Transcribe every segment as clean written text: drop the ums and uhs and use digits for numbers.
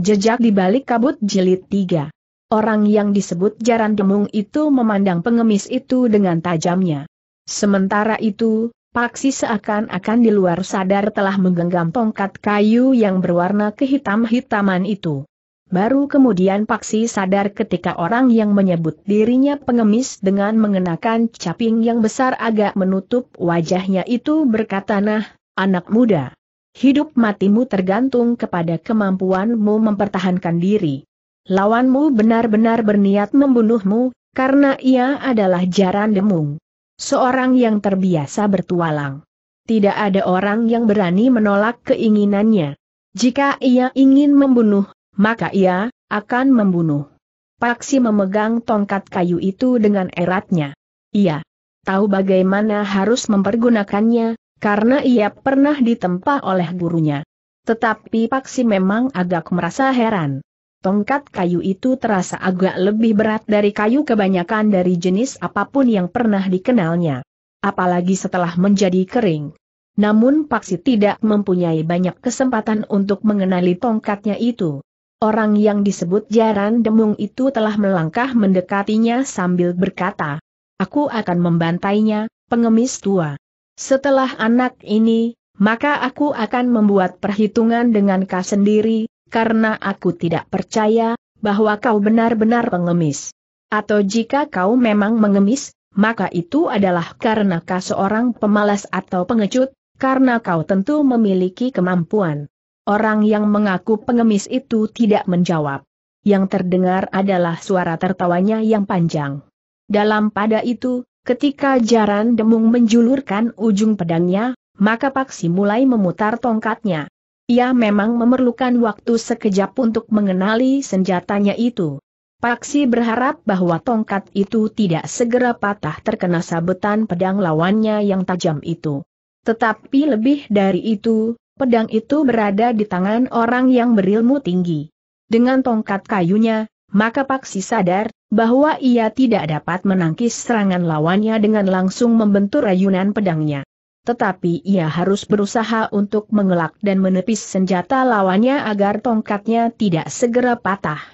Jejak di balik kabut jilid 3. Orang yang disebut Jaran Demung itu memandang pengemis itu dengan tajamnya. Sementara itu, Paksi seakan-akan di luar sadar telah menggenggam tongkat kayu yang berwarna kehitam-hitaman itu. Baru kemudian Paksi sadar ketika orang yang menyebut dirinya pengemis dengan mengenakan caping yang besar agak menutup wajahnya itu berkata, "Nah, anak muda. Hidup matimu tergantung kepada kemampuanmu mempertahankan diri. Lawanmu benar-benar berniat membunuhmu, karena ia adalah Jaran Demung. Seorang yang terbiasa bertualang. Tidak ada orang yang berani menolak keinginannya. Jika ia ingin membunuh, maka ia akan membunuh." Paksi memegang tongkat kayu itu dengan eratnya. Ia tahu bagaimana harus mempergunakannya, karena ia pernah ditempa oleh gurunya. Tetapi Paksi memang agak merasa heran. Tongkat kayu itu terasa agak lebih berat dari kayu kebanyakan dari jenis apapun yang pernah dikenalnya. Apalagi setelah menjadi kering. Namun Paksi tidak mempunyai banyak kesempatan untuk mengenali tongkatnya itu. Orang yang disebut Jaran Demung itu telah melangkah mendekatinya sambil berkata, "Aku akan membantainya, pengemis tua. Setelah anak ini, maka aku akan membuat perhitungan dengan kau sendiri, karena aku tidak percaya bahwa kau benar-benar pengemis. Atau jika kau memang mengemis, maka itu adalah karena kau seorang pemalas atau pengecut, karena kau tentu memiliki kemampuan." Orang yang mengaku pengemis itu tidak menjawab. Yang terdengar adalah suara tertawanya yang panjang. Dalam pada itu, ketika Jaran Demung menjulurkan ujung pedangnya, maka Paksi mulai memutar tongkatnya. Ia memang memerlukan waktu sekejap untuk mengenali senjatanya itu. Paksi berharap bahwa tongkat itu tidak segera patah terkena sabetan pedang lawannya yang tajam itu. Tetapi lebih dari itu, pedang itu berada di tangan orang yang berilmu tinggi. Dengan tongkat kayunya, maka Paksi sadar bahwa ia tidak dapat menangkis serangan lawannya dengan langsung membentur rayunan pedangnya. Tetapi ia harus berusaha untuk mengelak dan menepis senjata lawannya agar tongkatnya tidak segera patah.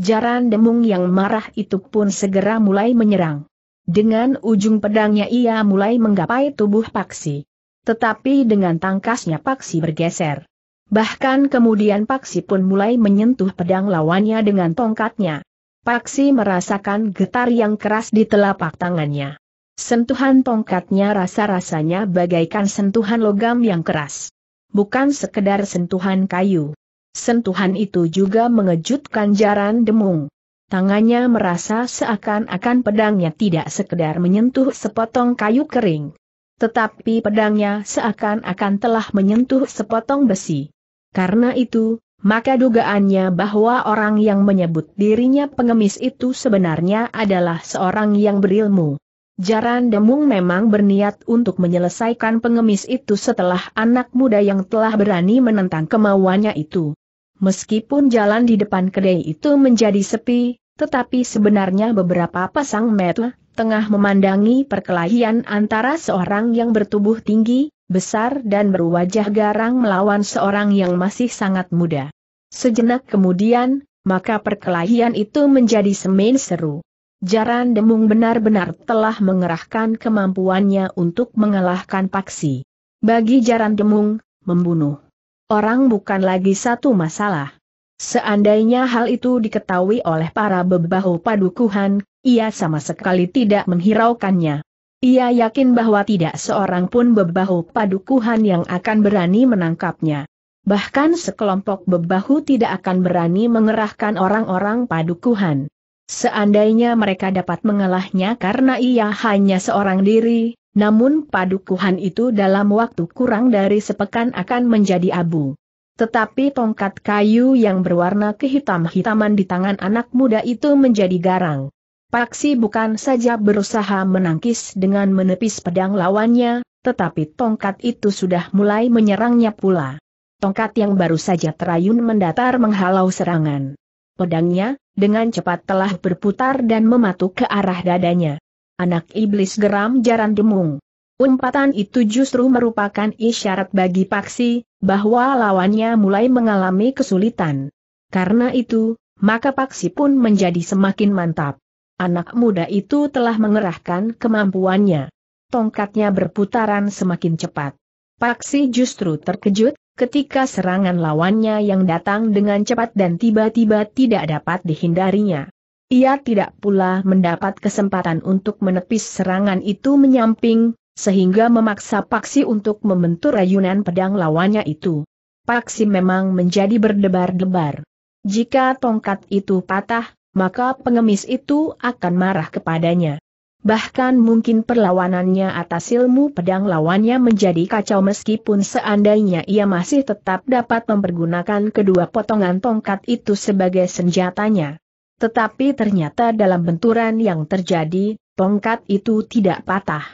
Jaran Demung yang marah itu pun segera mulai menyerang. Dengan ujung pedangnya ia mulai menggapai tubuh Paksi. Tetapi dengan tangkasnya Paksi bergeser. Bahkan kemudian Paksi pun mulai menyentuh pedang lawannya dengan tongkatnya. Paksi merasakan getar yang keras di telapak tangannya. Sentuhan tongkatnya rasa-rasanya bagaikan sentuhan logam yang keras. Bukan sekedar sentuhan kayu. Sentuhan itu juga mengejutkan Jaran Demung. Tangannya merasa seakan-akan pedangnya tidak sekedar menyentuh sepotong kayu kering. Tetapi pedangnya seakan-akan telah menyentuh sepotong besi. Karena itu, maka dugaannya bahwa orang yang menyebut dirinya pengemis itu sebenarnya adalah seorang yang berilmu. Jaran Demung memang berniat untuk menyelesaikan pengemis itu setelah anak muda yang telah berani menentang kemauannya itu. Meskipun jalan di depan kedai itu menjadi sepi, tetapi sebenarnya beberapa pasang mata tengah memandangi perkelahian antara seorang yang bertubuh tinggi, besar dan berwajah garang melawan seorang yang masih sangat muda. Sejenak kemudian, maka perkelahian itu menjadi semakin seru. Jaran Demung benar-benar telah mengerahkan kemampuannya untuk mengalahkan Paksi. Bagi Jaran Demung, membunuh orang bukan lagi satu masalah. Seandainya hal itu diketahui oleh para bebahu padukuhan, ia sama sekali tidak menghiraukannya. Ia yakin bahwa tidak seorang pun bebahu padukuhan yang akan berani menangkapnya. Bahkan sekelompok bebahu tidak akan berani mengerahkan orang-orang padukuhan. Seandainya mereka dapat mengalahnya karena ia hanya seorang diri, namun padukuhan itu dalam waktu kurang dari sepekan akan menjadi abu. Tetapi tongkat kayu yang berwarna kehitam-hitaman di tangan anak muda itu menjadi garang. Paksi bukan saja berusaha menangkis dengan menepis pedang lawannya, tetapi tongkat itu sudah mulai menyerangnya pula. Tongkat yang baru saja terayun mendatar menghalau serangan. Pedangnya, dengan cepat telah berputar dan mematuk ke arah dadanya. "Anak iblis," geram Jaran Demung. Umpatan itu justru merupakan isyarat bagi Paksi, bahwa lawannya mulai mengalami kesulitan. Karena itu, maka paksi pun menjadi semakin mantap. Anak muda itu telah mengerahkan kemampuannya. Tongkatnya berputaran semakin cepat. Paksi justru terkejut ketika serangan lawannya yang datang dengan cepat dan tiba-tiba tidak dapat dihindarinya. Ia tidak pula mendapat kesempatan untuk menepis serangan itu menyamping, sehingga memaksa Paksi untuk membentur rayunan pedang lawannya itu. Paksi memang menjadi berdebar-debar. Jika tongkat itu patah, maka pengemis itu akan marah kepadanya. Bahkan mungkin perlawanannya atas ilmu pedang lawannya menjadi kacau meskipun seandainya ia masih tetap dapat mempergunakan kedua potongan tongkat itu sebagai senjatanya. Tetapi ternyata dalam benturan yang terjadi, tongkat itu tidak patah.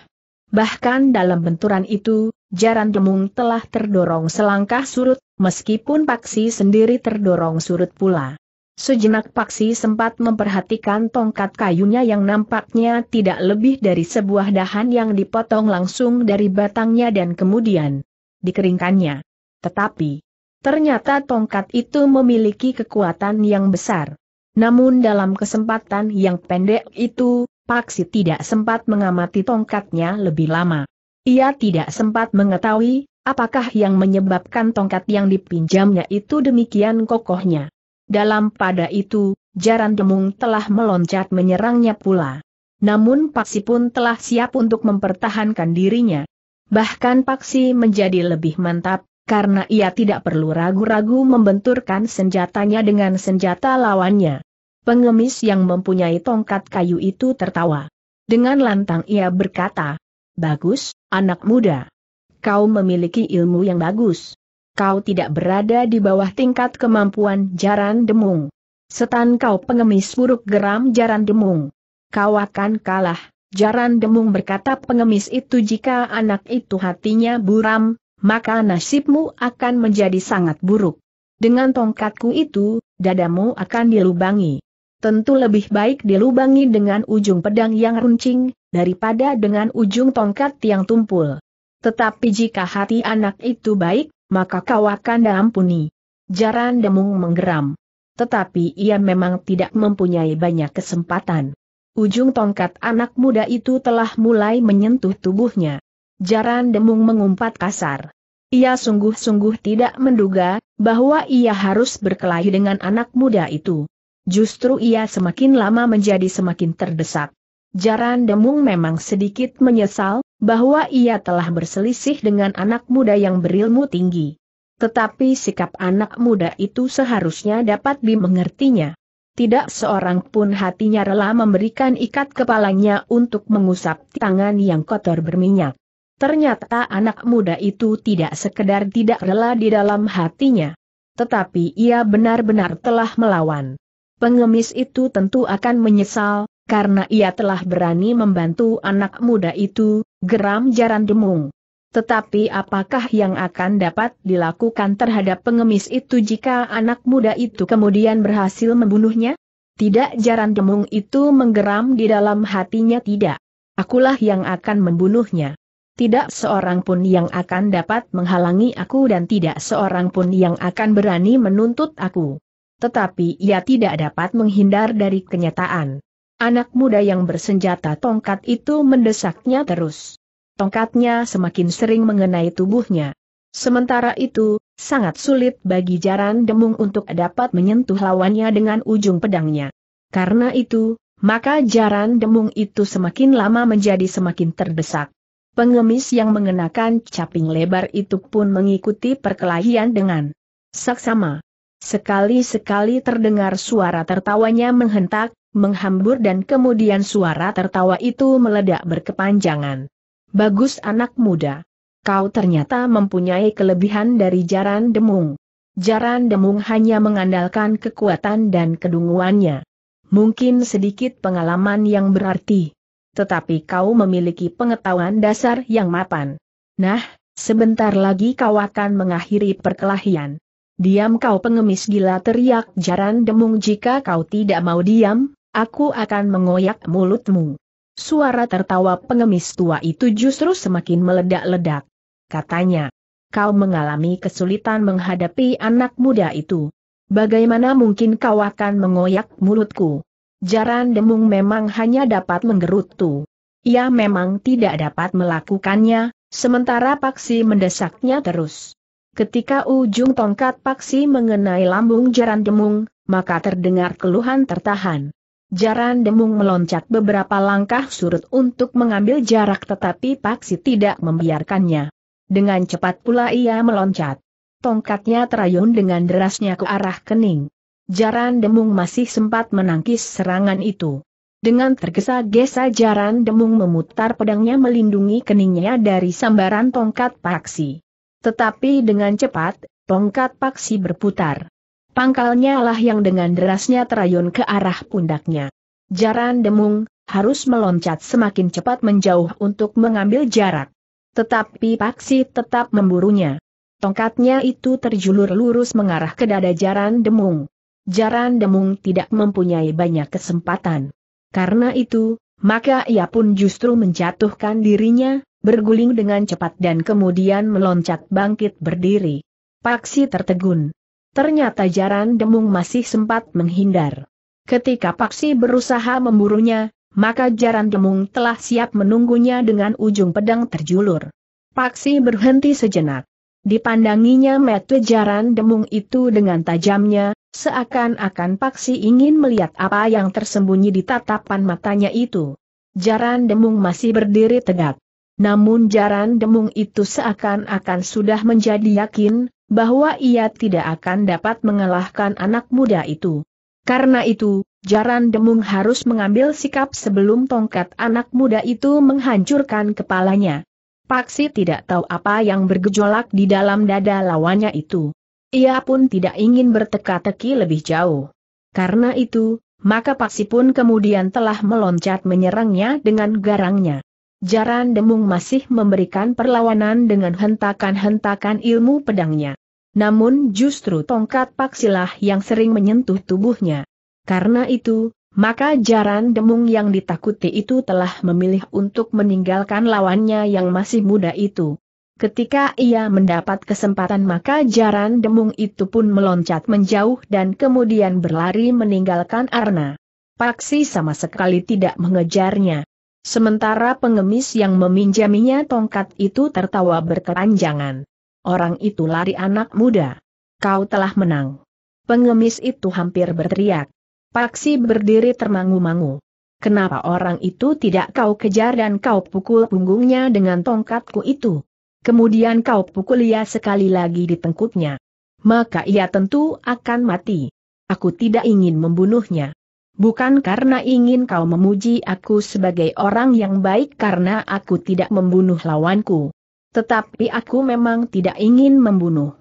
Bahkan dalam benturan itu, Jaran Demung telah terdorong selangkah surut, meskipun Paksi sendiri terdorong surut pula. Sejenak Paksi sempat memperhatikan tongkat kayunya yang nampaknya tidak lebih dari sebuah dahan yang dipotong langsung dari batangnya dan kemudian dikeringkannya. Tetapi, ternyata tongkat itu memiliki kekuatan yang besar. Namun dalam kesempatan yang pendek itu, Paksi tidak sempat mengamati tongkatnya lebih lama. Ia tidak sempat mengetahui apakah yang menyebabkan tongkat yang dipinjamnya itu demikian kokohnya. Dalam pada itu, Jaran Demung telah meloncat menyerangnya pula. Namun Paksi pun telah siap untuk mempertahankan dirinya. Bahkan Paksi menjadi lebih mantap, karena ia tidak perlu ragu-ragu membenturkan senjatanya dengan senjata lawannya. Pengemis yang mempunyai tongkat kayu itu tertawa. Dengan lantang ia berkata, "Bagus, anak muda. Kau memiliki ilmu yang bagus. Kau tidak berada di bawah tingkat kemampuan Jaran Demung. Setan kau pengemis buruk," geram Jaran Demung. "Kau akan kalah, Jaran Demung," berkata pengemis itu. "Jika anak itu hatinya buram, maka nasibmu akan menjadi sangat buruk. Dengan tongkatku itu, dadamu akan dilubangi. Tentu lebih baik dilubangi dengan ujung pedang yang runcing, daripada dengan ujung tongkat yang tumpul. Tetapi jika hati anak itu baik, maka kau akan diampuni." Jaran Demung menggeram. Tetapi ia memang tidak mempunyai banyak kesempatan. Ujung tongkat anak muda itu telah mulai menyentuh tubuhnya. Jaran Demung mengumpat kasar. Ia sungguh-sungguh tidak menduga bahwa ia harus berkelahi dengan anak muda itu. Justru ia semakin lama menjadi semakin terdesak. Jaran Demung memang sedikit menyesal bahwa ia telah berselisih dengan anak muda yang berilmu tinggi. Tetapi sikap anak muda itu seharusnya dapat dimengertinya. Tidak seorang pun hatinya rela memberikan ikat kepalanya untuk mengusap tangan yang kotor berminyak. Ternyata anak muda itu tidak sekedar tidak rela di dalam hatinya, tetapi ia benar-benar telah melawan. Pengemis itu tentu akan menyesal, karena ia telah berani membantu anak muda itu, geram Jaran Demung. Tetapi apakah yang akan dapat dilakukan terhadap pengemis itu jika anak muda itu kemudian berhasil membunuhnya? Tidak, Jaran Demung itu menggeram di dalam hatinya, tidak. Akulah yang akan membunuhnya. Tidak seorang pun yang akan dapat menghalangi aku dan tidak seorang pun yang akan berani menuntut aku. Tetapi ia tidak dapat menghindar dari kenyataan. Anak muda yang bersenjata tongkat itu mendesaknya terus. Tongkatnya semakin sering mengenai tubuhnya. Sementara itu, sangat sulit bagi Jaran Demung untuk dapat menyentuh lawannya dengan ujung pedangnya. Karena itu, maka Jaran Demung itu semakin lama menjadi semakin terdesak. Pengemis yang mengenakan caping lebar itu pun mengikuti perkelahian dengan saksama. Sekali-sekali terdengar suara tertawanya menghentak, menghambur dan kemudian suara tertawa itu meledak berkepanjangan. "Bagus anak muda. Kau ternyata mempunyai kelebihan dari Jaran Demung." Jaran Demung hanya mengandalkan kekuatan dan kedunguannya. Mungkin sedikit pengalaman yang berarti. Tetapi kau memiliki pengetahuan dasar yang mapan. Nah, sebentar lagi kau akan mengakhiri perkelahian. "Diam kau pengemis gila," teriak Jaran Demung. "Jika kau tidak mau diam, aku akan mengoyak mulutmu." Suara tertawa pengemis tua itu justru semakin meledak-ledak. Katanya, "Kau mengalami kesulitan menghadapi anak muda itu. Bagaimana mungkin kau akan mengoyak mulutku? Jaran Demung memang hanya dapat menggerutu. Ia memang tidak dapat melakukannya, sementara Paksi mendesaknya terus. Ketika ujung tongkat Paksi mengenai lambung Jaran Demung, maka terdengar keluhan tertahan. Jaran Demung meloncat beberapa langkah surut untuk mengambil jarak, tetapi Paksi tidak membiarkannya. Dengan cepat pula ia meloncat. Tongkatnya terayun dengan derasnya ke arah kening. Jaran Demung masih sempat menangkis serangan itu. Dengan tergesa-gesa Jaran Demung memutar pedangnya melindungi keningnya dari sambaran tongkat Paksi. Tetapi dengan cepat, tongkat Paksi berputar. Pangkalnya lah yang dengan derasnya terayun ke arah pundaknya. Jaran Demung harus meloncat semakin cepat menjauh untuk mengambil jarak. Tetapi Paksi tetap memburunya. Tongkatnya itu terjulur lurus mengarah ke dada Jaran Demung. Jaran Demung tidak mempunyai banyak kesempatan. Karena itu, maka ia pun justru menjatuhkan dirinya, berguling dengan cepat dan kemudian meloncat bangkit berdiri. Paksi tertegun. Ternyata Jaran Demung masih sempat menghindar. Ketika Paksi berusaha memburunya, maka Jaran Demung telah siap menunggunya dengan ujung pedang terjulur. Paksi berhenti sejenak. Dipandanginya mata Jaran Demung itu dengan tajamnya, seakan-akan Paksi ingin melihat apa yang tersembunyi di tatapan matanya itu. Jaran Demung masih berdiri tegak. Namun Jaran Demung itu seakan-akan sudah menjadi yakin bahwa ia tidak akan dapat mengalahkan anak muda itu. Karena itu, Jaran Demung harus mengambil sikap sebelum tongkat anak muda itu menghancurkan kepalanya. Paksi tidak tahu apa yang bergejolak di dalam dada lawannya itu. Ia pun tidak ingin berteka-teki lebih jauh. Karena itu, maka Paksi pun kemudian telah meloncat menyerangnya dengan garangnya. Jaran Demung masih memberikan perlawanan dengan hentakan-hentakan ilmu pedangnya. Namun justru tongkat Paksilah yang sering menyentuh tubuhnya. Karena itu, maka Jaran Demung yang ditakuti itu telah memilih untuk meninggalkan lawannya yang masih muda itu. Ketika ia mendapat kesempatan maka Jaran Demung itu pun meloncat menjauh dan kemudian berlari meninggalkan arena. Paksi sama sekali tidak mengejarnya. Sementara pengemis yang meminjaminya tongkat itu tertawa berkepanjangan. Orang itu lari anak muda. Kau telah menang. Pengemis itu hampir berteriak. Paksi berdiri termangu-mangu. Kenapa orang itu tidak kau kejar dan kau pukul punggungnya dengan tongkatku itu? Kemudian kau pukul ia sekali lagi di tengkuknya. Maka ia tentu akan mati. Aku tidak ingin membunuhnya. Bukan karena ingin kau memuji aku sebagai orang yang baik karena aku tidak membunuh lawanku. Tetapi aku memang tidak ingin membunuh.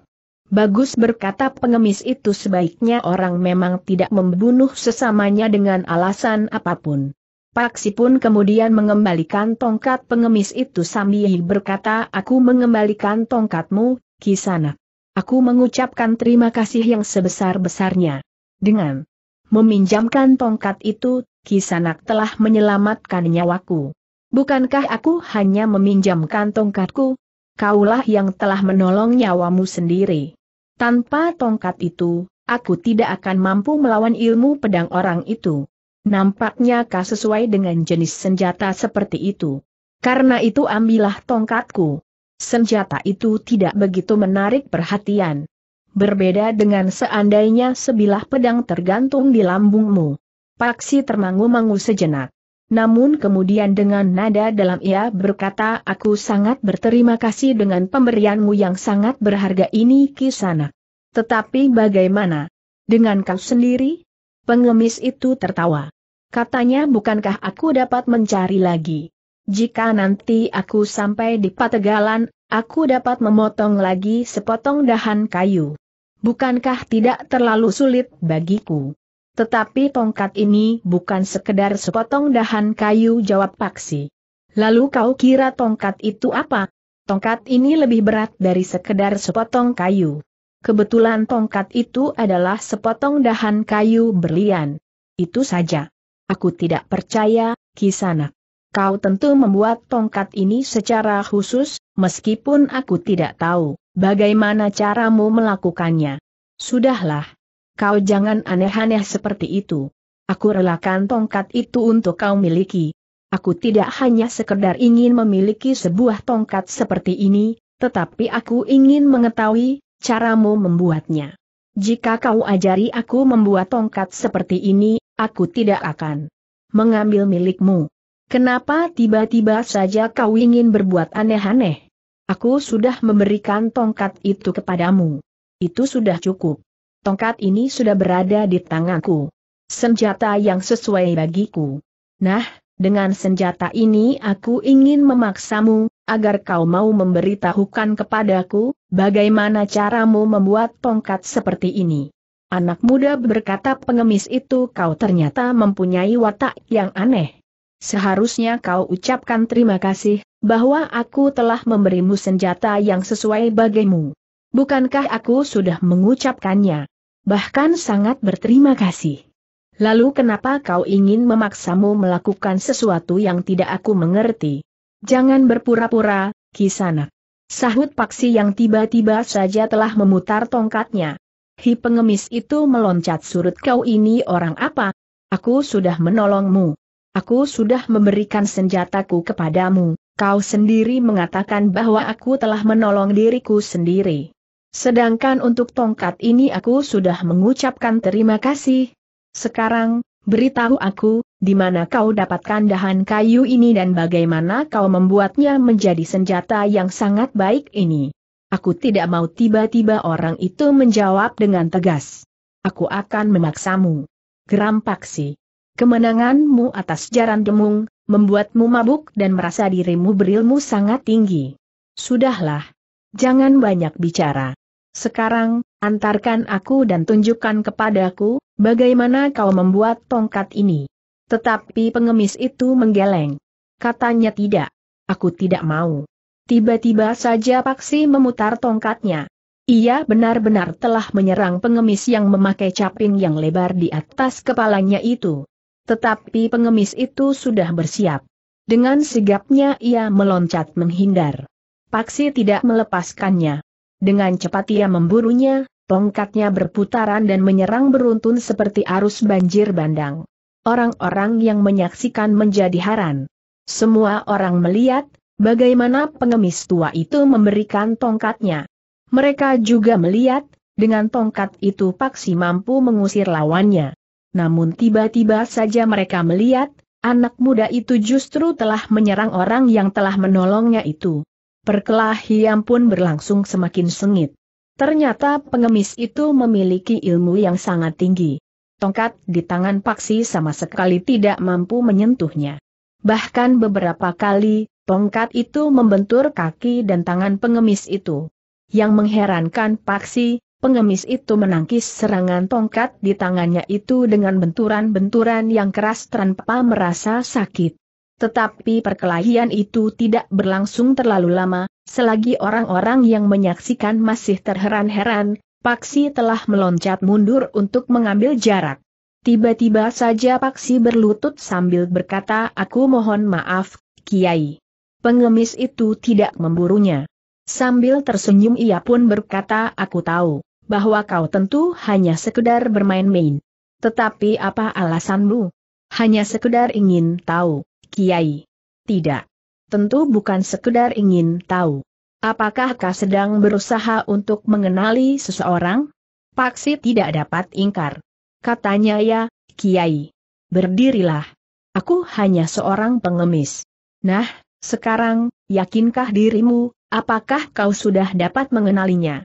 Bagus, berkata pengemis itu, sebaiknya orang memang tidak membunuh sesamanya dengan alasan apapun. Paksi pun kemudian mengembalikan tongkat pengemis itu sambil berkata, aku mengembalikan tongkatmu, Kisanak. Aku mengucapkan terima kasih yang sebesar-besarnya. Dengan meminjamkan tongkat itu, Kisanak telah menyelamatkan nyawaku. Bukankah aku hanya meminjamkan tongkatku? Kaulah yang telah menolong nyawamu sendiri. Tanpa tongkat itu, aku tidak akan mampu melawan ilmu pedang orang itu. Nampaknya kau sesuai dengan jenis senjata seperti itu. Karena itu ambillah tongkatku. Senjata itu tidak begitu menarik perhatian. Berbeda dengan seandainya sebilah pedang tergantung di lambungmu. Paksi termangu-mangu sejenak. Namun kemudian dengan nada dalam ia berkata, aku sangat berterima kasih dengan pemberianmu yang sangat berharga ini, Kisanak. Tetapi bagaimana dengan kau sendiri? Pengemis itu tertawa. Katanya, bukankah aku dapat mencari lagi? Jika nanti aku sampai di Pategalan, aku dapat memotong lagi sepotong dahan kayu. Bukankah tidak terlalu sulit bagiku? Tetapi tongkat ini bukan sekedar sepotong dahan kayu, jawab Paksi. Lalu kau kira tongkat itu apa? Tongkat ini lebih berat dari sekedar sepotong kayu. Kebetulan tongkat itu adalah sepotong dahan kayu berlian. Itu saja. Aku tidak percaya, Kisanak. Kau tentu membuat tongkat ini secara khusus, meskipun aku tidak tahu bagaimana caramu melakukannya. Sudahlah. kau jangan aneh-aneh seperti itu. Aku relakan tongkat itu untuk kau miliki. Aku tidak hanya sekedar ingin memiliki sebuah tongkat seperti ini, tetapi aku ingin mengetahui caramu membuatnya. Jika kau ajari aku membuat tongkat seperti ini, aku tidak akan mengambil milikmu. Kenapa tiba-tiba saja kau ingin berbuat aneh-aneh? Aku sudah memberikan tongkat itu kepadamu. Itu sudah cukup. Tongkat ini sudah berada di tanganku. Senjata yang sesuai bagiku. Nah, dengan senjata ini aku ingin memaksamu, agar kau mau memberitahukan kepadaku, bagaimana caramu membuat tongkat seperti ini. Anak muda berkata pengemis itu, kau ternyata mempunyai watak yang aneh. Seharusnya kau ucapkan terima kasih, bahwa aku telah memberimu senjata yang sesuai bagimu. Bukankah aku sudah mengucapkannya? Bahkan sangat berterima kasih. Lalu kenapa kau ingin memaksamu melakukan sesuatu yang tidak aku mengerti? Jangan berpura-pura, Kisanak. Sahut Paksi yang tiba-tiba saja telah memutar tongkatnya. Hi, pengemis itu meloncat surut, kau ini orang apa? Aku sudah menolongmu. Aku sudah memberikan senjataku kepadamu, kau sendiri mengatakan bahwa aku telah menolong diriku sendiri. Sedangkan untuk tongkat ini aku sudah mengucapkan terima kasih. Sekarang, beritahu aku, di mana kau dapatkan dahan kayu ini dan bagaimana kau membuatnya menjadi senjata yang sangat baik ini. Aku tidak mau. Tiba-tiba orang itu menjawab dengan tegas. Aku akan memaksamu. Geram Paksi. Kemenanganmu atas Jaran Demung, membuatmu mabuk dan merasa dirimu berilmu sangat tinggi. Sudahlah. Jangan banyak bicara. Sekarang, antarkan aku dan tunjukkan kepadaku, bagaimana kau membuat tongkat ini. Tetapi pengemis itu menggeleng. Katanya tidak. Aku tidak mau. Tiba-tiba saja Paksi memutar tongkatnya. Ia benar-benar telah menyerang pengemis yang memakai caping yang lebar di atas kepalanya itu. Tetapi pengemis itu sudah bersiap. Dengan sigapnya ia meloncat menghindar. Paksi tidak melepaskannya. Dengan cepat ia memburunya, tongkatnya berputaran dan menyerang beruntun seperti arus banjir bandang. Orang-orang yang menyaksikan menjadi heran. Semua orang melihat bagaimana pengemis tua itu memberikan tongkatnya. Mereka juga melihat, dengan tongkat itu Paksi mampu mengusir lawannya. Namun tiba-tiba saja mereka melihat, anak muda itu justru telah menyerang orang yang telah menolongnya itu. Perkelahian pun berlangsung semakin sengit. Ternyata pengemis itu memiliki ilmu yang sangat tinggi. Tongkat di tangan Paksi sama sekali tidak mampu menyentuhnya. Bahkan beberapa kali, tongkat itu membentur kaki dan tangan pengemis itu. Yang mengherankan Paksi, pengemis itu menangkis serangan tongkat di tangannya itu dengan benturan-benturan yang keras tanpa merasa sakit. Tetapi perkelahian itu tidak berlangsung terlalu lama, selagi orang-orang yang menyaksikan masih terheran-heran, Paksi telah meloncat mundur untuk mengambil jarak. Tiba-tiba saja Paksi berlutut sambil berkata, "Aku mohon maaf, Kiai." Pengemis itu tidak memburunya. Sambil tersenyum ia pun berkata, "Aku tahu bahwa kau tentu hanya sekedar bermain-main. Tetapi apa alasanmu? Hanya sekedar ingin tahu, Kiai." "Tidak. Tentu bukan sekedar ingin tahu. Apakah kau sedang berusaha untuk mengenali seseorang?" Paksi tidak dapat ingkar. Katanya, "Ya, Kiai. Berdirilah. Aku hanya seorang pengemis." "Nah, sekarang, yakinkah dirimu? Apakah kau sudah dapat mengenalinya?"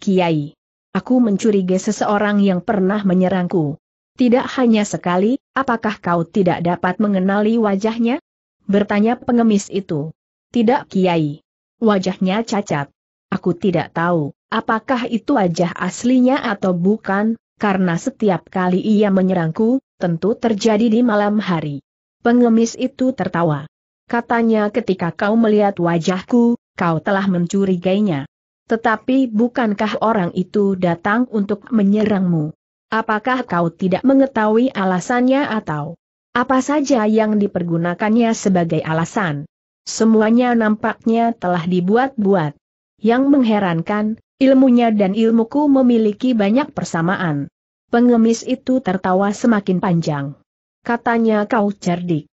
"Kiai, aku mencurigai seseorang yang pernah menyerangku." "Tidak hanya sekali, apakah kau tidak dapat mengenali wajahnya?" bertanya pengemis itu. "Tidak, Kiai. Wajahnya cacat. Aku tidak tahu, apakah itu wajah aslinya atau bukan, karena setiap kali ia menyerangku, tentu terjadi di malam hari." Pengemis itu tertawa. Katanya, "Ketika kau melihat wajahku, kau telah mencurigainya. Tetapi bukankah orang itu datang untuk menyerangmu? Apakah kau tidak mengetahui alasannya atau apa saja yang dipergunakannya sebagai alasan?" Semuanya nampaknya telah dibuat-buat. Yang mengherankan, ilmunya dan ilmuku memiliki banyak persamaan. Pengemis itu tertawa semakin panjang. Katanya, kau cerdik.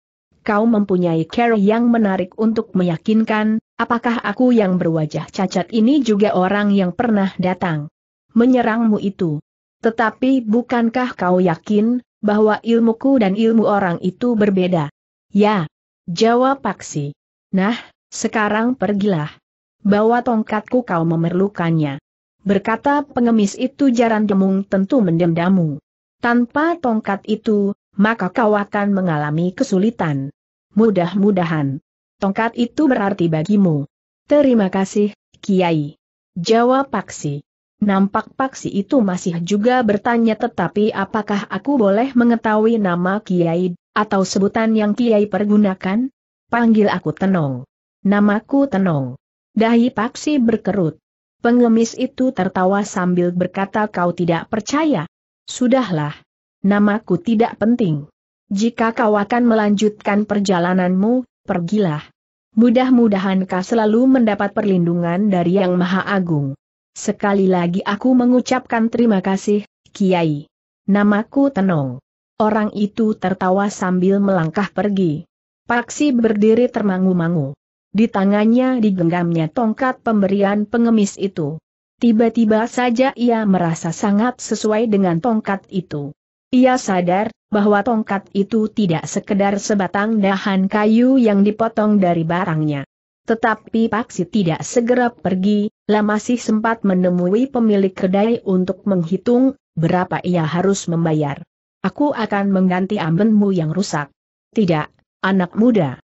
Kau mempunyai cara yang menarik untuk meyakinkan, apakah aku yang berwajah cacat ini juga orang yang pernah datang menyerangmu itu. Tetapi bukankah kau yakin bahwa ilmuku dan ilmu orang itu berbeda? Ya, jawab Paksi. Nah, sekarang pergilah. Bawa tongkatku, kau memerlukannya. Berkata pengemis itu, Jaran Demung tentu mendendammu. Tanpa tongkat itu, maka kau akan mengalami kesulitan. Mudah-mudahan tongkat itu berarti bagimu. Terima kasih, Kiai, jawab Paksi. Nampak Paksi itu masih juga bertanya, tetapi apakah aku boleh mengetahui nama Kiai, atau sebutan yang Kiai pergunakan? Panggil aku Tenong. Namaku Tenong. Dahi Paksi berkerut. Pengemis itu tertawa sambil berkata, kau tidak percaya? Sudahlah. Namaku tidak penting. Jika kau akan melanjutkan perjalananmu, pergilah. Mudah-mudahan kau selalu mendapat perlindungan dari Yang Maha Agung. Sekali lagi aku mengucapkan terima kasih, Kiai. Namaku Tenong. Orang itu tertawa sambil melangkah pergi. Paksi berdiri termangu-mangu. Di tangannya digenggamnya tongkat pemberian pengemis itu. Tiba-tiba saja ia merasa sangat sesuai dengan tongkat itu. Ia sadar bahwa tongkat itu tidak sekedar sebatang dahan kayu yang dipotong dari barangnya. Tetapi Paksi tidak segera pergi, lah masih sempat menemui pemilik kedai untuk menghitung berapa ia harus membayar. Aku akan mengganti ambenmu yang rusak. Tidak, anak muda.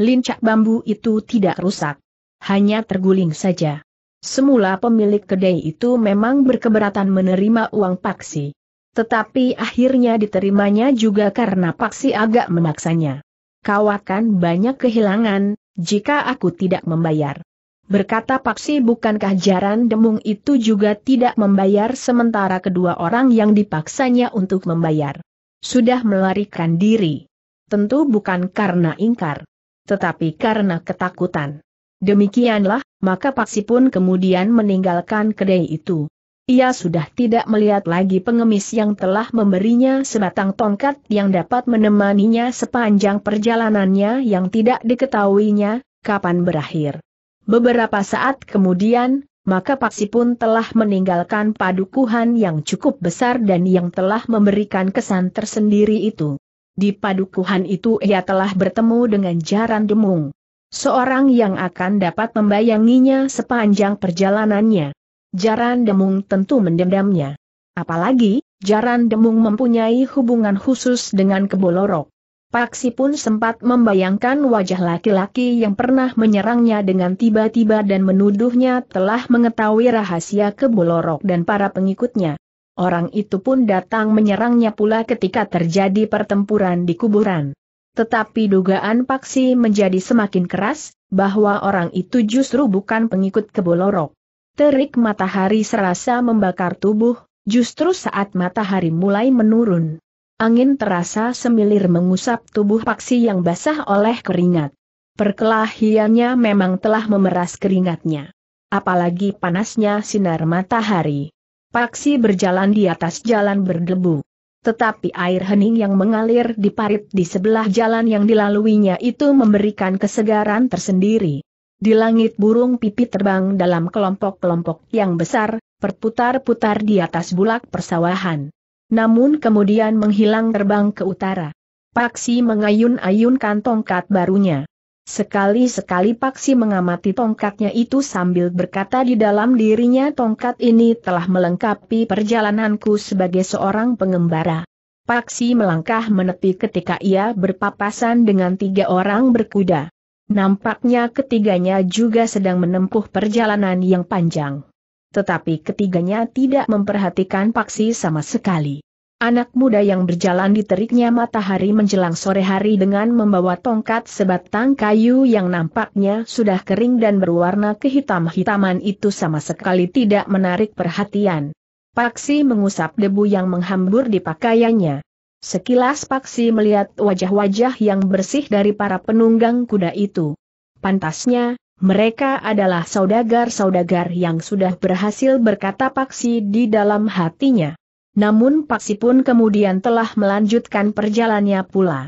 Lincak bambu itu tidak rusak. Hanya terguling saja. Semula pemilik kedai itu memang berkeberatan menerima uang Paksi. Tetapi akhirnya diterimanya juga karena Paksi agak memaksanya. Kau akan banyak kehilangan jika aku tidak membayar, berkata Paksi. Bukankah Jaran Demung itu juga tidak membayar, sementara kedua orang yang dipaksanya untuk membayar sudah melarikan diri? Tentu bukan karena ingkar, tetapi karena ketakutan. Demikianlah, maka Paksi pun kemudian meninggalkan kedai itu. Ia sudah tidak melihat lagi pengemis yang telah memberinya sebatang tongkat yang dapat menemaninya sepanjang perjalanannya yang tidak diketahuinya kapan berakhir. Beberapa saat kemudian, maka Paksi pun telah meninggalkan padukuhan yang cukup besar dan yang telah memberikan kesan tersendiri itu. Di padukuhan itu ia telah bertemu dengan Jaran Demung, seorang yang akan dapat membayanginya sepanjang perjalanannya. Jaran Demung tentu mendendamnya. Apalagi, Jaran Demung mempunyai hubungan khusus dengan Kebolorok. Paksi pun sempat membayangkan wajah laki-laki yang pernah menyerangnya dengan tiba-tiba dan menuduhnya telah mengetahui rahasia Kebolorok dan para pengikutnya. Orang itu pun datang menyerangnya pula ketika terjadi pertempuran di kuburan. Tetapi dugaan Paksi menjadi semakin keras, bahwa orang itu justru bukan pengikut Kebolorok. Terik matahari serasa membakar tubuh, justru saat matahari mulai menurun. Angin terasa semilir mengusap tubuh Paksi yang basah oleh keringat. Perkelahiannya memang telah memeras keringatnya. Apalagi panasnya sinar matahari. Paksi berjalan di atas jalan berdebu. Tetapi air hening yang mengalir di parit di sebelah jalan yang dilaluinya itu memberikan kesegaran tersendiri. Di langit burung pipit terbang dalam kelompok-kelompok yang besar, berputar-putar di atas bulak persawahan. Namun kemudian menghilang terbang ke utara. Paksi mengayun-ayunkan tongkat barunya. Sekali-sekali Paksi mengamati tongkatnya itu sambil berkata di dalam dirinya, tongkat ini telah melengkapi perjalananku sebagai seorang pengembara. Paksi melangkah menepi ketika ia berpapasan dengan tiga orang berkuda. Nampaknya ketiganya juga sedang menempuh perjalanan yang panjang. Tetapi ketiganya tidak memperhatikan Paksi sama sekali. Anak muda yang berjalan di teriknya matahari menjelang sore hari dengan membawa tongkat sebatang kayu yang nampaknya sudah kering dan berwarna kehitam-hitaman itu sama sekali tidak menarik perhatian. Paksi mengusap debu yang menghambur di pakaiannya. Sekilas Paksi melihat wajah-wajah yang bersih dari para penunggang kuda itu. Pantasnya, mereka adalah saudagar-saudagar yang sudah berhasil, berkata Paksi di dalam hatinya. namun Paksi pun kemudian telah melanjutkan perjalanannya pula.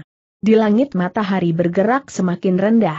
Di langit matahari bergerak semakin rendah.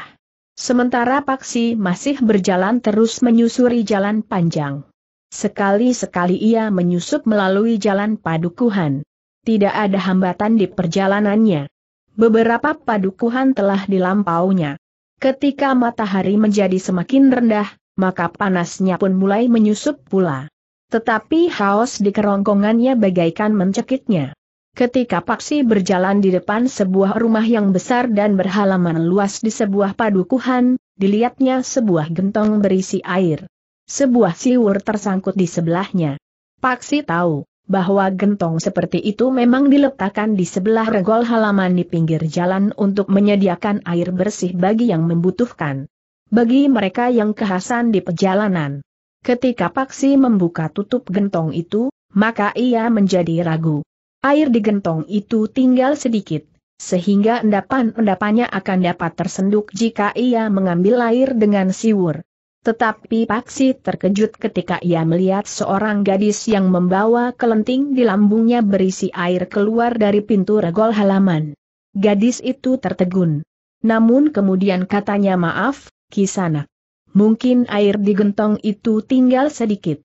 Sementara Paksi masih berjalan terus menyusuri jalan panjang. Sekali-sekali ia menyusup melalui jalan padukuhan. Tidak ada hambatan di perjalanannya. Beberapa padukuhan telah dilampaunya. Ketika matahari menjadi semakin rendah, maka panasnya pun mulai menyusup pula. Tetapi haus di kerongkongannya bagaikan mencekiknya. Ketika Paksi berjalan di depan sebuah rumah yang besar dan berhalaman luas di sebuah padukuhan, dilihatnya sebuah gentong berisi air. Sebuah siwur tersangkut di sebelahnya. Paksi tahu bahwa gentong seperti itu memang diletakkan di sebelah regol halaman di pinggir jalan untuk menyediakan air bersih bagi yang membutuhkan, bagi mereka yang kehausan di perjalanan. Ketika Paksi membuka tutup gentong itu, maka ia menjadi ragu. Air di gentong itu tinggal sedikit, sehingga endapan-endapannya akan dapat tersenduk jika ia mengambil air dengan siwur. Tetapi Paksi terkejut ketika ia melihat seorang gadis yang membawa kelenting di lambungnya berisi air keluar dari pintu regol halaman. Gadis itu tertegun. Namun kemudian katanya, "Maaf, Kisanak. Mungkin air di gentong itu tinggal sedikit.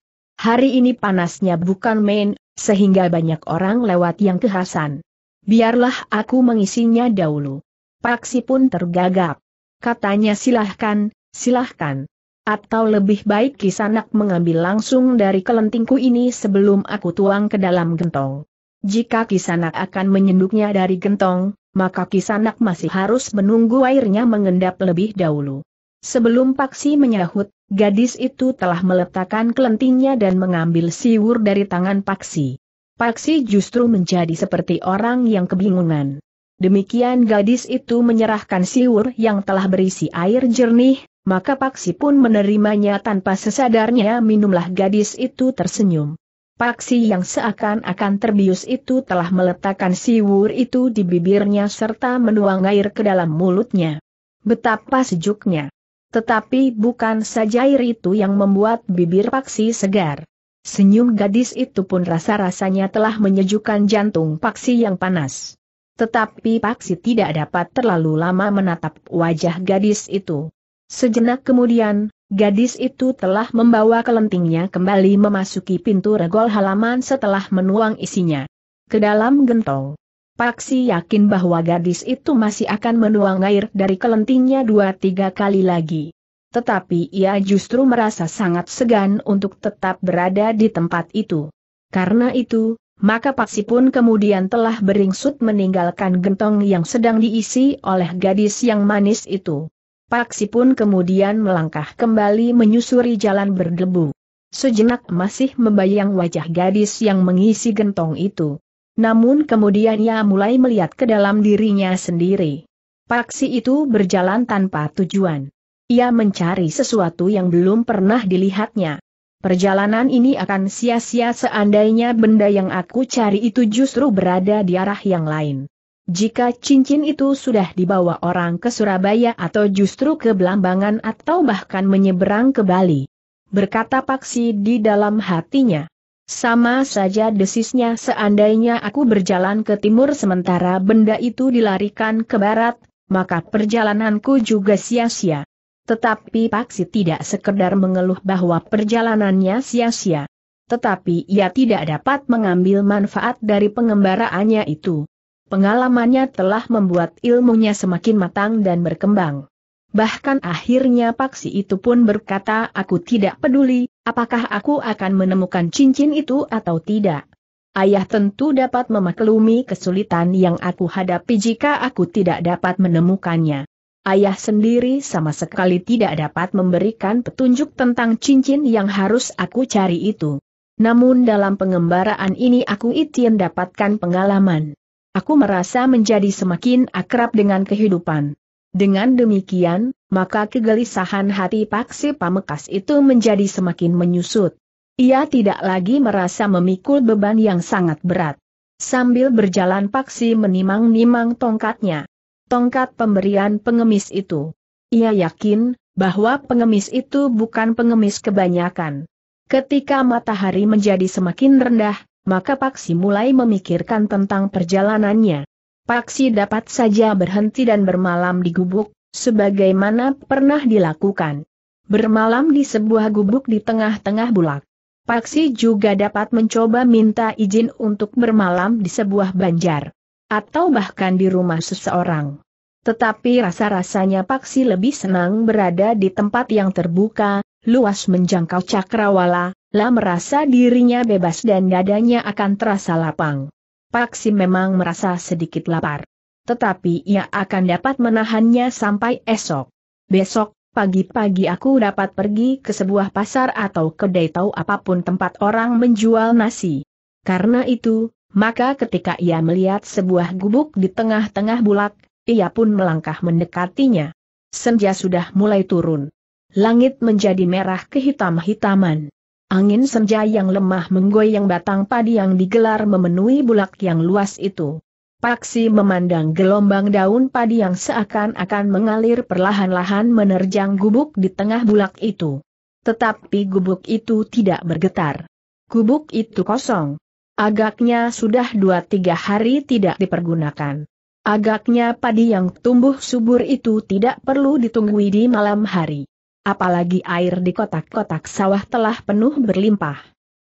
Hari ini panasnya bukan main, sehingga banyak orang lewat yang kehausan. Biarlah aku mengisinya dahulu." Paksi pun tergagap. Katanya, "Silahkan, silahkan. Atau lebih baik Kisanak mengambil langsung dari kelentingku ini sebelum aku tuang ke dalam gentong. Jika Kisanak akan menyenduknya dari gentong, maka Kisanak masih harus menunggu airnya mengendap lebih dahulu." Sebelum Paksi menyahut, gadis itu telah meletakkan kelentingnya dan mengambil siwur dari tangan Paksi. Paksi justru menjadi seperti orang yang kebingungan. Demikian gadis itu menyerahkan siwur yang telah berisi air jernih, maka Paksi pun menerimanya tanpa sesadarnya. Minumlah gadis itu tersenyum. Paksi yang seakan-akan terbius itu telah meletakkan siwur itu di bibirnya serta menuang air ke dalam mulutnya. Betapa sejuknya. Tetapi bukan saja air itu yang membuat bibir Paksi segar. Senyum gadis itu pun rasa-rasanya telah menyejukkan jantung Paksi yang panas. Tetapi Paksi tidak dapat terlalu lama menatap wajah gadis itu. Sejenak kemudian, gadis itu telah membawa kelentingnya kembali memasuki pintu regol halaman setelah menuang isinya ke dalam gentong. Paksi yakin bahwa gadis itu masih akan menuang air dari kelentingnya 2-3 kali lagi. Tetapi ia justru merasa sangat segan untuk tetap berada di tempat itu. Karena itu, maka Paksi pun kemudian telah beringsut meninggalkan gentong yang sedang diisi oleh gadis yang manis itu. Paksi pun kemudian melangkah kembali menyusuri jalan berdebu. Sejenak masih membayang wajah gadis yang mengisi gentong itu. Namun kemudian ia mulai melihat ke dalam dirinya sendiri. Paksi itu berjalan tanpa tujuan. Ia mencari sesuatu yang belum pernah dilihatnya. Perjalanan ini akan sia-sia seandainya benda yang aku cari itu justru berada di arah yang lain. Jika cincin itu sudah dibawa orang ke Surabaya atau justru ke Belambangan atau bahkan menyeberang ke Bali. Berkata Paksi di dalam hatinya. Sama saja desisnya seandainya aku berjalan ke timur sementara benda itu dilarikan ke barat, maka perjalananku juga sia-sia. Tetapi Paksi tidak sekedar mengeluh bahwa perjalanannya sia-sia. Tetapi ia tidak dapat mengambil manfaat dari pengembaraannya itu. Pengalamannya telah membuat ilmunya semakin matang dan berkembang. Bahkan akhirnya Paksi itu pun berkata, "Aku tidak peduli, apakah aku akan menemukan cincin itu atau tidak. Ayah tentu dapat memaklumi kesulitan yang aku hadapi jika aku tidak dapat menemukannya. Ayah sendiri sama sekali tidak dapat memberikan petunjuk tentang cincin yang harus aku cari itu. Namun dalam pengembaraan ini aku itin dapatkan pengalaman. Aku merasa menjadi semakin akrab dengan kehidupan." Dengan demikian, maka kegelisahan hati Paksi Pamekas itu menjadi semakin menyusut. Ia tidak lagi merasa memikul beban yang sangat berat. Sambil berjalan Paksi menimang-nimang tongkatnya. Tongkat pemberian pengemis itu. Ia yakin bahwa pengemis itu bukan pengemis kebanyakan. Ketika matahari menjadi semakin rendah, maka Paksi mulai memikirkan tentang perjalanannya. Paksi dapat saja berhenti dan bermalam di gubuk, sebagaimana pernah dilakukan. Bermalam di sebuah gubuk di tengah-tengah bulak. Paksi juga dapat mencoba minta izin untuk bermalam di sebuah banjar. Atau bahkan di rumah seseorang. Tetapi rasa-rasanya Paksi lebih senang berada di tempat yang terbuka, luas menjangkau cakrawala, lah merasa dirinya bebas dan dadanya akan terasa lapang. Paksi memang merasa sedikit lapar. Tetapi ia akan dapat menahannya sampai esok. Besok, pagi-pagi aku dapat pergi ke sebuah pasar atau kedai tahu apapun tempat orang menjual nasi. Karena itu, maka ketika ia melihat sebuah gubuk di tengah-tengah bulak, ia pun melangkah mendekatinya. Senja sudah mulai turun. Langit menjadi merah kehitam-hitaman. Angin senja yang lemah menggoyang batang padi yang digelar memenuhi bulak yang luas itu. Paksi memandang gelombang daun padi yang seakan-akan mengalir perlahan-lahan menerjang gubuk di tengah bulak itu. Tetapi gubuk itu tidak bergetar. Gubuk itu kosong. Agaknya sudah 2-3 hari tidak dipergunakan. Agaknya padi yang tumbuh subur itu tidak perlu ditunggui di malam hari. Apalagi air di kotak-kotak sawah telah penuh berlimpah.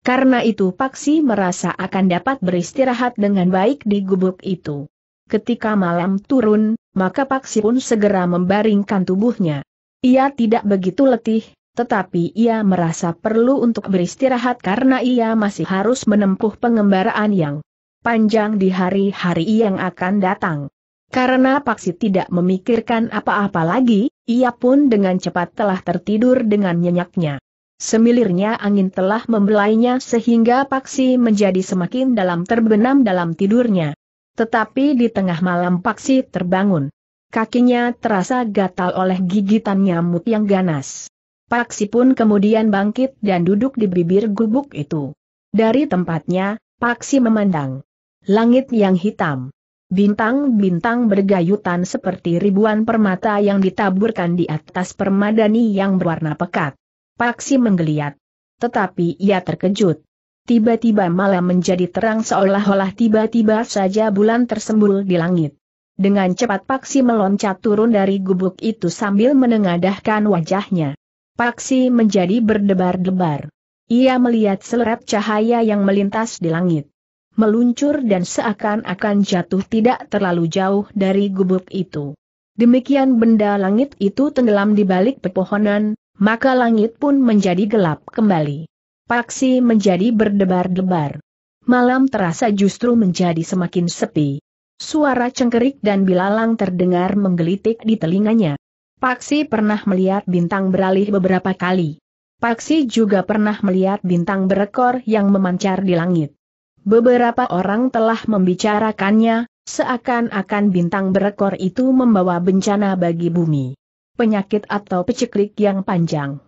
Karena itu Paksi merasa akan dapat beristirahat dengan baik di gubuk itu. Ketika malam turun, maka Paksi pun segera membaringkan tubuhnya. Ia tidak begitu letih, tetapi ia merasa perlu untuk beristirahat karena ia masih harus menempuh pengembaraan yang panjang di hari-hari yang akan datang. Karena Paksi tidak memikirkan apa-apa lagi, ia pun dengan cepat telah tertidur dengan nyenyaknya. Semilirnya angin telah membelainya sehingga Paksi menjadi semakin dalam terbenam dalam tidurnya. Tetapi di tengah malam Paksi terbangun. Kakinya terasa gatal oleh gigitan nyamuk yang ganas. Paksi pun kemudian bangkit dan duduk di bibir gubuk itu. Dari tempatnya, Paksi memandang langit yang hitam. Bintang-bintang bergayutan seperti ribuan permata yang ditaburkan di atas permadani yang berwarna pekat. Paksi menggeliat. Tetapi ia terkejut. Tiba-tiba malam menjadi terang seolah-olah tiba-tiba saja bulan tersembul di langit. Dengan cepat Paksi meloncat turun dari gubuk itu sambil menengadahkan wajahnya. Paksi menjadi berdebar-debar. Ia melihat seleret cahaya yang melintas di langit. Meluncur dan seakan-akan jatuh tidak terlalu jauh dari gubuk itu. Demikian benda langit itu tenggelam di balik pepohonan, maka langit pun menjadi gelap kembali. Paksi menjadi berdebar-debar. Malam terasa justru menjadi semakin sepi. Suara cengkerik dan bilalang terdengar menggelitik di telinganya. Paksi pernah melihat bintang beralih beberapa kali. Paksi juga pernah melihat bintang berekor yang memancar di langit. Beberapa orang telah membicarakannya, seakan-akan bintang berekor itu membawa bencana bagi bumi. Penyakit atau peceklik yang panjang.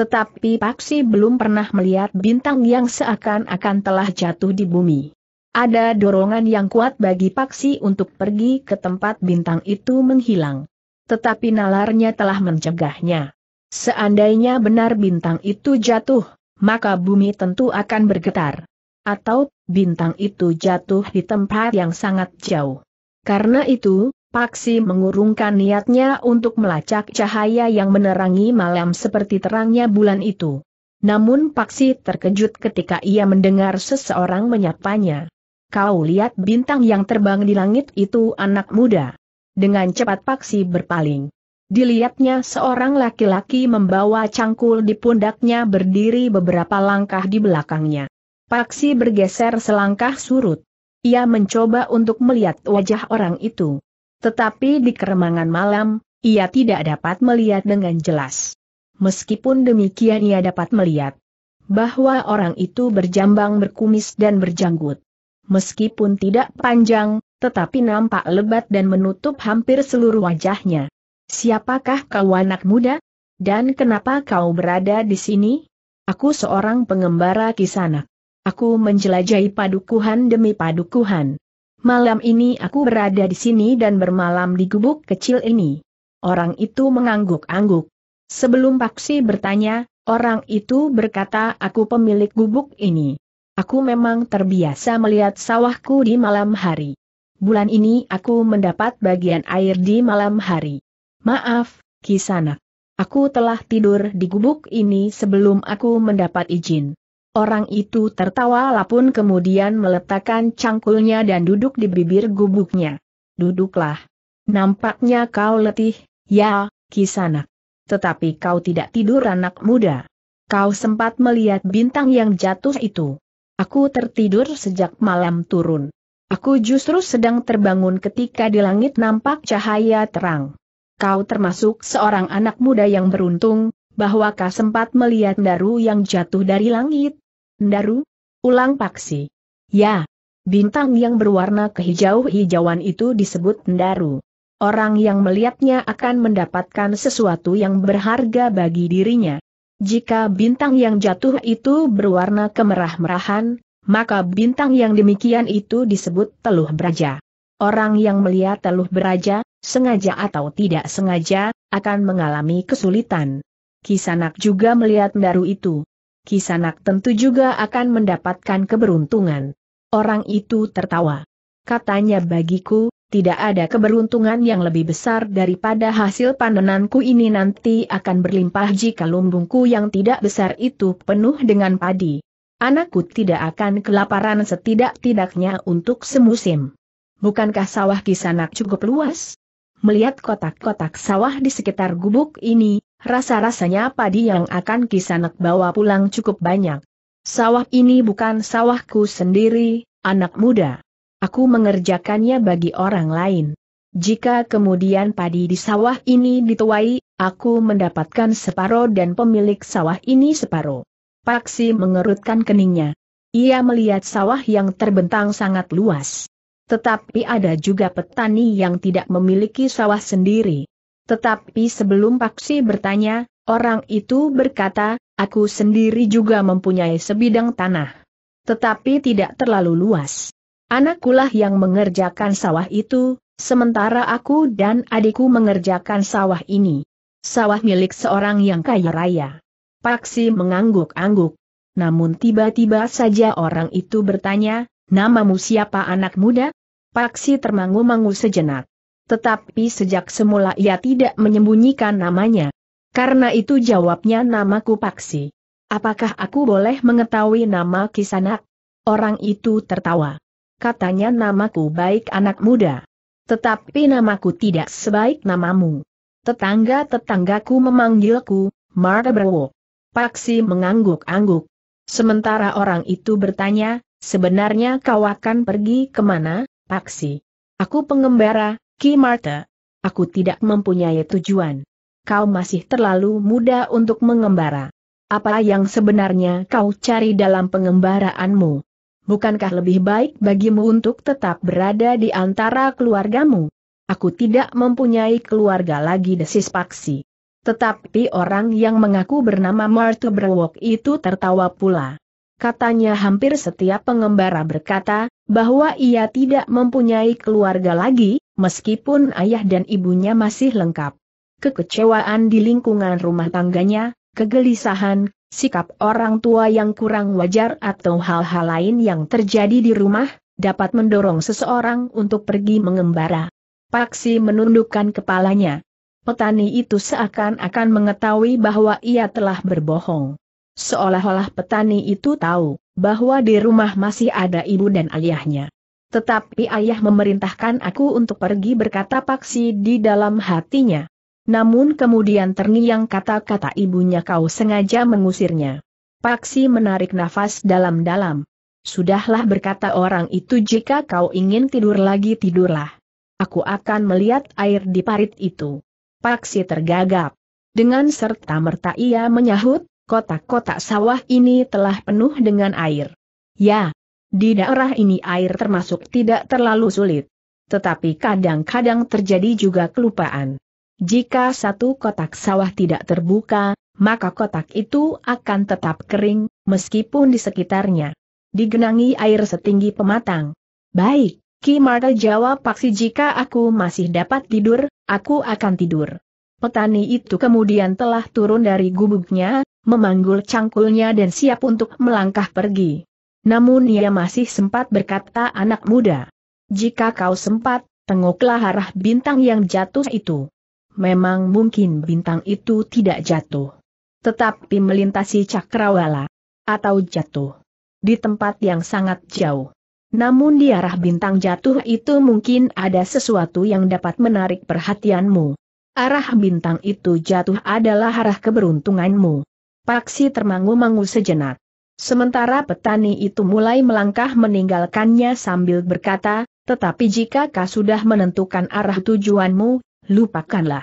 Tetapi Paksi belum pernah melihat bintang yang seakan-akan telah jatuh di bumi. Ada dorongan yang kuat bagi Paksi untuk pergi ke tempat bintang itu menghilang. Tetapi nalarnya telah mencegahnya. Seandainya benar bintang itu jatuh, maka bumi tentu akan bergetar. Atau, bintang itu jatuh di tempat yang sangat jauh. Karena itu, Paksi mengurungkan niatnya untuk melacak cahaya yang menerangi malam seperti terangnya bulan itu. Namun Paksi terkejut ketika ia mendengar seseorang menyapanya. "Kau lihat bintang yang terbang di langit itu, anak muda?" Dengan cepat Paksi berpaling. Dilihatnya seorang laki-laki membawa cangkul di pundaknya berdiri beberapa langkah di belakangnya. Paksi bergeser selangkah surut. Ia mencoba untuk melihat wajah orang itu. Tetapi di keremangan malam, ia tidak dapat melihat dengan jelas. Meskipun demikian ia dapat melihat bahwa orang itu berjambang berkumis dan berjanggut. Meskipun tidak panjang, tetapi nampak lebat dan menutup hampir seluruh wajahnya. "Siapakah kau, anak muda? Dan kenapa kau berada di sini?" "Aku seorang pengembara Kisanak. Aku menjelajahi padukuhan demi padukuhan. Malam ini aku berada di sini dan bermalam di gubuk kecil ini." Orang itu mengangguk-angguk. Sebelum Paksi bertanya, orang itu berkata, "Aku pemilik gubuk ini. Aku memang terbiasa melihat sawahku di malam hari. Bulan ini aku mendapat bagian air di malam hari. Maaf, Kisanak. Aku telah tidur di gubuk ini sebelum aku mendapat izin. Orang itu tertawa lapun kemudian meletakkan cangkulnya dan duduk di bibir gubuknya. Duduklah. Nampaknya kau letih, ya, Kisanak. Tetapi kau tidak tidur anak muda. Kau sempat melihat bintang yang jatuh itu. Aku tertidur sejak malam turun. Aku justru sedang terbangun ketika di langit nampak cahaya terang. Kau termasuk seorang anak muda yang beruntung, bahwa kau sempat melihat Ndaru yang jatuh dari langit. Ndaru? Ulang Paksi. Ya, bintang yang berwarna kehijau-hijauan itu disebut Ndaru. Orang yang melihatnya akan mendapatkan sesuatu yang berharga bagi dirinya. Jika bintang yang jatuh itu berwarna kemerah-merahan, maka bintang yang demikian itu disebut teluh beraja. Orang yang melihat teluh beraja, sengaja atau tidak sengaja, akan mengalami kesulitan. Kisanak juga melihat Ndaru itu. Kisanak tentu juga akan mendapatkan keberuntungan. Orang itu tertawa. Katanya bagiku, tidak ada keberuntungan yang lebih besar daripada hasil panenanku ini nanti akan berlimpah jika lumbungku yang tidak besar itu penuh dengan padi. Anakku tidak akan kelaparan setidak-tidaknya untuk semusim. Bukankah sawah Kisanak cukup luas? Melihat kotak-kotak sawah di sekitar gubuk ini, rasa-rasanya padi yang akan Kisanak bawa pulang cukup banyak. Sawah ini bukan sawahku sendiri, anak muda. Aku mengerjakannya bagi orang lain. Jika kemudian padi di sawah ini dituai, aku mendapatkan separoh dan pemilik sawah ini separoh. Paksi mengerutkan keningnya. Ia melihat sawah yang terbentang sangat luas. Tetapi ada juga petani yang tidak memiliki sawah sendiri. Tetapi sebelum Paksi bertanya, orang itu berkata, aku sendiri juga mempunyai sebidang tanah. Tetapi tidak terlalu luas. Anakkulah yang mengerjakan sawah itu, sementara aku dan adikku mengerjakan sawah ini. Sawah milik seorang yang kaya raya. Paksi mengangguk-angguk. Namun tiba-tiba saja orang itu bertanya, namamu siapa anak muda? Paksi termangu-mangu sejenak. Tetapi sejak semula ia tidak menyembunyikan namanya. Karena itu jawabnya namaku Paksi. Apakah aku boleh mengetahui nama Kisanak? Orang itu tertawa. Katanya namaku baik anak muda. Tetapi namaku tidak sebaik namamu. Tetangga-tetanggaku memanggilku, Martabrowo. Paksi mengangguk-angguk. Sementara orang itu bertanya, sebenarnya kau akan pergi kemana, Paksi? Aku pengembara, Ki Marta. Aku tidak mempunyai tujuan. Kau masih terlalu muda untuk mengembara. Apa yang sebenarnya kau cari dalam pengembaraanmu? Bukankah lebih baik bagimu untuk tetap berada di antara keluargamu? Aku tidak mempunyai keluarga lagi, desis Paksi. Tetapi orang yang mengaku bernama Martabrowo itu tertawa pula. Katanya hampir setiap pengembara berkata, bahwa ia tidak mempunyai keluarga lagi, meskipun ayah dan ibunya masih lengkap. Kekecewaan di lingkungan rumah tangganya, kegelisahan, sikap orang tua yang kurang wajar atau hal-hal lain yang terjadi di rumah, dapat mendorong seseorang untuk pergi mengembara. Paksi menundukkan kepalanya. Petani itu seakan-akan mengetahui bahwa ia telah berbohong. Seolah-olah petani itu tahu, bahwa di rumah masih ada ibu dan ayahnya. Tetapi ayah memerintahkan aku untuk pergi, berkata Paksi di dalam hatinya. Namun kemudian terngiang kata-kata ibunya, kau sengaja mengusirnya. Paksi menarik nafas dalam-dalam. Sudahlah, berkata orang itu, jika kau ingin tidur lagi tidurlah. Aku akan melihat air di parit itu. Paksi tergagap. Dengan serta-merta ia menyahut, kotak-kotak sawah ini telah penuh dengan air. Ya, di daerah ini air termasuk tidak terlalu sulit. Tetapi kadang-kadang terjadi juga kelupaan. Jika satu kotak sawah tidak terbuka, maka kotak itu akan tetap kering, meskipun di sekitarnya digenangi air setinggi pematang. Baik, Ki Marta, jawab Paksi, jika aku masih dapat tidur, aku akan tidur. Petani itu kemudian telah turun dari gubuknya, memanggul cangkulnya dan siap untuk melangkah pergi. Namun ia masih sempat berkata, "Anak muda, jika kau sempat, tengoklah arah bintang yang jatuh itu." Memang mungkin bintang itu tidak jatuh, tetapi melintasi cakrawala, atau jatuh di tempat yang sangat jauh. Namun di arah bintang jatuh itu mungkin ada sesuatu yang dapat menarik perhatianmu. Arah bintang itu jatuh adalah arah keberuntunganmu. Paksi termangu-mangu sejenak. Sementara petani itu mulai melangkah meninggalkannya sambil berkata, "Tetapi jika kau sudah menentukan arah tujuanmu, lupakanlah.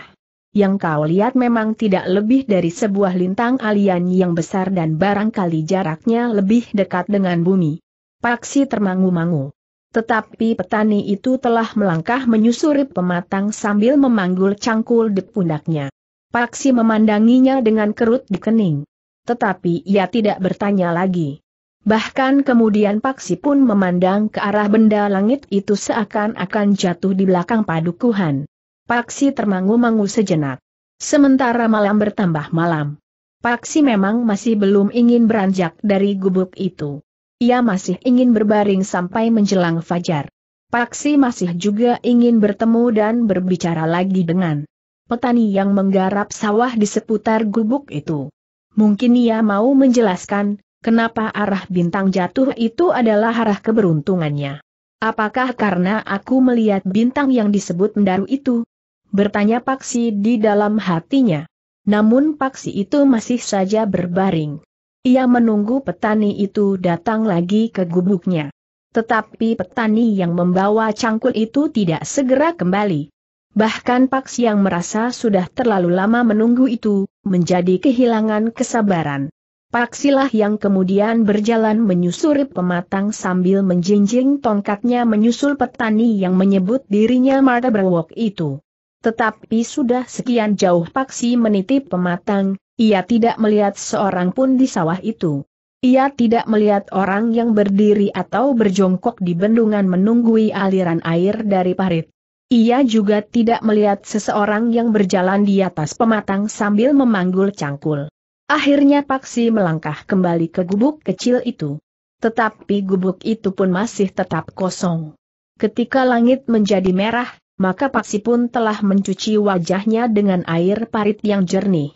Yang kau lihat memang tidak lebih dari sebuah lintang alien yang besar dan barangkali jaraknya lebih dekat dengan bumi." Paksi termangu-mangu. Tetapi petani itu telah melangkah menyusuri pematang sambil memanggul cangkul di pundaknya. Paksi memandanginya dengan kerut di kening. Tetapi ia tidak bertanya lagi. Bahkan kemudian Paksi pun memandang ke arah benda langit itu seakan-akan jatuh di belakang padukuhan. Paksi termangu-mangu sejenak. Sementara malam bertambah malam. Paksi memang masih belum ingin beranjak dari gubuk itu. Ia masih ingin berbaring sampai menjelang fajar. Paksi masih juga ingin bertemu dan berbicara lagi dengan petani yang menggarap sawah di seputar gubuk itu. Mungkin ia mau menjelaskan kenapa arah bintang jatuh itu adalah arah keberuntungannya. "Apakah karena aku melihat bintang yang disebut mendaru itu?" bertanya Paksi di dalam hatinya. Namun Paksi itu masih saja berbaring. Ia menunggu petani itu datang lagi ke gubuknya. Tetapi petani yang membawa cangkul itu tidak segera kembali. Bahkan Paksi yang merasa sudah terlalu lama menunggu itu, menjadi kehilangan kesabaran. Paksilah yang kemudian berjalan menyusuri pematang sambil menjinjing tongkatnya menyusul petani yang menyebut dirinya Marta Berwok itu. Tetapi sudah sekian jauh Paksi meniti pematang, ia tidak melihat seorang pun di sawah itu. Ia tidak melihat orang yang berdiri atau berjongkok di bendungan menunggui aliran air dari parit. Ia juga tidak melihat seseorang yang berjalan di atas pematang sambil memanggul cangkul. Akhirnya Paksi melangkah kembali ke gubuk kecil itu. Tetapi gubuk itu pun masih tetap kosong. Ketika langit menjadi merah, maka Paksi pun telah mencuci wajahnya dengan air parit yang jernih.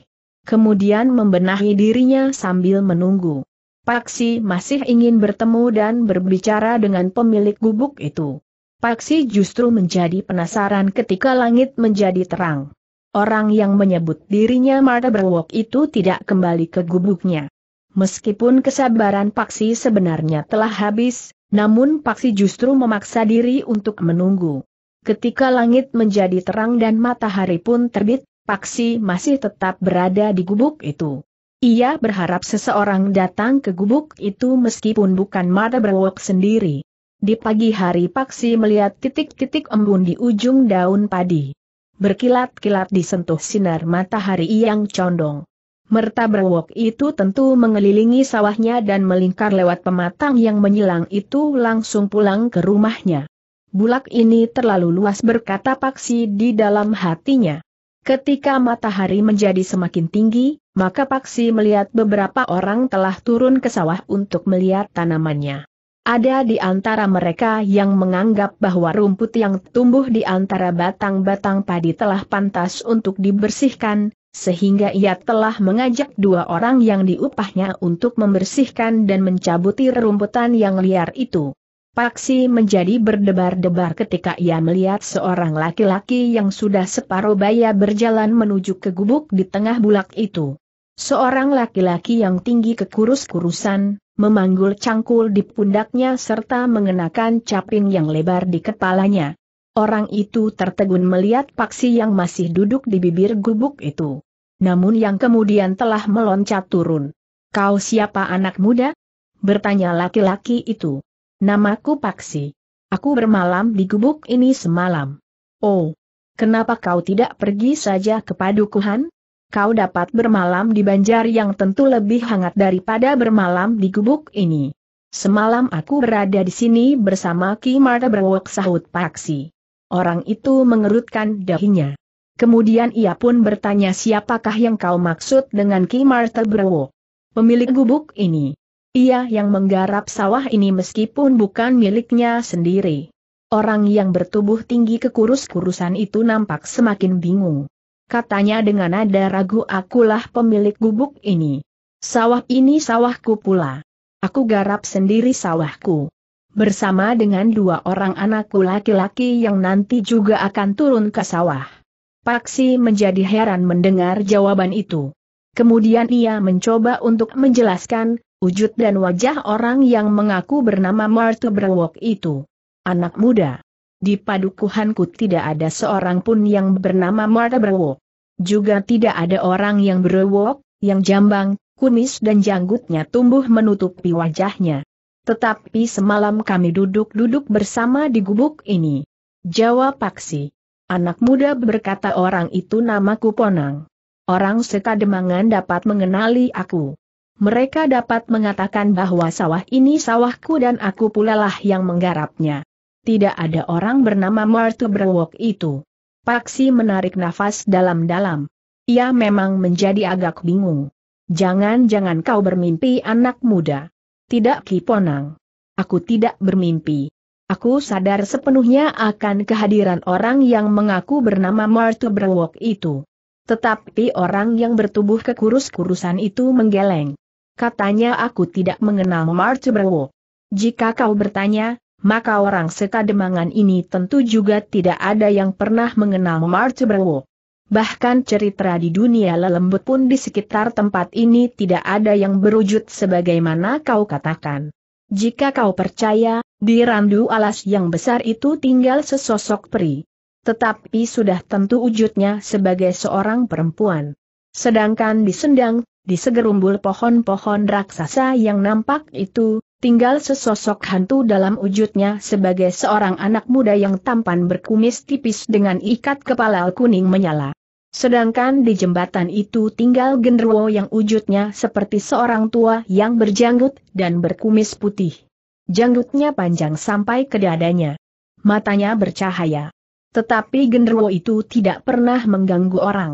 Kemudian membenahi dirinya sambil menunggu. Paksi masih ingin bertemu dan berbicara dengan pemilik gubuk itu. Paksi justru menjadi penasaran ketika langit menjadi terang. Orang yang menyebut dirinya Marta Berwok itu tidak kembali ke gubuknya. Meskipun kesabaran Paksi sebenarnya telah habis, namun Paksi justru memaksa diri untuk menunggu. Ketika langit menjadi terang dan matahari pun terbit, Paksi masih tetap berada di gubuk itu. Ia berharap seseorang datang ke gubuk itu meskipun bukan Marta Berwok sendiri. Di pagi hari Paksi melihat titik-titik embun di ujung daun padi. Berkilat-kilat disentuh sinar matahari yang condong. Marta Berwok itu tentu mengelilingi sawahnya dan melingkar lewat pematang yang menyilang itu langsung pulang ke rumahnya. "Bulak ini terlalu luas," berkata Paksi di dalam hatinya. Ketika matahari menjadi semakin tinggi, maka Paksi melihat beberapa orang telah turun ke sawah untuk melihat tanamannya. Ada di antara mereka yang menganggap bahwa rumput yang tumbuh di antara batang-batang padi telah pantas untuk dibersihkan, sehingga ia telah mengajak dua orang yang diupahnya untuk membersihkan dan mencabuti rerumputan yang liar itu. Paksi menjadi berdebar-debar ketika ia melihat seorang laki-laki yang sudah separuh baya berjalan menuju ke gubuk di tengah bulak itu. Seorang laki-laki yang tinggi kekurus-kurusan, memanggul cangkul di pundaknya serta mengenakan caping yang lebar di kepalanya. Orang itu tertegun melihat Paksi yang masih duduk di bibir gubuk itu. Namun yang kemudian telah meloncat turun. "Kau siapa, anak muda?" bertanya laki-laki itu. "Namaku Paksi. Aku bermalam di gubuk ini semalam." "Oh, kenapa kau tidak pergi saja ke padukuhan? Kau dapat bermalam di banjar yang tentu lebih hangat daripada bermalam di gubuk ini." "Semalam aku berada di sini bersama Ki Marta Berwok," sahut Paksi. Orang itu mengerutkan dahinya. Kemudian ia pun bertanya, "Siapakah yang kau maksud dengan Ki Marta Berwok?" "Pemilik gubuk ini. Ia yang menggarap sawah ini meskipun bukan miliknya sendiri. Orang yang bertubuh tinggi kekurus-kurusan itu nampak semakin bingung. Katanya dengan nada ragu, "Akulah pemilik gubuk ini. Sawah ini sawahku pula. Aku garap sendiri sawahku. Bersama dengan dua orang anakku laki-laki yang nanti juga akan turun ke sawah." Paksi menjadi heran mendengar jawaban itu. Kemudian ia mencoba untuk menjelaskan wujud dan wajah orang yang mengaku bernama Martu Berwok itu. "Anak muda, di padukuhanku tidak ada seorang pun yang bernama Martu Berwok. Juga tidak ada orang yang berwok, yang jambang, kumis dan janggutnya tumbuh menutupi wajahnya. Tetapi semalam kami duduk-duduk bersama di gubuk ini," jawab Paksi. "Anak muda," berkata orang itu, "namaku Ponang. Orang Sekademangan dapat mengenali aku. Mereka dapat mengatakan bahwa sawah ini sawahku dan aku pula lah yang menggarapnya. Tidak ada orang bernama Martu Berwok itu." Paksi menarik nafas dalam-dalam. Ia memang menjadi agak bingung. "Jangan-jangan kau bermimpi, anak muda." "Tidak, Ki Ponang. Aku tidak bermimpi. Aku sadar sepenuhnya akan kehadiran orang yang mengaku bernama Martu Berwok itu. Tetapi orang yang bertubuh kekurus-kurusan itu menggeleng. Katanya, 'Aku tidak mengenal Martu Berwok.' Jika kau bertanya, maka orang Sekademangan ini tentu juga tidak ada yang pernah mengenal Martu Berwok. Bahkan cerita di dunia lelembut pun di sekitar tempat ini tidak ada yang berwujud sebagaimana kau katakan. Jika kau percaya, di randu alas yang besar itu tinggal sesosok peri. Tetapi sudah tentu wujudnya sebagai seorang perempuan. Sedangkan di sendang, di segerumbul pohon-pohon raksasa yang nampak itu, tinggal sesosok hantu dalam wujudnya sebagai seorang anak muda yang tampan berkumis tipis dengan ikat kepala kuning menyala. Sedangkan di jembatan itu tinggal genderuwo yang wujudnya seperti seorang tua yang berjanggut dan berkumis putih. Janggutnya panjang sampai ke dadanya. Matanya bercahaya. Tetapi genderuwo itu tidak pernah mengganggu orang.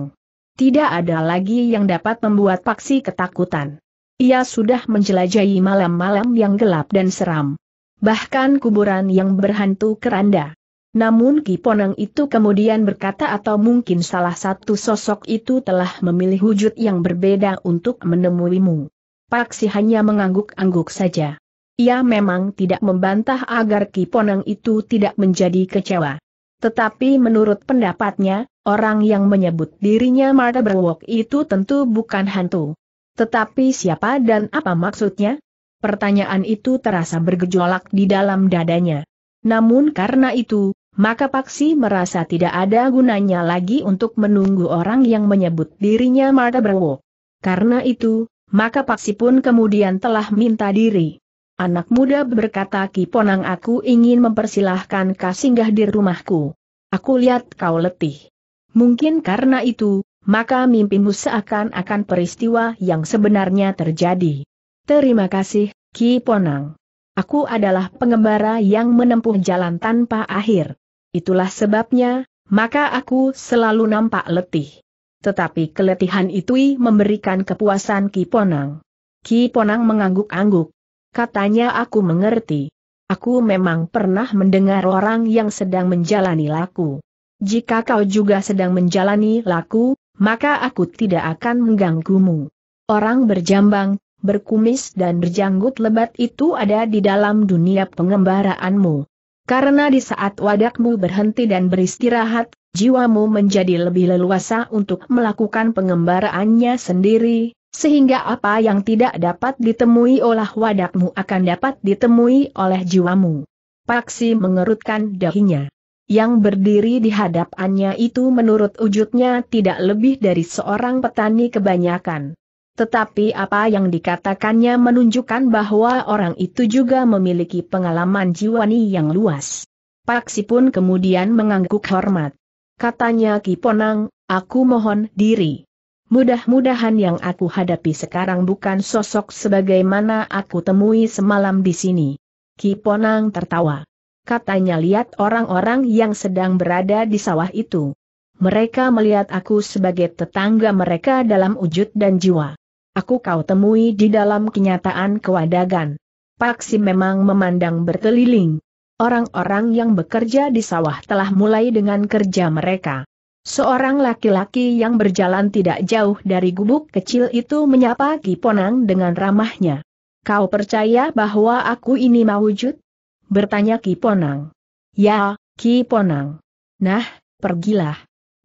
Tidak ada lagi yang dapat membuat Paksi ketakutan. Ia sudah menjelajahi malam-malam yang gelap dan seram. Bahkan kuburan yang berhantu keranda. Namun Ki Ponang itu kemudian berkata, atau mungkin salah satu sosok itu telah memilih wujud yang berbeda untuk menemuimu. Paksi hanya mengangguk-angguk saja. Ia memang tidak membantah agar Ki Ponang itu tidak menjadi kecewa. Tetapi menurut pendapatnya, orang yang menyebut dirinya Martu Berwok itu tentu bukan hantu. Tetapi siapa dan apa maksudnya? Pertanyaan itu terasa bergejolak di dalam dadanya. Namun karena itu, maka Paksi merasa tidak ada gunanya lagi untuk menunggu orang yang menyebut dirinya Martu Berwok. Karena itu, maka Paksi pun kemudian telah minta diri. "Anak muda," berkata Ki Ponang, "aku ingin mempersilahkan kau singgah di rumahku. Aku lihat kau letih. Mungkin karena itu, maka mimpimu seakan-akan peristiwa yang sebenarnya terjadi." "Terima kasih, Ki Ponang. Aku adalah pengembara yang menempuh jalan tanpa akhir. Itulah sebabnya, maka aku selalu nampak letih. Tetapi keletihan itu memberikan kepuasan, Ki Ponang." Ki Ponang mengangguk-angguk. Katanya, "Aku mengerti. Aku memang pernah mendengar orang yang sedang menjalani laku. Jika kau juga sedang menjalani laku, maka aku tidak akan mengganggumu." Orang berjambang, berkumis dan berjanggut lebat itu ada di dalam dunia pengembaraanmu. Karena di saat wadakmu berhenti dan beristirahat, jiwamu menjadi lebih leluasa untuk melakukan pengembaraannya sendiri, sehingga apa yang tidak dapat ditemui oleh wadakmu akan dapat ditemui oleh jiwamu. Paksi mengerutkan dahinya. Yang berdiri di hadapannya itu menurut wujudnya tidak lebih dari seorang petani kebanyakan. Tetapi apa yang dikatakannya menunjukkan bahwa orang itu juga memiliki pengalaman jiwani yang luas. Paksi pun kemudian mengangguk hormat. Katanya, "Ki Ponang, aku mohon diri. Mudah-mudahan yang aku hadapi sekarang bukan sosok sebagaimana aku temui semalam di sini." Ki Ponang tertawa. Katanya, "Lihat orang-orang yang sedang berada di sawah itu. Mereka melihat aku sebagai tetangga mereka dalam wujud dan jiwa. Aku kau temui di dalam kenyataan kewadagan. Paksi memang memandang berkeliling. Orang-orang yang bekerja di sawah telah mulai dengan kerja mereka. Seorang laki-laki yang berjalan tidak jauh dari gubuk kecil itu menyapa Kiponang dengan ramahnya. Kau percaya bahwa aku ini mewujud? Bertanya Kiponang. Ya, Kiponang. Nah, pergilah.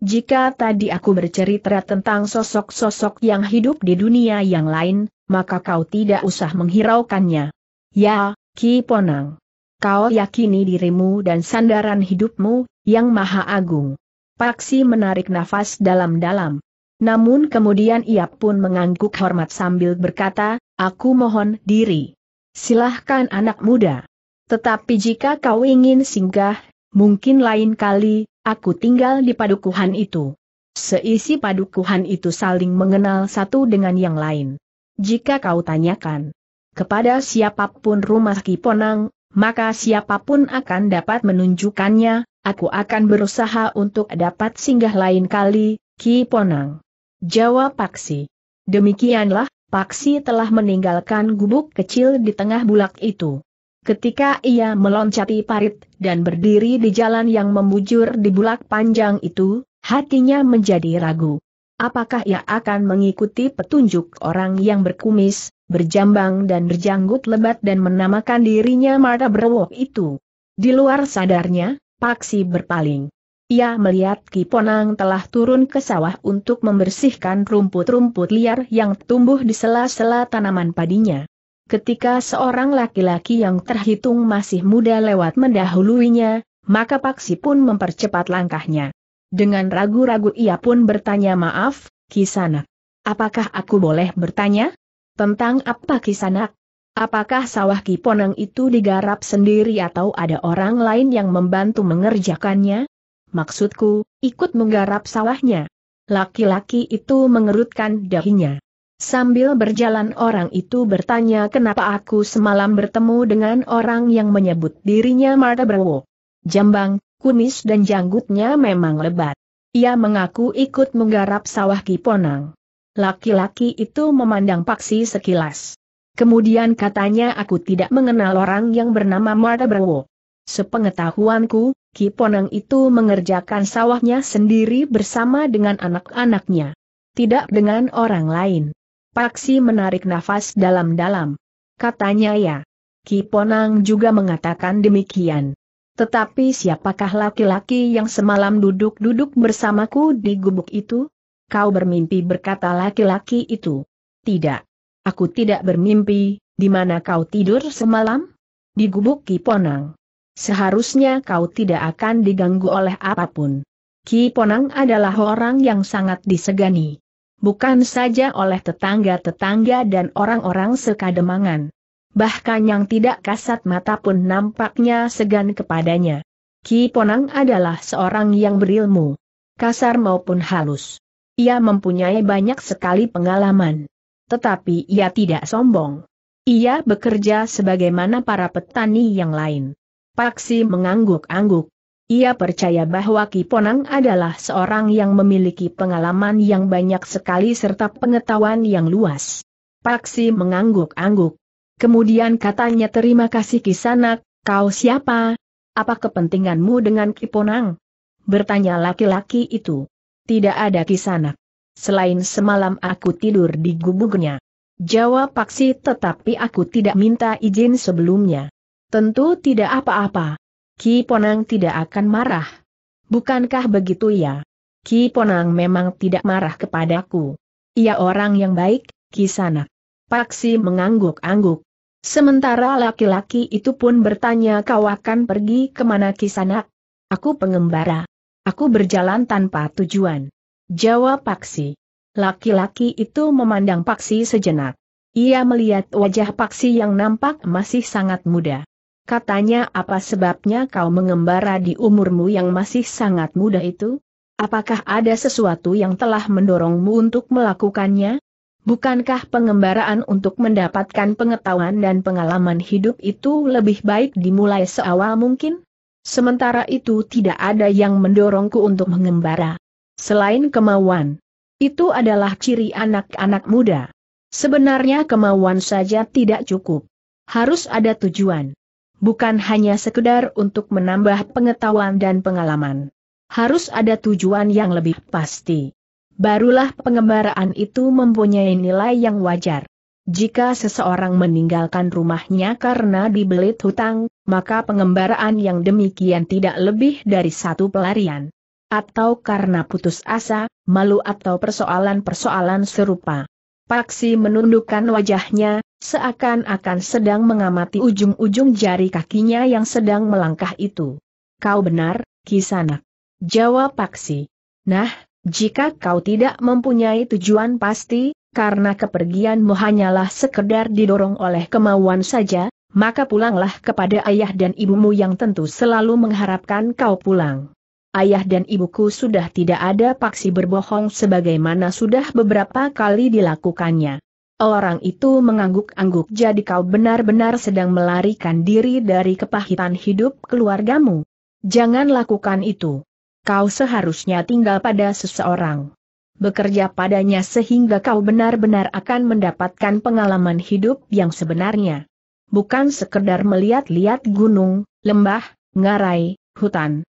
Jika tadi aku bercerita tentang sosok-sosok yang hidup di dunia yang lain, maka kau tidak usah menghiraukannya. Ya, Kiponang. Kau yakini dirimu dan sandaran hidupmu, yang maha agung. Paksi menarik nafas dalam-dalam. Namun kemudian ia pun mengangguk hormat sambil berkata, aku mohon diri. Silahkan anak muda. Tetapi jika kau ingin singgah, mungkin lain kali, aku tinggal di padukuhan itu. Seisi padukuhan itu saling mengenal satu dengan yang lain. Jika kau tanyakan kepada siapapun rumah Kiponang, maka siapapun akan dapat menunjukkannya. Aku akan berusaha untuk dapat singgah lain kali, Kiponang. Jawab Paksi. Demikianlah, Paksi telah meninggalkan gubuk kecil di tengah bulak itu. Ketika ia meloncati parit dan berdiri di jalan yang membujur di bulak panjang itu, hatinya menjadi ragu. Apakah ia akan mengikuti petunjuk orang yang berkumis, berjambang dan berjanggut lebat dan menamakan dirinya Marta Brewok itu? Di luar sadarnya, Paksi berpaling. Ia melihat Kiponang telah turun ke sawah untuk membersihkan rumput-rumput liar yang tumbuh di sela-sela tanaman padinya. Ketika seorang laki-laki yang terhitung masih muda lewat mendahuluinya, maka Paksi pun mempercepat langkahnya. Dengan ragu-ragu ia pun bertanya, maaf, Kisanak. Apakah aku boleh bertanya? Tentang apa Kisanak? Apakah sawah Kiponang itu digarap sendiri atau ada orang lain yang membantu mengerjakannya? Maksudku, ikut menggarap sawahnya. Laki-laki itu mengerutkan dahinya. Sambil berjalan orang itu bertanya, kenapa aku semalam bertemu dengan orang yang menyebut dirinya Marta Brewok? Jambang, kumis dan janggutnya memang lebat. Ia mengaku ikut menggarap sawah Kiponang. Laki-laki itu memandang Paksi sekilas. Kemudian katanya, aku tidak mengenal orang yang bernama Marta Brewok. Sepengetahuanku, Kiponang itu mengerjakan sawahnya sendiri bersama dengan anak-anaknya. Tidak dengan orang lain. Paksi menarik nafas dalam-dalam. Katanya, ya. Kiponang juga mengatakan demikian. Tetapi siapakah laki-laki yang semalam duduk-duduk bersamaku di gubuk itu? Kau bermimpi, berkata laki-laki itu. Tidak. Aku tidak bermimpi. Di mana kau tidur semalam? Di gubuk Kiponang. Seharusnya kau tidak akan diganggu oleh apapun. Kiponang adalah orang yang sangat disegani. Bukan saja oleh tetangga-tetangga dan orang-orang sekademangan. Bahkan yang tidak kasat mata pun nampaknya segan kepadanya. Kiponang adalah seorang yang berilmu, kasar maupun halus. Ia mempunyai banyak sekali pengalaman. Tetapi ia tidak sombong. Ia bekerja sebagaimana para petani yang lain. Paksi mengangguk-angguk. Ia percaya bahwa Kiponang adalah seorang yang memiliki pengalaman yang banyak sekali serta pengetahuan yang luas. Paksi mengangguk-angguk. Kemudian katanya, terima kasih Kisanak, kau siapa? Apa kepentinganmu dengan Kiponang? Bertanya laki-laki itu. Tidak ada Kisanak. Selain semalam aku tidur di gubuknya. Jawab Paksi, tetapi aku tidak minta izin sebelumnya. Tentu tidak apa-apa. Kiponang tidak akan marah. Bukankah begitu ya? Kiponang memang tidak marah kepadaku. Ia orang yang baik, Kisanak. Paksi mengangguk-angguk. Sementara laki-laki itu pun bertanya, kau akan pergi kemana Kisanak? Aku pengembara. Aku berjalan tanpa tujuan. Jawab Paksi. Laki-laki itu memandang Paksi sejenak. Ia melihat wajah Paksi yang nampak masih sangat muda. Katanya, apa sebabnya kau mengembara di umurmu yang masih sangat muda itu? Apakah ada sesuatu yang telah mendorongmu untuk melakukannya? Bukankah pengembaraan untuk mendapatkan pengetahuan dan pengalaman hidup itu lebih baik dimulai seawal mungkin? Sementara itu tidak ada yang mendorongku untuk mengembara. Selain kemauan. Itu adalah ciri anak-anak muda. Sebenarnya kemauan saja tidak cukup. Harus ada tujuan. Bukan hanya sekedar untuk menambah pengetahuan dan pengalaman. Harus ada tujuan yang lebih pasti. Barulah pengembaraan itu mempunyai nilai yang wajar. Jika seseorang meninggalkan rumahnya karena dibelit hutang, maka pengembaraan yang demikian tidak lebih dari satu pelarian. Atau karena putus asa, malu atau persoalan-persoalan serupa. Paksi menundukkan wajahnya, seakan-akan sedang mengamati ujung-ujung jari kakinya yang sedang melangkah itu. Kau benar, Kisanak, jawab Paksi. Nah, jika kau tidak mempunyai tujuan pasti, karena kepergianmu hanyalah sekedar didorong oleh kemauan saja, maka pulanglah kepada ayah dan ibumu yang tentu selalu mengharapkan kau pulang. Ayah dan ibuku sudah tidak ada. Paksi berbohong sebagaimana sudah beberapa kali dilakukannya. Orang itu mengangguk-angguk. Jadi kau benar-benar sedang melarikan diri dari kepahitan hidup keluargamu. Jangan lakukan itu. Kau seharusnya tinggal pada seseorang. Bekerja padanya sehingga kau benar-benar akan mendapatkan pengalaman hidup yang sebenarnya. Bukan sekedar melihat-lihat gunung, lembah, ngarai, hutan.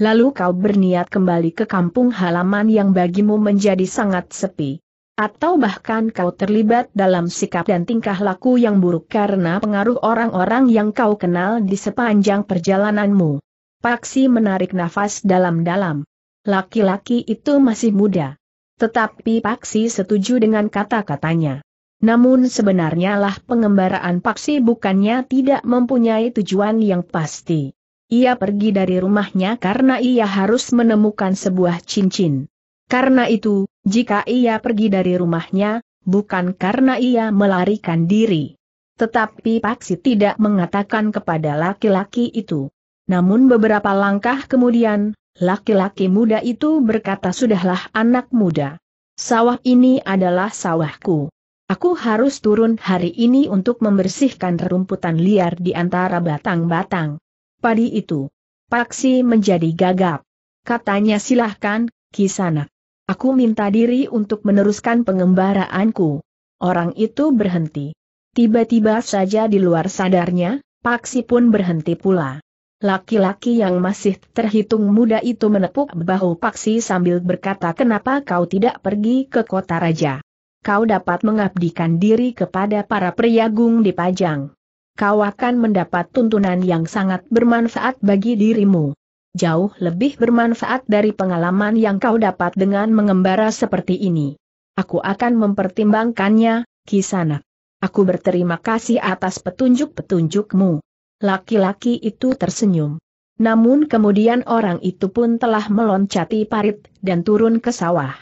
Lalu kau berniat kembali ke kampung halaman yang bagimu menjadi sangat sepi. Atau bahkan kau terlibat dalam sikap dan tingkah laku yang buruk karena pengaruh orang-orang yang kau kenal di sepanjang perjalananmu. Paksi menarik nafas dalam-dalam. Laki-laki itu masih muda. Tetapi Paksi setuju dengan kata-katanya. Namun sebenarnya lah pengembaraan Paksi bukannya tidak mempunyai tujuan yang pasti. Ia pergi dari rumahnya karena ia harus menemukan sebuah cincin. Karena itu, jika ia pergi dari rumahnya, bukan karena ia melarikan diri. Tetapi Paksi tidak mengatakan kepada laki-laki itu. Namun beberapa langkah kemudian, laki-laki muda itu berkata, "Sudahlah anak muda. Sawah ini adalah sawahku. Aku harus turun hari ini untuk membersihkan rerumputan liar di antara batang-batang padi itu." Paksi menjadi gagap. Katanya, "Silahkan, Kisanak. Aku minta diri untuk meneruskan pengembaraanku." Orang itu berhenti. Tiba-tiba saja di luar sadarnya, Paksi pun berhenti pula. Laki-laki yang masih terhitung muda itu menepuk bahu Paksi sambil berkata, "Kenapa kau tidak pergi ke kota raja? Kau dapat mengabdikan diri kepada para priagung di Pajang. Kau akan mendapat tuntunan yang sangat bermanfaat bagi dirimu. Jauh lebih bermanfaat dari pengalaman yang kau dapat dengan mengembara seperti ini. Aku akan mempertimbangkannya, Kisanak. Aku berterima kasih atas petunjuk-petunjukmu." Laki-laki itu tersenyum. Namun kemudian orang itu pun telah meloncati parit dan turun ke sawah.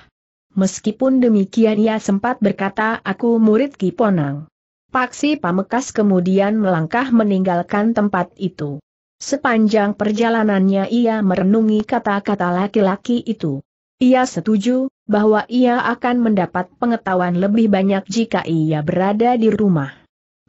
Meskipun demikian ia sempat berkata, "Aku murid Ki Ponang." Paksi Pamekas kemudian melangkah meninggalkan tempat itu. Sepanjang perjalanannya ia merenungi kata-kata laki-laki itu. Ia setuju bahwa ia akan mendapat pengetahuan lebih banyak jika ia berada di rumah.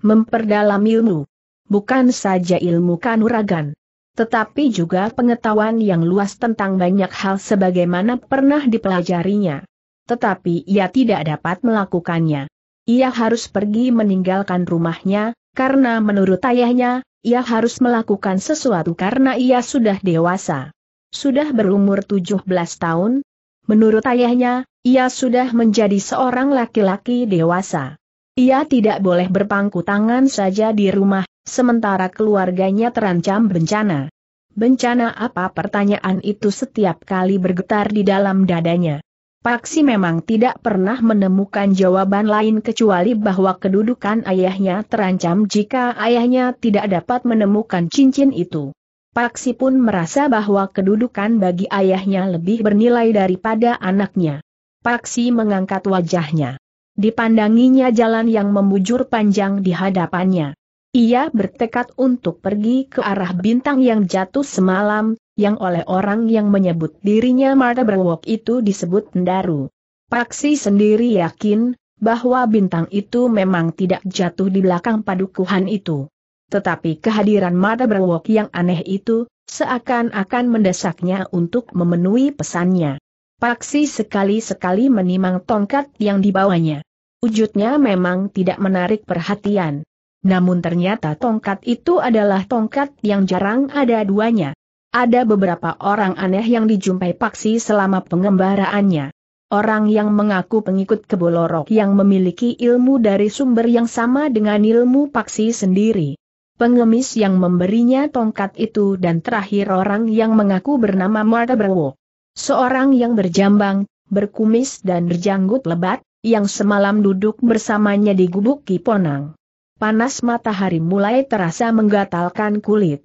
Memperdalam ilmu. Bukan saja ilmu kanuragan, tetapi juga pengetahuan yang luas tentang banyak hal sebagaimana pernah dipelajarinya. Tetapi ia tidak dapat melakukannya. Ia harus pergi meninggalkan rumahnya, karena menurut ayahnya, ia harus melakukan sesuatu karena ia sudah dewasa. Sudah berumur 17 tahun. Menurut ayahnya, ia sudah menjadi seorang laki-laki dewasa. Ia tidak boleh berpangku tangan saja di rumah, sementara keluarganya terancam bencana. Bencana apa? Pertanyaan itu setiap kali bergetar di dalam dadanya. Paksi memang tidak pernah menemukan jawaban lain kecuali bahwa kedudukan ayahnya terancam jika ayahnya tidak dapat menemukan cincin itu. Paksi pun merasa bahwa kedudukan bagi ayahnya lebih bernilai daripada anaknya. Paksi mengangkat wajahnya. Dipandanginya jalan yang membujur panjang di hadapannya. Ia bertekad untuk pergi ke arah bintang yang jatuh semalam, yang oleh orang yang menyebut dirinya Martha Berwok itu disebut Ndaru. Paksi sendiri yakin bahwa bintang itu memang tidak jatuh di belakang padukuhan itu. Tetapi kehadiran Martha Berwok yang aneh itu, seakan-akan mendesaknya untuk memenuhi pesannya. Paksi sekali-sekali menimang tongkat yang dibawanya. wujudnya memang tidak menarik perhatian. Namun ternyata tongkat itu adalah tongkat yang jarang ada duanya. Ada beberapa orang aneh yang dijumpai Paksi selama pengembaraannya. Orang yang mengaku pengikut Kebolorok yang memiliki ilmu dari sumber yang sama dengan ilmu Paksi sendiri. Pengemis yang memberinya tongkat itu dan terakhir orang yang mengaku bernama Marta Berwo. Seorang yang berjambang, berkumis dan berjanggut lebat, yang semalam duduk bersamanya di gubuk Kiponang. Panas matahari mulai terasa menggatalkan kulit.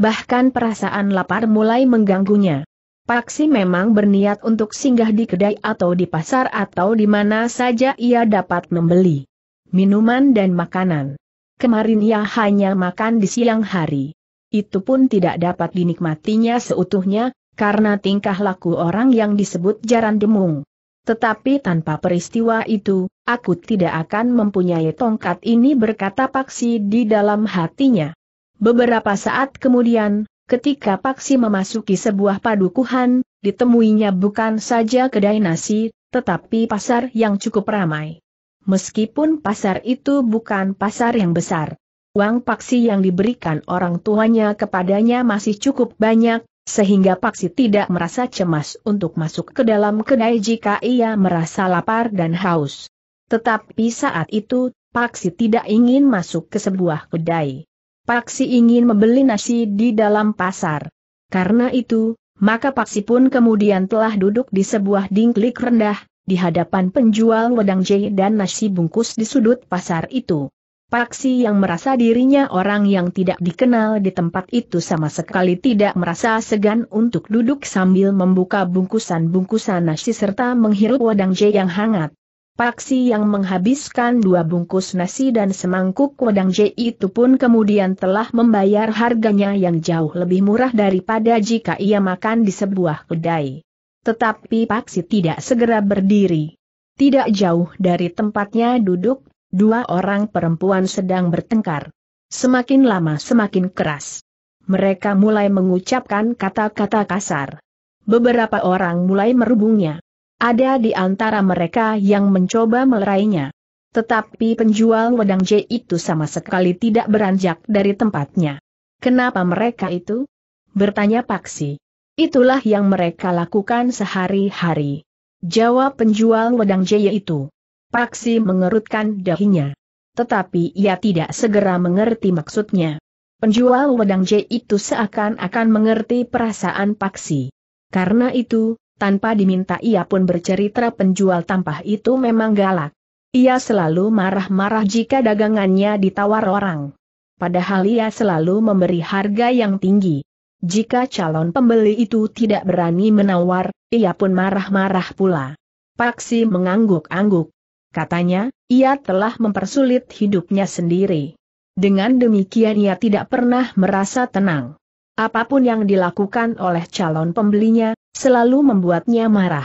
Bahkan perasaan lapar mulai mengganggunya. Paksi memang berniat untuk singgah di kedai atau di pasar atau di mana saja ia dapat membeli minuman dan makanan. Kemarin ia hanya makan di siang hari. Itu pun tidak dapat dinikmatinya seutuhnya, karena tingkah laku orang yang disebut Jaran Demung. Tetapi tanpa peristiwa itu, aku tidak akan mempunyai tongkat ini, berkata Paksi di dalam hatinya. Beberapa saat kemudian, ketika Paksi memasuki sebuah padukuhan, ditemuinya bukan saja kedai nasi, tetapi pasar yang cukup ramai. Meskipun pasar itu bukan pasar yang besar, uang Paksi yang diberikan orang tuanya kepadanya masih cukup banyak, sehingga Paksi tidak merasa cemas untuk masuk ke dalam kedai jika ia merasa lapar dan haus. Tetapi saat itu, Paksi tidak ingin masuk ke sebuah kedai. Paksi ingin membeli nasi di dalam pasar. Karena itu, maka Paksi pun kemudian telah duduk di sebuah dingklik rendah, di hadapan penjual wedang jahe dan nasi bungkus di sudut pasar itu. Paksi yang merasa dirinya orang yang tidak dikenal di tempat itu sama sekali tidak merasa segan untuk duduk sambil membuka bungkusan-bungkusan nasi serta menghirup wedang jahe yang hangat. Paksi yang menghabiskan 2 bungkus nasi dan semangkuk wedang jahe itu pun kemudian telah membayar harganya yang jauh lebih murah daripada jika ia makan di sebuah kedai. Tetapi Paksi tidak segera berdiri. Tidak jauh dari tempatnya duduk, 2 orang perempuan sedang bertengkar. Semakin lama semakin keras. Mereka mulai mengucapkan kata-kata kasar. Beberapa orang mulai merubungnya. Ada di antara mereka yang mencoba melerainya. Tetapi penjual wedang jahe itu sama sekali tidak beranjak dari tempatnya. Kenapa mereka itu? Bertanya Paksi. Itulah yang mereka lakukan sehari-hari, jawab penjual wedang jahe itu. Paksi mengerutkan dahinya. Tetapi ia tidak segera mengerti maksudnya. Penjual wedang jahe itu seakan-akan mengerti perasaan Paksi. Karena itu, tanpa diminta ia pun bercerita penjual tampah itu memang galak. Ia selalu marah-marah jika dagangannya ditawar orang. Padahal ia selalu memberi harga yang tinggi. Jika calon pembeli itu tidak berani menawar, ia pun marah-marah pula. Paksi mengangguk-angguk. Katanya, ia telah mempersulit hidupnya sendiri. Dengan demikian ia tidak pernah merasa tenang. Apapun yang dilakukan oleh calon pembelinya, selalu membuatnya marah.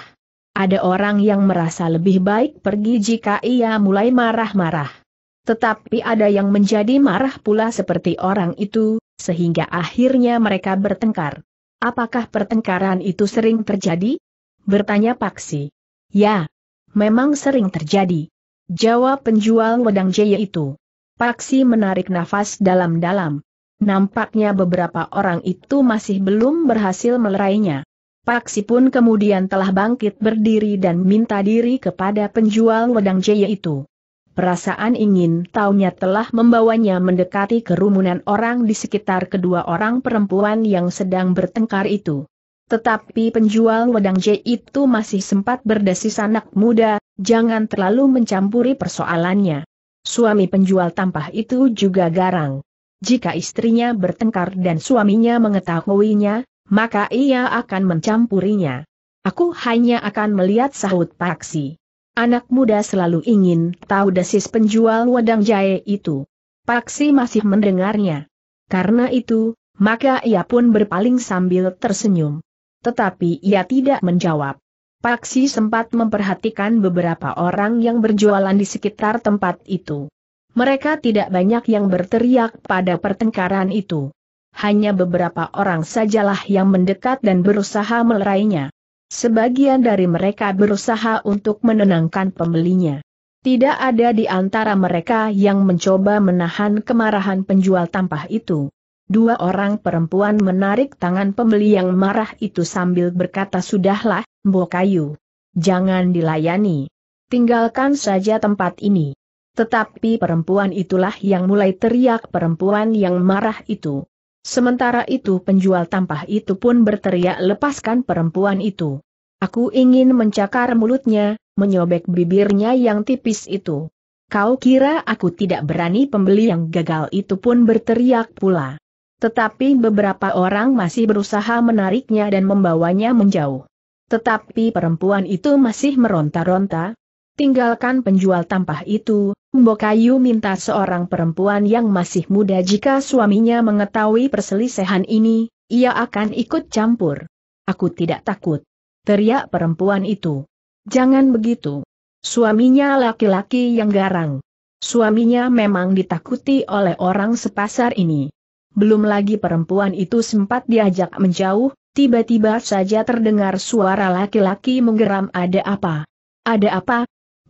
Ada orang yang merasa lebih baik pergi jika ia mulai marah-marah. Tetapi ada yang menjadi marah pula seperti orang itu, sehingga akhirnya mereka bertengkar. Apakah pertengkaran itu sering terjadi? Bertanya Paksi. Ya. Memang sering terjadi, jawab penjual wedang jahe itu. Paksi menarik nafas dalam-dalam. Nampaknya beberapa orang itu masih belum berhasil melerainya. Paksi pun kemudian telah bangkit berdiri dan minta diri kepada penjual wedang jahe itu. Perasaan ingin tahunya telah membawanya mendekati kerumunan orang di sekitar kedua orang perempuan yang sedang bertengkar itu. Tetapi penjual wedang jahe itu masih sempat berdesis anak muda, jangan terlalu mencampuri persoalannya. Suami penjual tampah itu juga garang. Jika istrinya bertengkar dan suaminya mengetahuinya, maka ia akan mencampurinya. Aku hanya akan melihat, sahut Paksi. Anak muda selalu ingin tahu desis penjual wedang jahe itu. Paksi masih mendengarnya. Karena itu, maka ia pun berpaling sambil tersenyum. Tetapi ia tidak menjawab. Paksi sempat memperhatikan beberapa orang yang berjualan di sekitar tempat itu. Mereka tidak banyak yang berteriak pada pertengkaran itu. Hanya beberapa orang sajalah yang mendekat dan berusaha melerainya. Sebagian dari mereka berusaha untuk menenangkan pembelinya. Tidak ada di antara mereka yang mencoba menahan kemarahan penjual tampah itu. Dua orang perempuan menarik tangan pembeli yang marah itu sambil berkata, "Sudahlah, Mbok Kayu. Jangan dilayani. Tinggalkan saja tempat ini." Tetapi perempuan itulah yang mulai teriak, perempuan yang marah itu. Sementara itu penjual tampah itu pun berteriak, "Lepaskan perempuan itu. Aku ingin mencakar mulutnya, menyobek bibirnya yang tipis itu. Kau kira aku tidak berani?" Pembeli yang gagal itu pun berteriak pula. Tetapi beberapa orang masih berusaha menariknya dan membawanya menjauh. Tetapi perempuan itu masih meronta-ronta. "Tinggalkan penjual tampah itu, Mbok Kayu," minta seorang perempuan yang masih muda. Jika suaminya mengetahui perselisihan ini, ia akan ikut campur. "Aku tidak takut," teriak perempuan itu. "Jangan begitu. Suaminya laki-laki yang garang. Suaminya memang ditakuti oleh orang sepasar ini." Belum lagi perempuan itu sempat diajak menjauh, tiba-tiba saja terdengar suara laki-laki menggeram, "Ada apa? Ada apa?"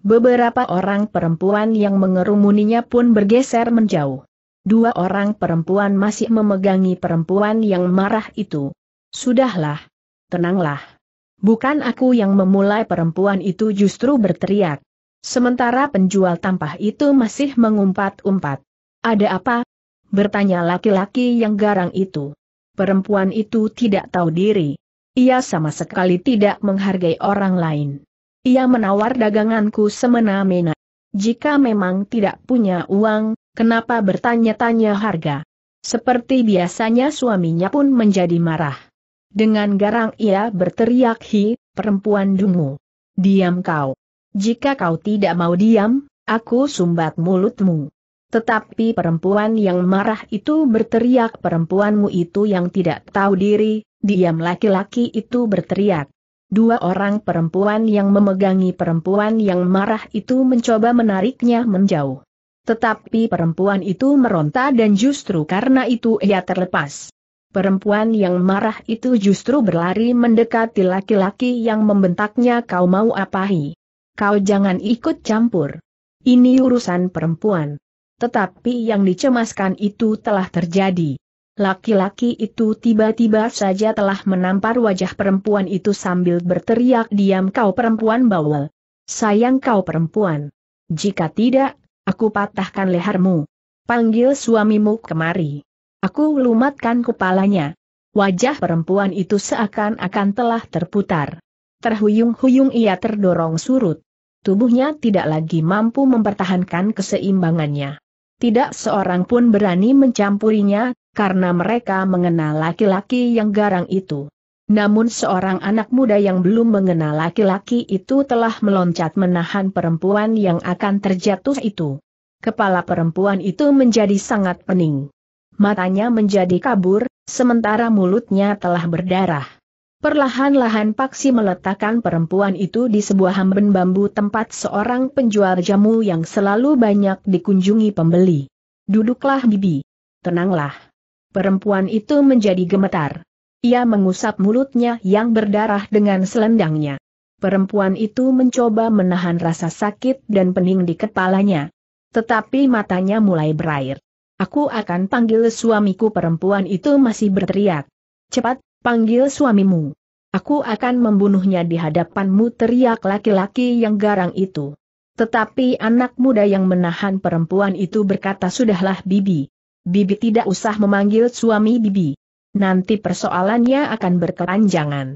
Beberapa orang perempuan yang mengerumuninya pun bergeser menjauh. Dua orang perempuan masih memegangi perempuan yang marah itu. "Sudahlah. Tenanglah. Bukan aku yang memulai," perempuan itu justru berteriak. Sementara penjual tampah itu masih mengumpat-umpat. "Ada apa?" bertanya laki-laki yang garang itu. Perempuan itu tidak tahu diri. Ia sama sekali tidak menghargai orang lain. Ia menawar daganganku semena-mena. Jika memang tidak punya uang, kenapa bertanya-tanya harga? Seperti biasanya suaminya pun menjadi marah. Dengan garang ia berteriak, "Hi, perempuan dungu. Diam kau. Jika kau tidak mau diam, aku sumbat mulutmu." Tetapi perempuan yang marah itu berteriak, "Perempuanmu itu yang tidak tahu diri, diam!" Laki-laki itu berteriak. Dua orang perempuan yang memegangi perempuan yang marah itu mencoba menariknya menjauh. Tetapi perempuan itu meronta dan justru karena itu ia terlepas. Perempuan yang marah itu justru berlari mendekati laki-laki yang membentaknya, "Kau mau apahi? Kau jangan ikut campur. Ini urusan perempuan." Tetapi yang dicemaskan itu telah terjadi. Laki-laki itu tiba-tiba saja telah menampar wajah perempuan itu sambil berteriak, "Diam kau perempuan bawel. Sayang kau perempuan. Jika tidak, aku patahkan lehermu. Panggil suamimu kemari. Aku lumatkan kepalanya." Wajah perempuan itu seakan-akan telah terputar. Terhuyung-huyung ia terdorong surut. Tubuhnya tidak lagi mampu mempertahankan keseimbangannya. Tidak seorang pun berani mencampurinya, karena mereka mengenal laki-laki yang garang itu. Namun seorang anak muda yang belum mengenal laki-laki itu telah meloncat menahan perempuan yang akan terjatuh itu. Kepala perempuan itu menjadi sangat pening. Matanya menjadi kabur, sementara mulutnya telah berdarah. Perlahan-lahan Paksi meletakkan perempuan itu di sebuah hamben bambu tempat seorang penjual jamu yang selalu banyak dikunjungi pembeli. "Duduklah Bibi. Tenanglah." Perempuan itu menjadi gemetar. Ia mengusap mulutnya yang berdarah dengan selendangnya. Perempuan itu mencoba menahan rasa sakit dan pening di kepalanya. Tetapi matanya mulai berair. "Aku akan panggil suamiku." Perempuan itu masih berteriak. "Cepat, panggil suamimu. Aku akan membunuhnya di hadapanmu," teriak laki-laki yang garang itu. Tetapi anak muda yang menahan perempuan itu berkata, "Sudahlah Bibi. Bibi tidak usah memanggil suami Bibi. Nanti persoalannya akan berkelanjangan.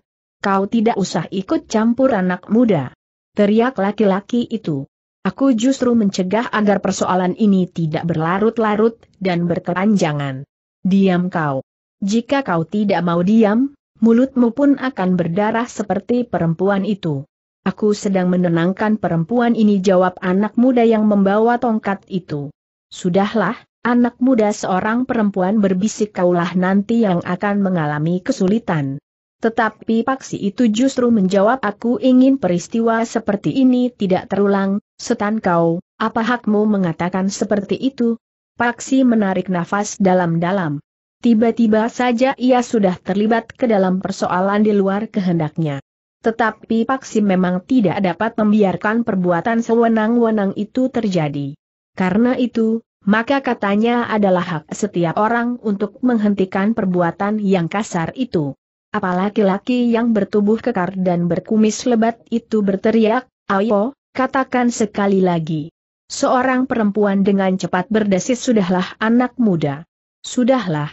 Kau tidak usah ikut campur." "Anak muda," teriak laki-laki itu, "aku justru mencegah agar persoalan ini tidak berlarut-larut dan berkelanjangan. Diam kau. Jika kau tidak mau diam, mulutmu pun akan berdarah seperti perempuan itu." "Aku sedang menenangkan perempuan ini," jawab anak muda yang membawa tongkat itu. "Sudahlah, anak muda," seorang perempuan berbisik, "kaulah nanti yang akan mengalami kesulitan." Tetapi Paksi itu justru menjawab, "Aku ingin peristiwa seperti ini tidak terulang, setan kau, apa hakmu mengatakan seperti itu?" Paksi menarik nafas dalam-dalam. Tiba-tiba saja ia sudah terlibat ke dalam persoalan di luar kehendaknya. Tetapi Paksi memang tidak dapat membiarkan perbuatan sewenang-wenang itu terjadi. Karena itu, maka katanya adalah hak setiap orang untuk menghentikan perbuatan yang kasar itu. Apalagi laki yang bertubuh kekar dan berkumis lebat itu berteriak, "Ayo, katakan sekali lagi." Seorang perempuan dengan cepat berdesis, "Sudahlah anak muda. Sudahlah."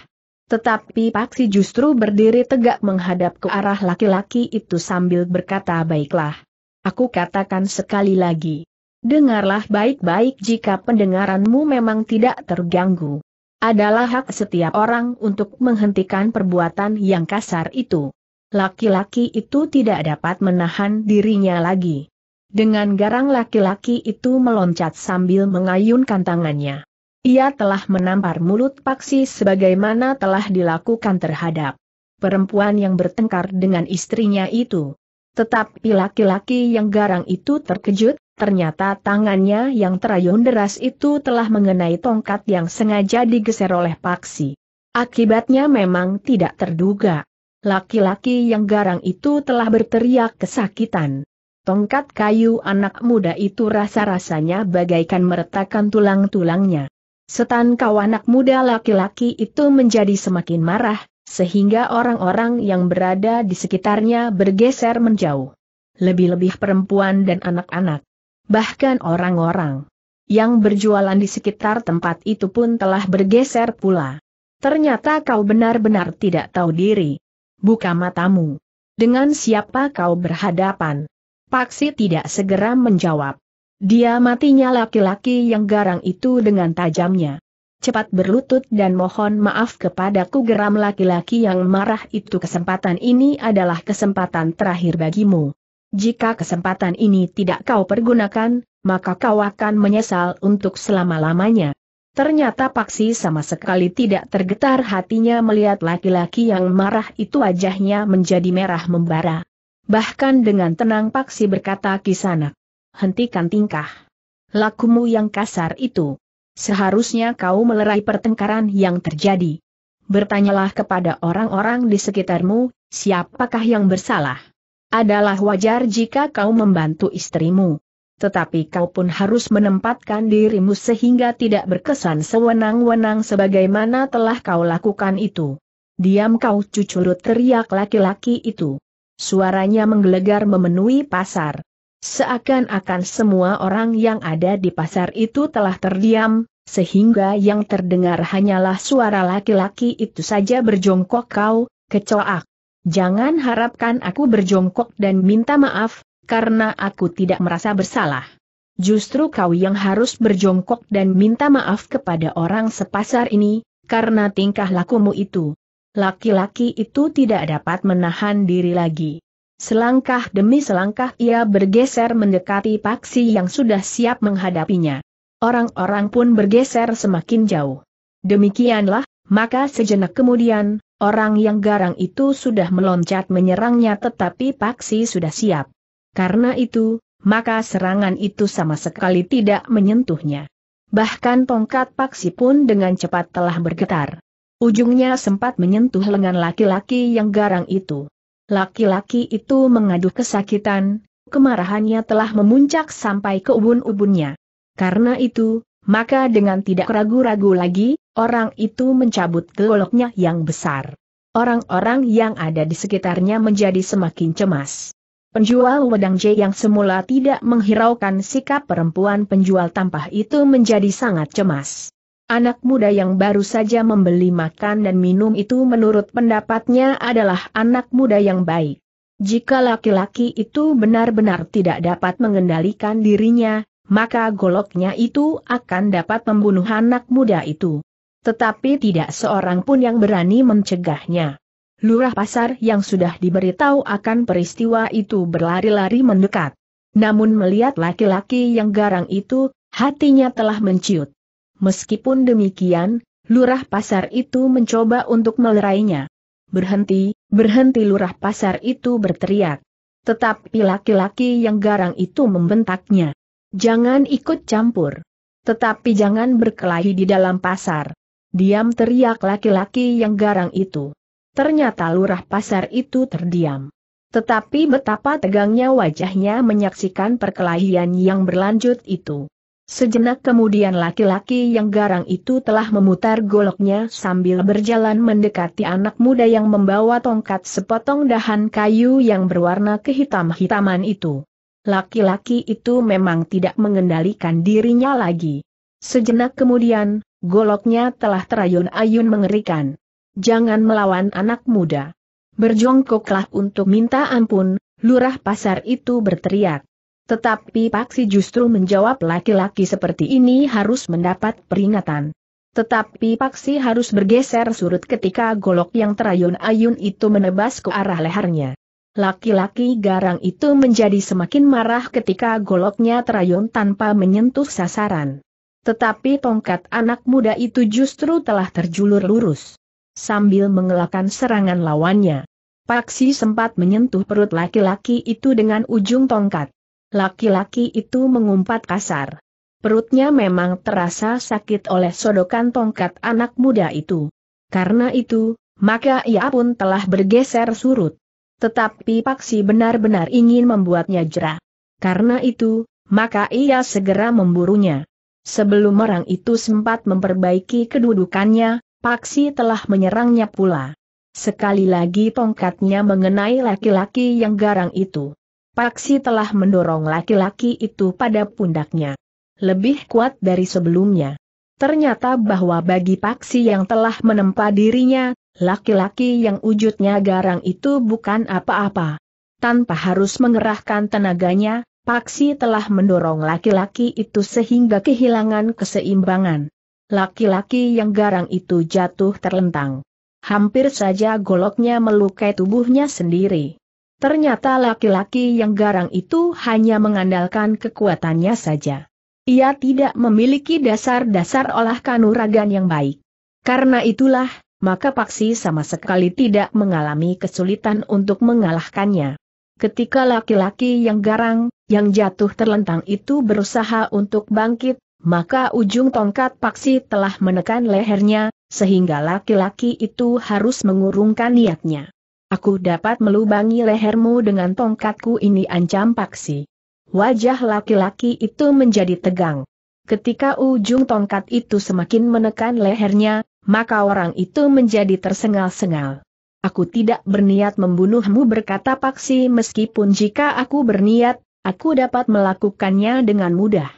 Tetapi Paksi justru berdiri tegak menghadap ke arah laki-laki itu sambil berkata, "Baiklah. Aku katakan sekali lagi. Dengarlah baik-baik jika pendengaranmu memang tidak terganggu. Adalah hak setiap orang untuk menghentikan perbuatan yang kasar itu." Laki-laki itu tidak dapat menahan dirinya lagi. Dengan garang laki-laki itu meloncat sambil mengayunkan tangannya. Ia telah menampar mulut Paksi sebagaimana telah dilakukan terhadap perempuan yang bertengkar dengan istrinya itu. Tetapi laki-laki yang garang itu terkejut, ternyata tangannya yang terayun deras itu telah mengenai tongkat yang sengaja digeser oleh Paksi. Akibatnya memang tidak terduga. Laki-laki yang garang itu telah berteriak kesakitan. Tongkat kayu anak muda itu rasa-rasanya bagaikan meretakan tulang-tulangnya. Setan kau anak muda. Laki-laki itu menjadi semakin marah, sehingga orang-orang yang berada di sekitarnya bergeser menjauh. Lebih-lebih perempuan dan anak-anak. Bahkan orang-orang yang berjualan di sekitar tempat itu pun telah bergeser pula. "Ternyata kau benar-benar tidak tahu diri. Buka matamu. Dengan siapa kau berhadapan?" Paksi tidak segera menjawab. Dia matinya laki-laki yang garang itu dengan tajamnya. "Cepat berlutut dan mohon maaf kepadaku," geram laki-laki yang marah itu. "Kesempatan ini adalah kesempatan terakhir bagimu. Jika kesempatan ini tidak kau pergunakan, maka kau akan menyesal untuk selama-lamanya." Ternyata Paksi sama sekali tidak tergetar hatinya melihat laki-laki yang marah itu, wajahnya menjadi merah membara. Bahkan dengan tenang Paksi berkata, "Kisanak, hentikan tingkah lakumu yang kasar itu. Seharusnya kau melerai pertengkaran yang terjadi. Bertanyalah kepada orang-orang di sekitarmu, siapakah yang bersalah. Adalah wajar jika kau membantu istrimu. Tetapi kau pun harus menempatkan dirimu sehingga tidak berkesan sewenang-wenang sebagaimana telah kau lakukan itu." "Diam kau cuculut," teriak laki-laki itu. Suaranya menggelegar memenuhi pasar. Seakan-akan semua orang yang ada di pasar itu telah terdiam, sehingga yang terdengar hanyalah suara laki-laki itu saja, "Berjongkok kau, kecoak. Jangan harapkan aku berjongkok dan minta maaf, karena aku tidak merasa bersalah. Justru kau yang harus berjongkok dan minta maaf kepada orang sepasar ini, karena tingkah lakumu itu." Laki-laki itu tidak dapat menahan diri lagi. Selangkah demi selangkah ia bergeser mendekati Paksi yang sudah siap menghadapinya. Orang-orang pun bergeser semakin jauh. Demikianlah, maka sejenak kemudian, orang yang garang itu sudah meloncat menyerangnya, tetapi Paksi sudah siap. Karena itu, maka serangan itu sama sekali tidak menyentuhnya. Bahkan tongkat Paksi pun dengan cepat telah bergetar. Ujungnya sempat menyentuh lengan laki-laki yang garang itu. Laki-laki itu mengaduh kesakitan, kemarahannya telah memuncak sampai ke ubun-ubunnya. Karena itu, maka dengan tidak ragu-ragu lagi, orang itu mencabut goloknya yang besar. Orang-orang yang ada di sekitarnya menjadi semakin cemas. Penjual wedang J yang semula tidak menghiraukan sikap perempuan penjual tampah itu menjadi sangat cemas. Anak muda yang baru saja membeli makan dan minum itu menurut pendapatnya adalah anak muda yang baik. Jika laki-laki itu benar-benar tidak dapat mengendalikan dirinya, maka goloknya itu akan dapat membunuh anak muda itu. Tetapi tidak seorang pun yang berani mencegahnya. Lurah pasar yang sudah diberitahu akan peristiwa itu berlari-lari mendekat. Namun melihat laki-laki yang garang itu, hatinya telah menciut. Meskipun demikian, lurah pasar itu mencoba untuk melerainya. "Berhenti, berhenti!" lurah pasar itu berteriak. Tetapi laki-laki yang garang itu membentaknya. "Jangan ikut campur. Tetapi jangan berkelahi di dalam pasar." "Diam!" teriak laki-laki yang garang itu. Ternyata lurah pasar itu terdiam. Tetapi betapa tegangnya wajahnya menyaksikan perkelahian yang berlanjut itu. Sejenak kemudian laki-laki yang garang itu telah memutar goloknya sambil berjalan mendekati anak muda yang membawa tongkat sepotong dahan kayu yang berwarna kehitam-hitaman itu. Laki-laki itu memang tidak mengendalikan dirinya lagi. Sejenak kemudian, goloknya telah terayun-ayun mengerikan. Jangan melawan anak muda. Berjongkoklah untuk minta ampun, lurah pasar itu berteriak. Tetapi Paksi justru menjawab laki-laki seperti ini harus mendapat peringatan. Tetapi Paksi harus bergeser surut ketika golok yang terayun-ayun itu menebas ke arah lehernya. Laki-laki garang itu menjadi semakin marah ketika goloknya terayun tanpa menyentuh sasaran. Tetapi tongkat anak muda itu justru telah terjulur lurus. Sambil mengelakkan serangan lawannya, Paksi sempat menyentuh perut laki-laki itu dengan ujung tongkat. Laki-laki itu mengumpat kasar. Perutnya memang terasa sakit oleh sodokan tongkat anak muda itu. Karena itu, maka ia pun telah bergeser surut. Tetapi Paksi benar-benar ingin membuatnya jerah. Karena itu, maka ia segera memburunya. Sebelum orang itu sempat memperbaiki kedudukannya, Paksi telah menyerangnya pula. Sekali lagi tongkatnya mengenai laki-laki yang garang itu. Paksi telah mendorong laki-laki itu pada pundaknya. Lebih kuat dari sebelumnya. Ternyata bahwa bagi Paksi yang telah menempa dirinya, laki-laki yang wujudnya garang itu bukan apa-apa. Tanpa harus mengerahkan tenaganya, Paksi telah mendorong laki-laki itu sehingga kehilangan keseimbangan. Laki-laki yang garang itu jatuh terlentang. Hampir saja goloknya melukai tubuhnya sendiri. Ternyata laki-laki yang garang itu hanya mengandalkan kekuatannya saja. Ia tidak memiliki dasar-dasar olah kanuragan yang baik. Karena itulah, maka Paksi sama sekali tidak mengalami kesulitan untuk mengalahkannya. Ketika laki-laki yang garang, yang jatuh terlentang itu berusaha untuk bangkit, maka ujung tongkat Paksi telah menekan lehernya, sehingga laki-laki itu harus mengurungkan niatnya. Aku dapat melubangi lehermu dengan tongkatku ini, ancam Paksi. Wajah laki-laki itu menjadi tegang. Ketika ujung tongkat itu semakin menekan lehernya, maka orang itu menjadi tersengal-sengal. Aku tidak berniat membunuhmu, berkata Paksi, meskipun jika aku berniat, aku dapat melakukannya dengan mudah.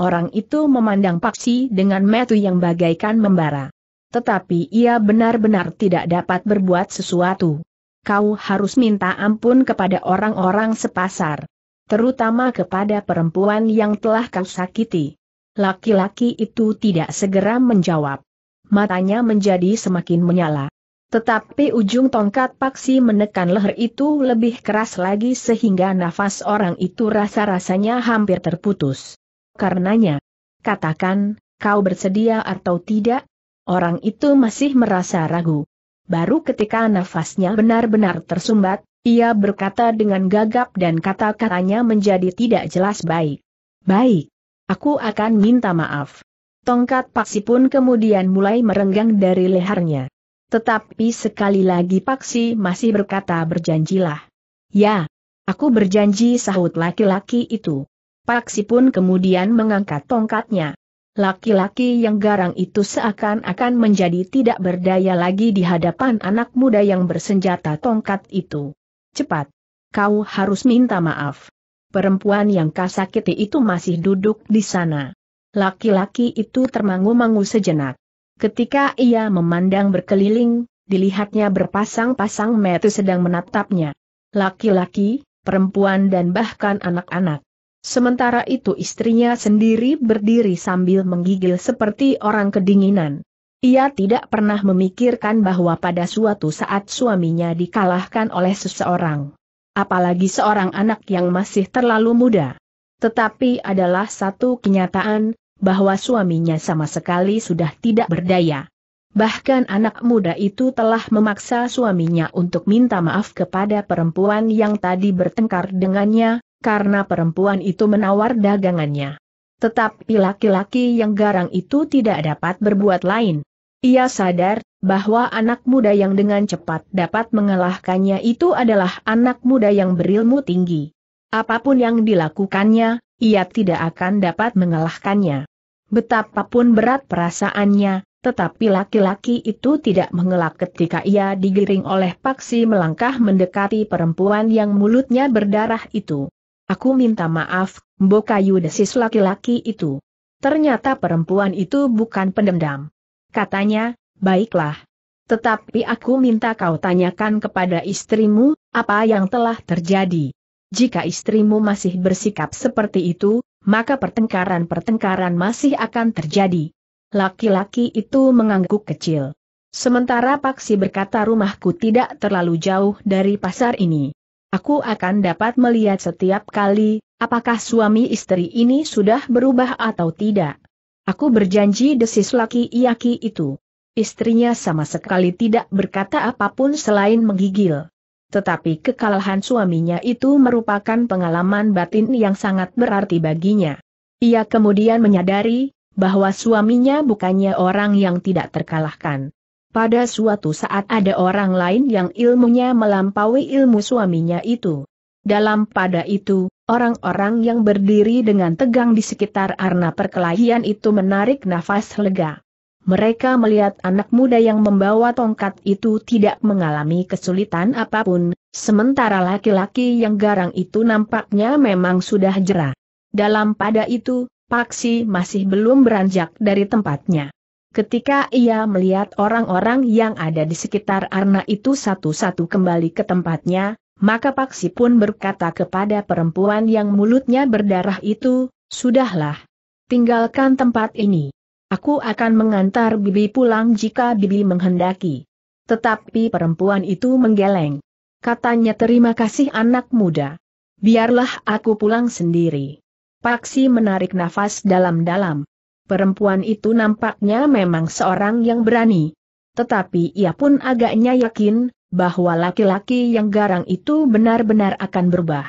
Orang itu memandang Paksi dengan mata yang bagaikan membara. Tetapi ia benar-benar tidak dapat berbuat sesuatu. Kau harus minta ampun kepada orang-orang sepasar. Terutama kepada perempuan yang telah kau sakiti. Laki-laki itu tidak segera menjawab. Matanya menjadi semakin menyala. Tetapi ujung tongkat Paksi menekan leher itu lebih keras lagi sehingga nafas orang itu rasa-rasanya hampir terputus. Karenanya, katakan, kau bersedia atau tidak? Orang itu masih merasa ragu. Baru ketika nafasnya benar-benar tersumbat, ia berkata dengan gagap dan kata-katanya menjadi tidak jelas baik. Baik, aku akan minta maaf. Tongkat Paksi pun kemudian mulai merenggang dari lehernya. Tetapi sekali lagi Paksi masih berkata berjanjilah. Ya, aku berjanji, sahut laki-laki itu. Paksi pun kemudian mengangkat tongkatnya. Laki-laki yang garang itu seakan-akan menjadi tidak berdaya lagi di hadapan anak muda yang bersenjata tongkat itu. Cepat! Kau harus minta maaf. Perempuan yang kau sakiti itu masih duduk di sana. Laki-laki itu termangu-mangu sejenak. Ketika ia memandang berkeliling, dilihatnya berpasang-pasang mata sedang menatapnya. Laki-laki, perempuan dan bahkan anak-anak. Sementara itu istrinya sendiri berdiri sambil menggigil seperti orang kedinginan. Ia tidak pernah memikirkan bahwa pada suatu saat suaminya dikalahkan oleh seseorang. Apalagi seorang anak yang masih terlalu muda. Tetapi adalah satu kenyataan, bahwa suaminya sama sekali sudah tidak berdaya. Bahkan anak muda itu telah memaksa suaminya untuk minta maaf kepada perempuan yang tadi bertengkar dengannya. Karena perempuan itu menawar dagangannya. Tetapi laki-laki yang garang itu tidak dapat berbuat lain. Ia sadar, bahwa anak muda yang dengan cepat dapat mengalahkannya itu adalah anak muda yang berilmu tinggi. Apapun yang dilakukannya, ia tidak akan dapat mengalahkannya. Betapapun berat perasaannya, tetapi laki-laki itu tidak mengelak ketika ia digiring oleh paksi melangkah mendekati perempuan yang mulutnya berdarah itu. "Aku minta maaf, Mbo Kayu," desis laki-laki itu. Ternyata perempuan itu bukan pendendam. Katanya, "Baiklah. Tetapi aku minta kau tanyakan kepada istrimu, apa yang telah terjadi. Jika istrimu masih bersikap seperti itu, maka pertengkaran-pertengkaran masih akan terjadi." Laki-laki itu mengangguk kecil. Sementara paksi berkata, "Rumahku tidak terlalu jauh dari pasar ini. Aku akan dapat melihat setiap kali, apakah suami istri ini sudah berubah atau tidak." "Aku berjanji," desis laki-laki itu. Istrinya sama sekali tidak berkata apapun selain menggigil. Tetapi kekalahan suaminya itu merupakan pengalaman batin yang sangat berarti baginya. Ia kemudian menyadari bahwa suaminya bukannya orang yang tidak terkalahkan. Pada suatu saat ada orang lain yang ilmunya melampaui ilmu suaminya itu. Dalam pada itu, orang-orang yang berdiri dengan tegang di sekitar arena perkelahian itu menarik nafas lega. Mereka melihat anak muda yang membawa tongkat itu tidak mengalami kesulitan apapun, sementara laki-laki yang garang itu nampaknya memang sudah jera. Dalam pada itu, paksi masih belum beranjak dari tempatnya. Ketika ia melihat orang-orang yang ada di sekitar arna itu satu-satu kembali ke tempatnya, maka paksi pun berkata kepada perempuan yang mulutnya berdarah itu, "Sudahlah, tinggalkan tempat ini. Aku akan mengantar bibi pulang jika bibi menghendaki." Tetapi perempuan itu menggeleng. Katanya, "Terima kasih anak muda. Biarlah aku pulang sendiri." Paksi menarik nafas dalam-dalam. Perempuan itu nampaknya memang seorang yang berani. Tetapi ia pun agaknya yakin bahwa laki-laki yang garang itu benar-benar akan berubah.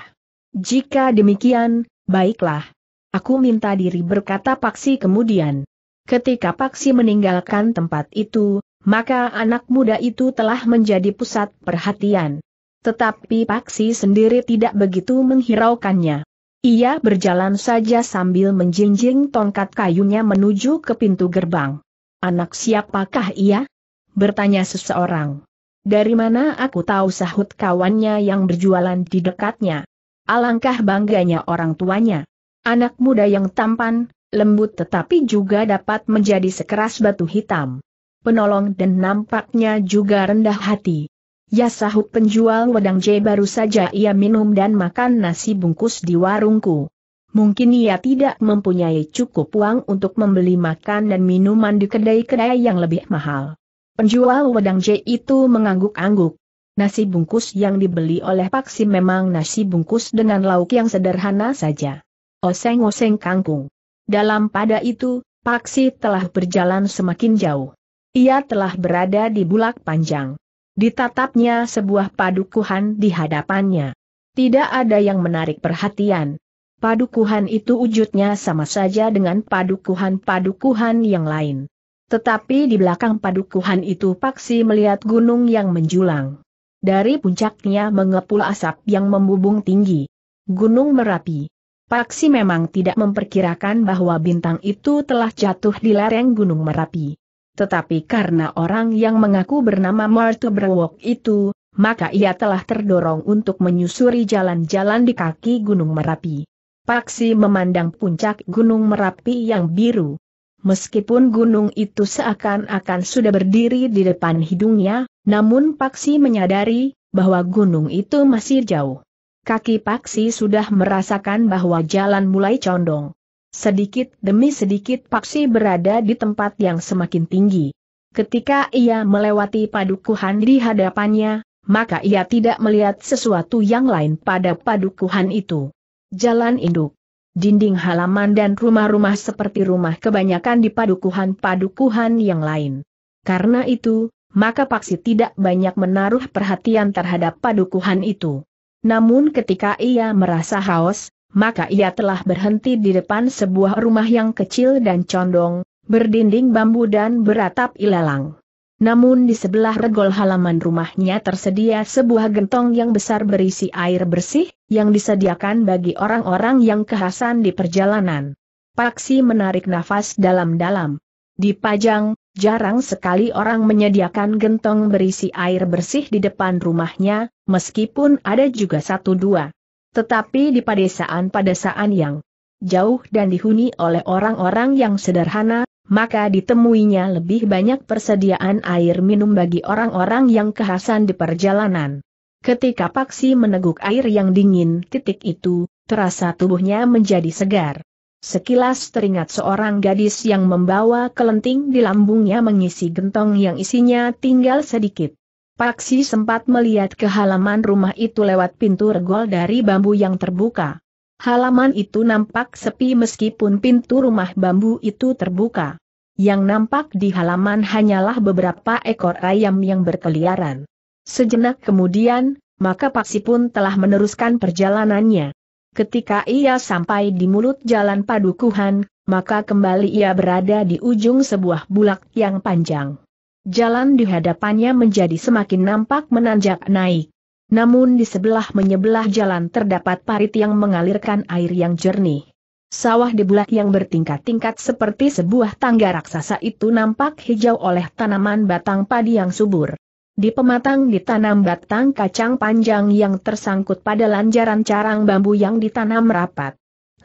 "Jika demikian, baiklah. Aku minta diri," berkata paksi kemudian. Ketika paksi meninggalkan tempat itu, maka anak muda itu telah menjadi pusat perhatian. Tetapi paksi sendiri tidak begitu menghiraukannya. Ia berjalan saja sambil menjinjing tongkat kayunya menuju ke pintu gerbang. "Anak siapakah ia?" bertanya seseorang. "Dari mana aku tahu?" sahut kawannya yang berjualan di dekatnya. Alangkah bangganya orang tuanya. Anak muda yang tampan, lembut tetapi juga dapat menjadi sekeras batu hitam. Penolong dan nampaknya juga rendah hati. "Ya," sahut penjual wedang jahe, "baru saja ia minum dan makan nasi bungkus di warungku. Mungkin ia tidak mempunyai cukup uang untuk membeli makan dan minuman di kedai-kedai yang lebih mahal." Penjual wedang jahe itu mengangguk-angguk. Nasi bungkus yang dibeli oleh paksi memang nasi bungkus dengan lauk yang sederhana saja. Oseng-oseng kangkung. Dalam pada itu, paksi telah berjalan semakin jauh. Ia telah berada di Bulak Panjang. Ditatapnya sebuah padukuhan di hadapannya. Tidak ada yang menarik perhatian. Padukuhan itu wujudnya sama saja dengan padukuhan-padukuhan yang lain. Tetapi di belakang padukuhan itu paksi melihat gunung yang menjulang. Dari puncaknya mengepul asap yang membumbung tinggi. Gunung Merapi. Paksi memang tidak memperkirakan bahwa bintang itu telah jatuh di lereng Gunung Merapi. Tetapi karena orang yang mengaku bernama Martobrewok itu, maka ia telah terdorong untuk menyusuri jalan-jalan di kaki Gunung Merapi. Paksi memandang puncak Gunung Merapi yang biru. Meskipun gunung itu seakan-akan sudah berdiri di depan hidungnya, namun paksi menyadari bahwa gunung itu masih jauh. Kaki paksi sudah merasakan bahwa jalan mulai condong. Sedikit demi sedikit paksi berada di tempat yang semakin tinggi. Ketika ia melewati padukuhan di hadapannya, maka ia tidak melihat sesuatu yang lain pada padukuhan itu. Jalan induk, dinding halaman dan rumah-rumah seperti rumah kebanyakan di padukuhan-padukuhan yang lain. Karena itu, maka paksi tidak banyak menaruh perhatian terhadap padukuhan itu. Namun ketika ia merasa haus, maka ia telah berhenti di depan sebuah rumah yang kecil dan condong, berdinding bambu dan beratap ilalang. Namun di sebelah regol halaman rumahnya tersedia sebuah gentong yang besar berisi air bersih, yang disediakan bagi orang-orang yang kehausan di perjalanan. Paksi menarik nafas dalam-dalam. Di Pajang, jarang sekali orang menyediakan gentong berisi air bersih di depan rumahnya, meskipun ada juga satu dua. Tetapi di padesaan-padesaan yang jauh dan dihuni oleh orang-orang yang sederhana, maka ditemuinya lebih banyak persediaan air minum bagi orang-orang yang kehausan di perjalanan. Ketika Paksi meneguk air yang dingin titik itu, terasa tubuhnya menjadi segar. Sekilas teringat seorang gadis yang membawa kelenting di lambungnya mengisi gentong yang isinya tinggal sedikit. Paksi sempat melihat ke halaman rumah itu lewat pintu regol dari bambu yang terbuka. Halaman itu nampak sepi meskipun pintu rumah bambu itu terbuka. Yang nampak di halaman hanyalah beberapa ekor ayam yang berkeliaran. Sejenak kemudian, maka Paksi pun telah meneruskan perjalanannya. Ketika ia sampai di mulut jalan Padukuhan, maka kembali ia berada di ujung sebuah bulak yang panjang. Jalan di hadapannya menjadi semakin nampak menanjak naik. Namun di sebelah menyebelah jalan terdapat parit yang mengalirkan air yang jernih. Sawah di bulak yang bertingkat-tingkat seperti sebuah tangga raksasa itu nampak hijau oleh tanaman batang padi yang subur. Di pematang ditanam batang kacang panjang yang tersangkut pada lanjaran carang bambu yang ditanam rapat.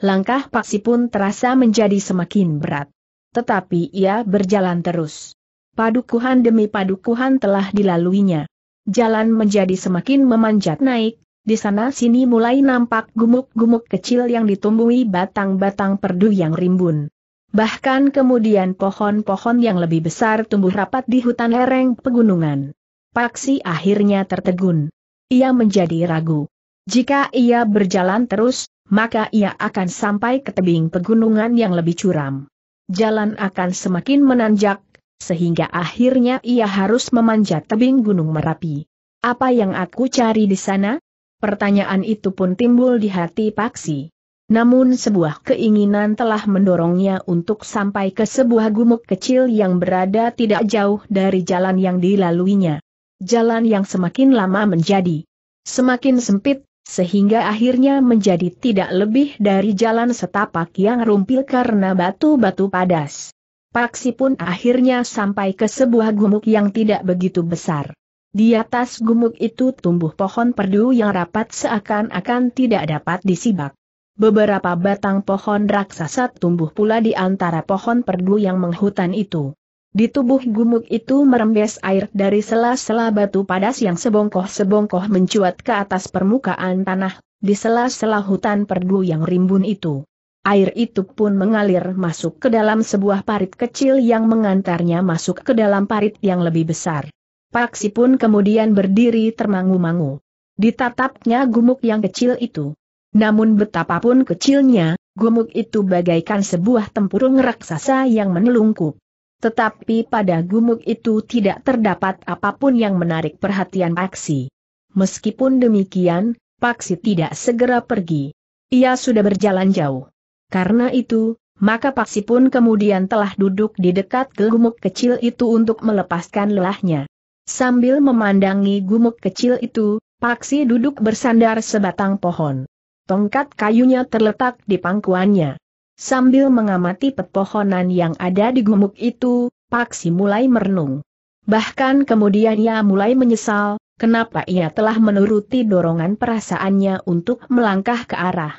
Langkah Paksi pun terasa menjadi semakin berat. Tetapi ia berjalan terus. Padukuhan demi padukuhan telah dilaluinya. Jalan menjadi semakin memanjat naik. Di sana-sini mulai nampak gumuk-gumuk kecil yang ditumbuhi batang-batang perdu yang rimbun. Bahkan kemudian pohon-pohon yang lebih besar tumbuh rapat di hutan lereng pegunungan. Paksi akhirnya tertegun. Ia menjadi ragu. Jika ia berjalan terus, maka ia akan sampai ke tebing pegunungan yang lebih curam. Jalan akan semakin menanjak, sehingga akhirnya ia harus memanjat tebing Gunung Merapi. Apa yang aku cari di sana? Pertanyaan itu pun timbul di hati Paksi. Namun sebuah keinginan telah mendorongnya untuk sampai ke sebuah gumuk kecil yang berada tidak jauh dari jalan yang dilaluinya. Jalan yang semakin lama menjadi semakin sempit, sehingga akhirnya menjadi tidak lebih dari jalan setapak yang rumpil karena batu-batu padas. Paksi pun akhirnya sampai ke sebuah gumuk yang tidak begitu besar. Di atas gumuk itu tumbuh pohon perdu yang rapat seakan-akan tidak dapat disibak. Beberapa batang pohon raksasa tumbuh pula di antara pohon perdu yang menghutan itu. Di tubuh gumuk itu merembes air dari sela-sela batu padas yang sebongkoh-sebongkoh mencuat ke atas permukaan tanah, di sela-sela hutan perdu yang rimbun itu. Air itu pun mengalir masuk ke dalam sebuah parit kecil yang mengantarnya masuk ke dalam parit yang lebih besar. Paksi pun kemudian berdiri termangu-mangu. Ditatapnya gumuk yang kecil itu. Namun betapapun kecilnya, gumuk itu bagaikan sebuah tempurung raksasa yang menelungkup. Tetapi pada gumuk itu tidak terdapat apapun yang menarik perhatian Paksi. Meskipun demikian, Paksi tidak segera pergi. Ia sudah berjalan jauh. Karena itu, maka Paksi pun kemudian telah duduk di dekat gumuk kecil itu untuk melepaskan lelahnya. Sambil memandangi gumuk kecil itu, Paksi duduk bersandar sebatang pohon. Tongkat kayunya terletak di pangkuannya. Sambil mengamati pepohonan yang ada di gumuk itu, Paksi mulai merenung. Bahkan kemudian ia mulai menyesal, kenapa ia telah menuruti dorongan perasaannya untuk melangkah ke arah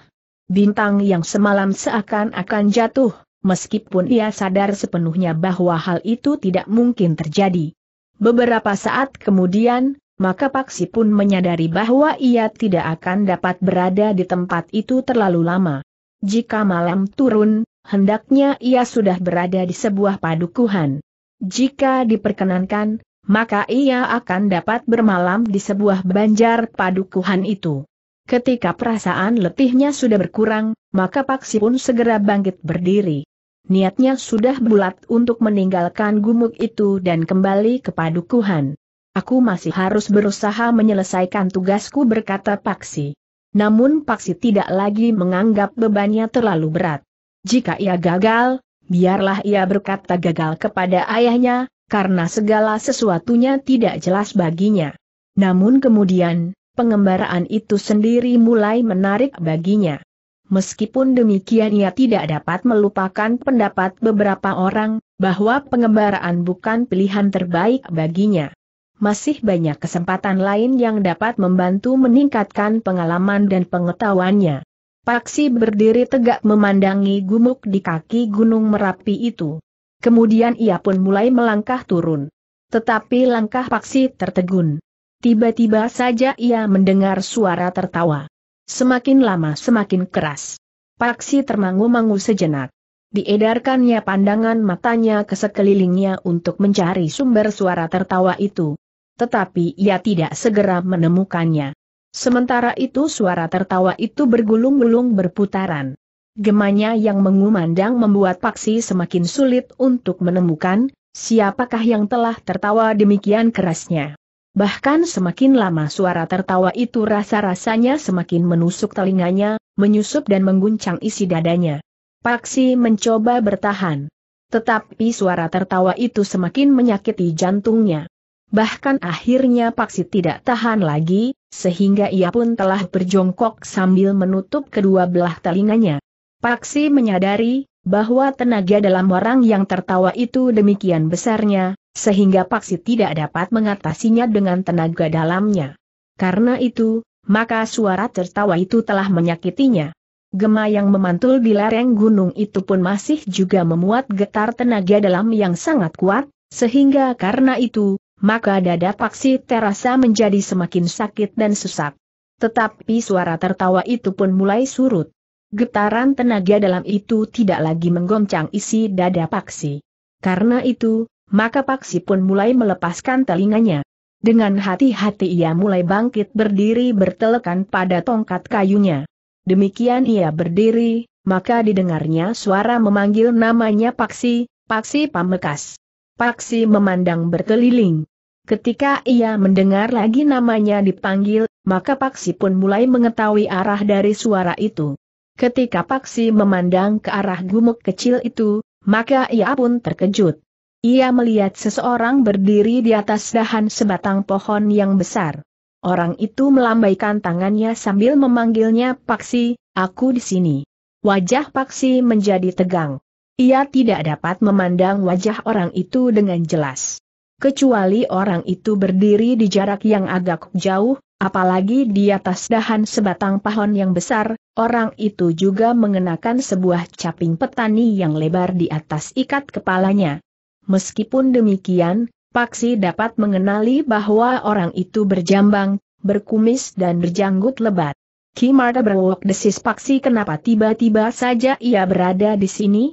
bintang yang semalam seakan-akan jatuh, meskipun ia sadar sepenuhnya bahwa hal itu tidak mungkin terjadi. Beberapa saat kemudian, maka Paksi pun menyadari bahwa ia tidak akan dapat berada di tempat itu terlalu lama. Jika malam turun, hendaknya ia sudah berada di sebuah padukuhan. Jika diperkenankan, maka ia akan dapat bermalam di sebuah banjar padukuhan itu. Ketika perasaan letihnya sudah berkurang, maka Paksi pun segera bangkit berdiri. Niatnya sudah bulat untuk meninggalkan gumuk itu dan kembali ke padukuhan. Aku masih harus berusaha menyelesaikan tugasku, berkata Paksi. Namun Paksi tidak lagi menganggap bebannya terlalu berat. Jika ia gagal, biarlah ia berkata gagal kepada ayahnya, karena segala sesuatunya tidak jelas baginya. Namun kemudian, pengembaraan itu sendiri mulai menarik baginya. Meskipun demikian ia tidak dapat melupakan pendapat beberapa orang, bahwa pengembaraan bukan pilihan terbaik baginya. Masih banyak kesempatan lain yang dapat membantu meningkatkan pengalaman dan pengetahuannya. Paksi berdiri tegak memandangi gumuk di kaki Gunung Merapi itu. Kemudian ia pun mulai melangkah turun. Tetapi langkah Paksi tertegun. Tiba-tiba saja ia mendengar suara tertawa. Semakin lama semakin keras. Paksi termangu-mangu sejenak. Diedarkannya pandangan matanya ke sekelilingnya untuk mencari sumber suara tertawa itu. Tetapi ia tidak segera menemukannya. Sementara itu suara tertawa itu bergulung-gulung berputaran. Gemanya yang mengumandang membuat Paksi semakin sulit untuk menemukan siapakah yang telah tertawa demikian kerasnya. Bahkan semakin lama suara tertawa itu rasa-rasanya semakin menusuk telinganya, menyusup dan mengguncang isi dadanya. Paksi mencoba bertahan. Tetapi suara tertawa itu semakin menyakiti jantungnya. Bahkan akhirnya Paksi tidak tahan lagi, sehingga ia pun telah berjongkok sambil menutup kedua belah telinganya. Paksi menyadari bahwa tenaga dalam orang yang tertawa itu demikian besarnya, sehingga Paksi tidak dapat mengatasinya dengan tenaga dalamnya. Karena itu, maka suara tertawa itu telah menyakitinya. Gema yang memantul di lereng gunung itu pun masih juga memuat getar tenaga dalam yang sangat kuat, sehingga karena itu, maka dada Paksi terasa menjadi semakin sakit dan sesak. Tetapi suara tertawa itu pun mulai surut. Getaran tenaga dalam itu tidak lagi menggoncang isi dada Paksi. Karena itu, maka Paksi pun mulai melepaskan telinganya. Dengan hati-hati ia mulai bangkit berdiri bertelekan pada tongkat kayunya. Demikian ia berdiri, maka didengarnya suara memanggil namanya Paksi, Paksi Pamekas. Paksi memandang berkeliling. Ketika ia mendengar lagi namanya dipanggil, maka Paksi pun mulai mengetahui arah dari suara itu. Ketika Paksi memandang ke arah gumuk kecil itu, maka ia pun terkejut. Ia melihat seseorang berdiri di atas dahan sebatang pohon yang besar. Orang itu melambaikan tangannya sambil memanggilnya, "Paksi, aku di sini." Wajah Paksi menjadi tegang. Ia tidak dapat memandang wajah orang itu dengan jelas. Kecuali orang itu berdiri di jarak yang agak jauh, apalagi di atas dahan sebatang pohon yang besar, orang itu juga mengenakan sebuah caping petani yang lebar di atas ikat kepalanya. Meskipun demikian, Paksi dapat mengenali bahwa orang itu berjambang, berkumis dan berjanggut lebat. "Kimara Berwok," desis Paksi, "kenapa tiba-tiba saja ia berada di sini?"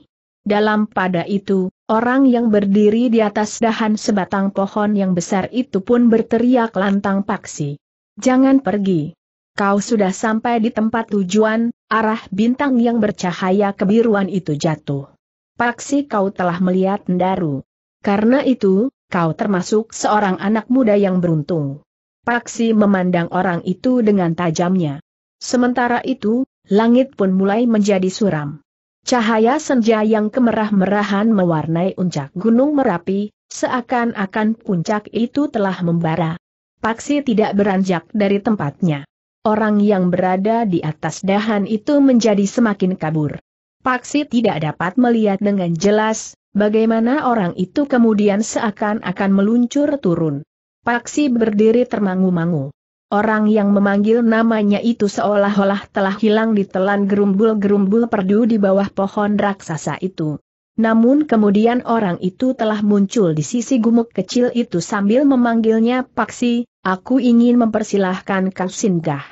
Dalam pada itu, orang yang berdiri di atas dahan sebatang pohon yang besar itu pun berteriak lantang, "Paksi, jangan pergi. Kau sudah sampai di tempat tujuan." Arah bintang yang bercahaya kebiruan itu jatuh. "Paksi, kau telah melihat Ndaru. Karena itu, kau termasuk seorang anak muda yang beruntung." Paksi memandang orang itu dengan tajamnya. Sementara itu, langit pun mulai menjadi suram. Cahaya senja yang kemerah-merahan mewarnai puncak Gunung Merapi, seakan-akan puncak itu telah membara. Paksi tidak beranjak dari tempatnya. Orang yang berada di atas dahan itu menjadi semakin kabur. Paksi tidak dapat melihat dengan jelas bagaimana orang itu kemudian seakan-akan meluncur turun. Paksi berdiri termangu-mangu. Orang yang memanggil namanya itu seolah-olah telah hilang ditelan gerumbul-gerumbul perdu di bawah pohon raksasa itu. Namun kemudian orang itu telah muncul di sisi gumuk kecil itu sambil memanggilnya, "Paksi, aku ingin mempersilahkan kau singgah."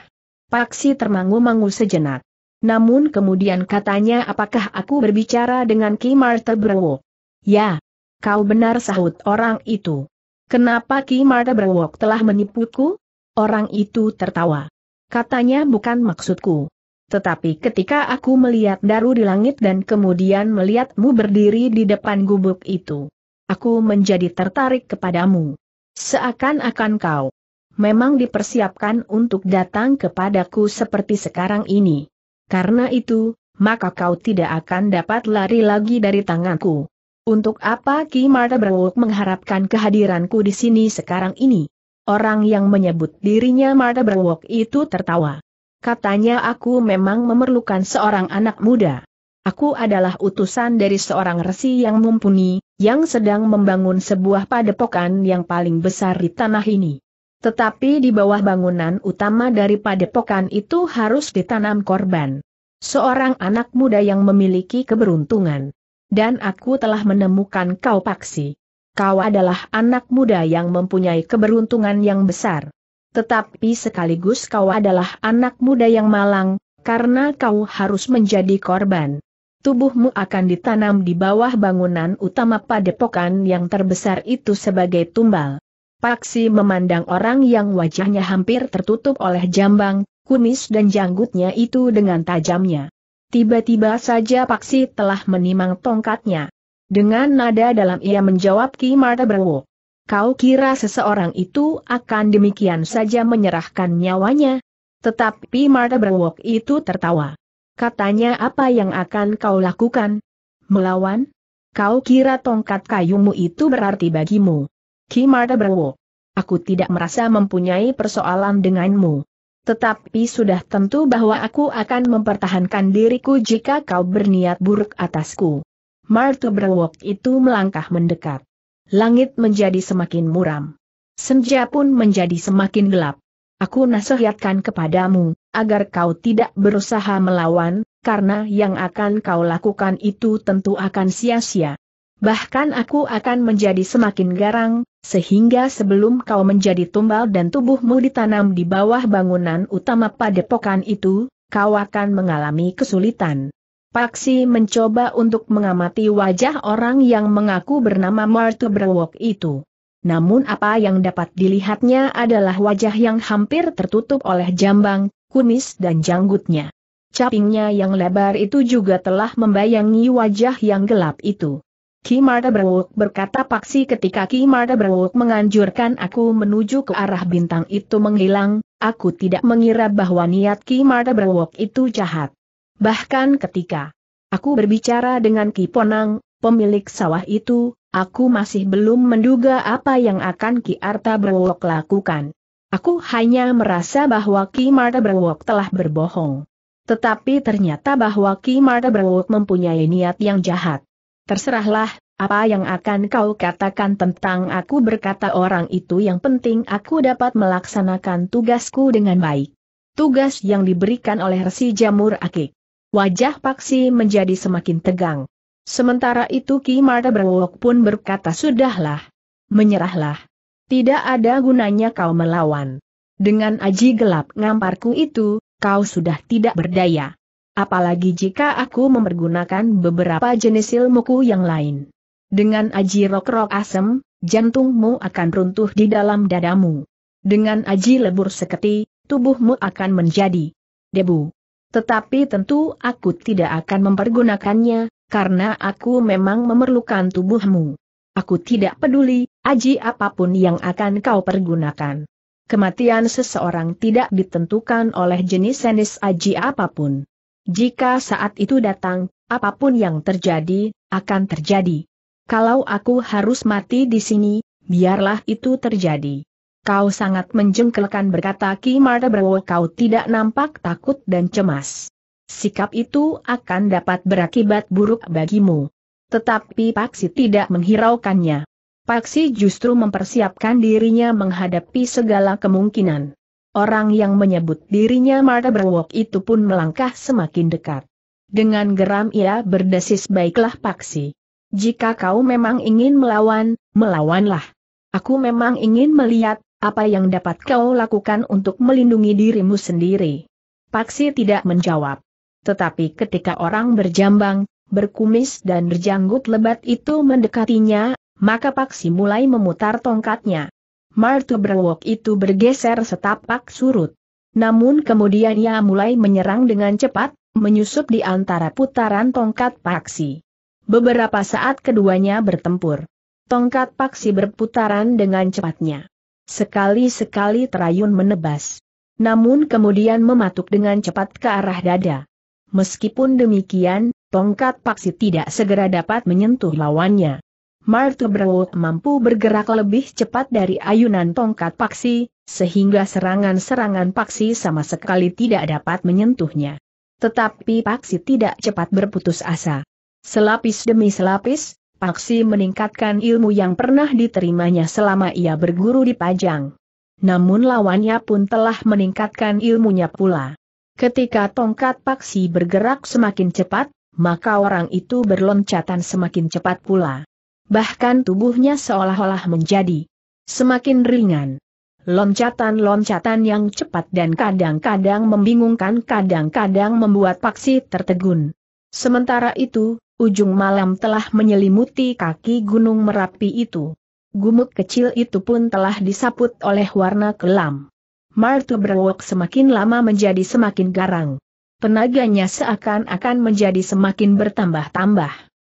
Paksi termangu-mangu sejenak. Namun kemudian katanya, "Apakah aku berbicara dengan Ki Marta Berwok?" "Ya, kau benar," sahut orang itu. "Kenapa Ki Marta Berwok telah menipuku?" Orang itu tertawa. Katanya, "Bukan maksudku. Tetapi ketika aku melihat Daru di langit dan kemudian melihatmu berdiri di depan gubuk itu, aku menjadi tertarik kepadamu. Seakan-akan kau memang dipersiapkan untuk datang kepadaku seperti sekarang ini. Karena itu, maka kau tidak akan dapat lari lagi dari tanganku." Untuk apa Ki Martabewok mengharapkan kehadiranku di sini sekarang ini? Orang yang menyebut dirinya Martabewok itu tertawa. Katanya aku memang memerlukan seorang anak muda. Aku adalah utusan dari seorang resi yang mumpuni, yang sedang membangun sebuah padepokan yang paling besar di tanah ini. Tetapi di bawah bangunan utama dari padepokan itu harus ditanam korban. Seorang anak muda yang memiliki keberuntungan. Dan aku telah menemukan kau, Paksi. Kau adalah anak muda yang mempunyai keberuntungan yang besar. Tetapi sekaligus kau adalah anak muda yang malang, karena kau harus menjadi korban. Tubuhmu akan ditanam di bawah bangunan utama padepokan yang terbesar itu sebagai tumbal. Paksi memandang orang yang wajahnya hampir tertutup oleh jambang, kumis dan janggutnya itu dengan tajamnya. Tiba-tiba saja Paksi telah menimang tongkatnya. Dengan nada dalam ia menjawab, Ki Martabewok, kau kira seseorang itu akan demikian saja menyerahkan nyawanya? Tetapi Martabewok itu tertawa. Katanya, apa yang akan kau lakukan? Melawan? Kau kira tongkat kayumu itu berarti bagimu? Ki Martabewok, aku tidak merasa mempunyai persoalan denganmu. Tetapi sudah tentu bahwa aku akan mempertahankan diriku jika kau berniat buruk atasku. Martabewok itu melangkah mendekat. Langit menjadi semakin muram. Senja pun menjadi semakin gelap. Aku nasihatkan kepadamu, agar kau tidak berusaha melawan, karena yang akan kau lakukan itu tentu akan sia-sia. Bahkan aku akan menjadi semakin garang, sehingga sebelum kau menjadi tumbal dan tubuhmu ditanam di bawah bangunan utama padepokan itu, kau akan mengalami kesulitan. Paksi mencoba untuk mengamati wajah orang yang mengaku bernama Martabewok itu. Namun apa yang dapat dilihatnya adalah wajah yang hampir tertutup oleh jambang, kumis dan janggutnya. Capingnya yang lebar itu juga telah membayangi wajah yang gelap itu. Ki Martabewok, berkata Paksi ketika Ki Martabewok menganjurkan aku menuju ke arah bintang itu menghilang, aku tidak mengira bahwa niat Ki Martabewok itu jahat. Bahkan ketika aku berbicara dengan Ki Ponang, pemilik sawah itu, aku masih belum menduga apa yang akan Ki Martabewok lakukan. Aku hanya merasa bahwa Ki Martabewok telah berbohong. Tetapi ternyata bahwa Ki Martabewok mempunyai niat yang jahat. Terserahlah, apa yang akan kau katakan tentang aku, berkata orang itu, yang penting aku dapat melaksanakan tugasku dengan baik. Tugas yang diberikan oleh Resi Jamur Akik. Wajah Paksi menjadi semakin tegang. Sementara itu Ki Martabewok pun berkata, sudahlah, menyerahlah. Tidak ada gunanya kau melawan. Dengan aji gelap ngamparku itu, kau sudah tidak berdaya. Apalagi jika aku mempergunakan beberapa jenis ilmuku yang lain. Dengan aji rok-rok asem, jantungmu akan runtuh di dalam dadamu. Dengan aji lebur seketi, tubuhmu akan menjadi debu. Tetapi tentu aku tidak akan mempergunakannya, karena aku memang memerlukan tubuhmu. Aku tidak peduli aji apapun yang akan kau pergunakan. Kematian seseorang tidak ditentukan oleh jenis-jenis aji apapun. Jika saat itu datang, apapun yang terjadi, akan terjadi. Kalau aku harus mati di sini, biarlah itu terjadi. Kau sangat menjengkelkan, berkata Ki Martabewok, kau tidak nampak takut dan cemas. Sikap itu akan dapat berakibat buruk bagimu. Tetapi Paksi tidak menghiraukannya. Paksi justru mempersiapkan dirinya menghadapi segala kemungkinan. Orang yang menyebut dirinya Martabewok itu pun melangkah semakin dekat. Dengan geram ia berdesis, baiklah Paksi. Jika kau memang ingin melawan, melawanlah. Aku memang ingin melihat apa yang dapat kau lakukan untuk melindungi dirimu sendiri. Paksi tidak menjawab. Tetapi ketika orang berjambang, berkumis dan berjanggut lebat itu mendekatinya, maka Paksi mulai memutar tongkatnya. Martabewok itu bergeser setapak surut. Namun kemudian ia mulai menyerang dengan cepat, menyusup di antara putaran tongkat Paksi. Beberapa saat keduanya bertempur. Tongkat Paksi berputaran dengan cepatnya. Sekali-sekali terayun menebas. Namun kemudian mematuk dengan cepat ke arah dada. Meskipun demikian, tongkat paksi tidak segera dapat menyentuh lawannya. Martobro mampu bergerak lebih cepat dari ayunan tongkat paksi, sehingga serangan-serangan paksi sama sekali tidak dapat menyentuhnya. Tetapi paksi tidak cepat berputus asa. Selapis demi selapis, paksi meningkatkan ilmu yang pernah diterimanya selama ia berguru di Pajang. Namun lawannya pun telah meningkatkan ilmunya pula. Ketika tongkat paksi bergerak semakin cepat, maka orang itu berloncatan semakin cepat pula. Bahkan tubuhnya seolah-olah menjadi semakin ringan. Loncatan-loncatan yang cepat dan kadang-kadang membingungkan, kadang-kadang membuat paksi tertegun. Sementara itu, ujung malam telah menyelimuti kaki gunung Merapi itu. Gumuk kecil itu pun telah disaput oleh warna kelam. Martobro semakin lama menjadi semakin garang. Tenaganya seakan-akan menjadi semakin bertambah-tambah.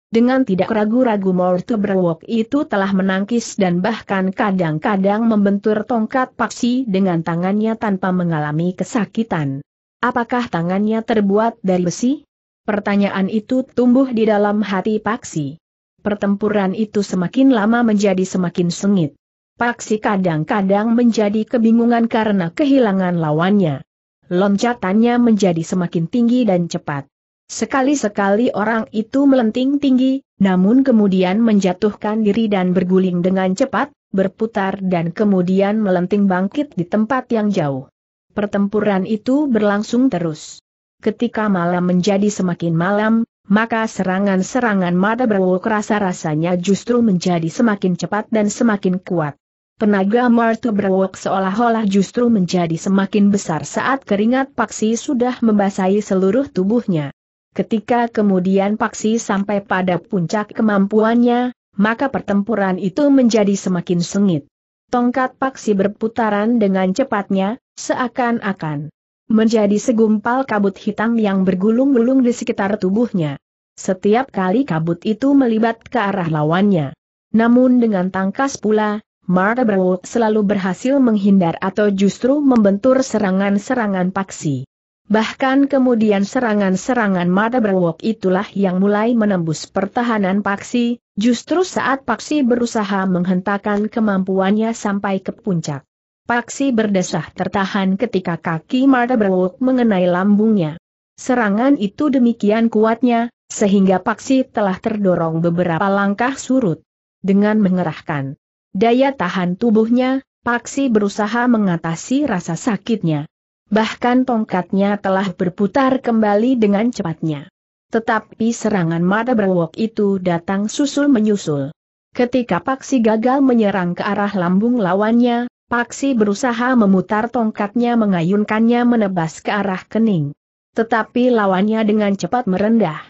Dengan tidak ragu-ragu Martobro itu telah menangkis dan bahkan kadang-kadang membentur tongkat paksi dengan tangannya tanpa mengalami kesakitan. Apakah tangannya terbuat dari besi? Pertanyaan itu tumbuh di dalam hati paksi. Pertempuran itu semakin lama menjadi semakin sengit. Paksi kadang-kadang menjadi kebingungan karena kehilangan lawannya. Loncatannya menjadi semakin tinggi dan cepat. Sekali-sekali orang itu melenting tinggi, namun kemudian menjatuhkan diri dan berguling dengan cepat, berputar dan kemudian melenting bangkit di tempat yang jauh. Pertempuran itu berlangsung terus. Ketika malam menjadi semakin malam, maka serangan-serangan Martobro rasa-rasanya justru menjadi semakin cepat dan semakin kuat. Tenaga Martobro seolah-olah justru menjadi semakin besar saat keringat paksi sudah membasahi seluruh tubuhnya. Ketika kemudian paksi sampai pada puncak kemampuannya, maka pertempuran itu menjadi semakin sengit. Tongkat paksi berputaran dengan cepatnya, seakan-akan menjadi segumpal kabut hitam yang bergulung-gulung di sekitar tubuhnya. Setiap kali kabut itu melibat ke arah lawannya. Namun dengan tangkas pula, Martobro selalu berhasil menghindar atau justru membentur serangan-serangan paksi. Bahkan kemudian serangan-serangan Martobro itulah yang mulai menembus pertahanan paksi, justru saat paksi berusaha menghentakkan kemampuannya sampai ke puncak. Paksi berdesah tertahan ketika kaki Martobro mengenai lambungnya. Serangan itu demikian kuatnya, sehingga paksi telah terdorong beberapa langkah surut. Dengan mengerahkan daya tahan tubuhnya, paksi berusaha mengatasi rasa sakitnya. Bahkan tongkatnya telah berputar kembali dengan cepatnya. Tetapi serangan Martobro itu datang susul-menyusul. Ketika paksi gagal menyerang ke arah lambung lawannya, paksi berusaha memutar tongkatnya mengayunkannya menebas ke arah kening. Tetapi lawannya dengan cepat merendah.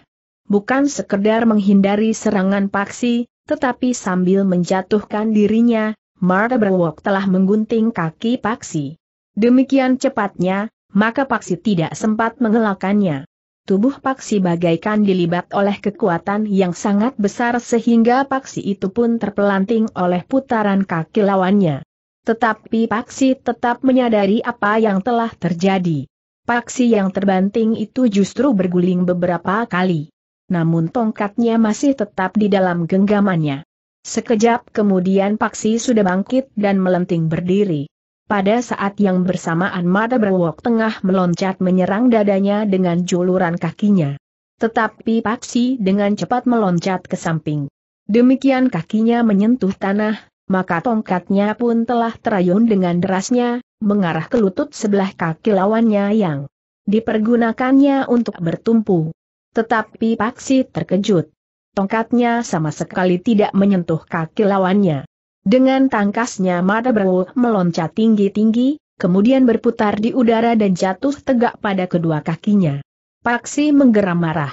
Bukan sekedar menghindari serangan paksi, tetapi sambil menjatuhkan dirinya, Martobro telah menggunting kaki paksi. Demikian cepatnya, maka paksi tidak sempat mengelakkannya. Tubuh paksi bagaikan dilibat oleh kekuatan yang sangat besar sehingga paksi itu pun terpelanting oleh putaran kaki lawannya. Tetapi paksi tetap menyadari apa yang telah terjadi. Paksi yang terbanting itu justru berguling beberapa kali. Namun tongkatnya masih tetap di dalam genggamannya. Sekejap kemudian paksi sudah bangkit dan melenting berdiri. Pada saat yang bersamaan Martobro tengah meloncat menyerang dadanya dengan juluran kakinya. Tetapi paksi dengan cepat meloncat ke samping. Demikian kakinya menyentuh tanah. Maka tongkatnya pun telah terayun dengan derasnya, mengarah ke lutut sebelah kaki lawannya yang dipergunakannya untuk bertumpu. Tetapi paksi terkejut. Tongkatnya sama sekali tidak menyentuh kaki lawannya. Dengan tangkasnya Martobro meloncat tinggi-tinggi, kemudian berputar di udara dan jatuh tegak pada kedua kakinya. Paksi menggeram marah.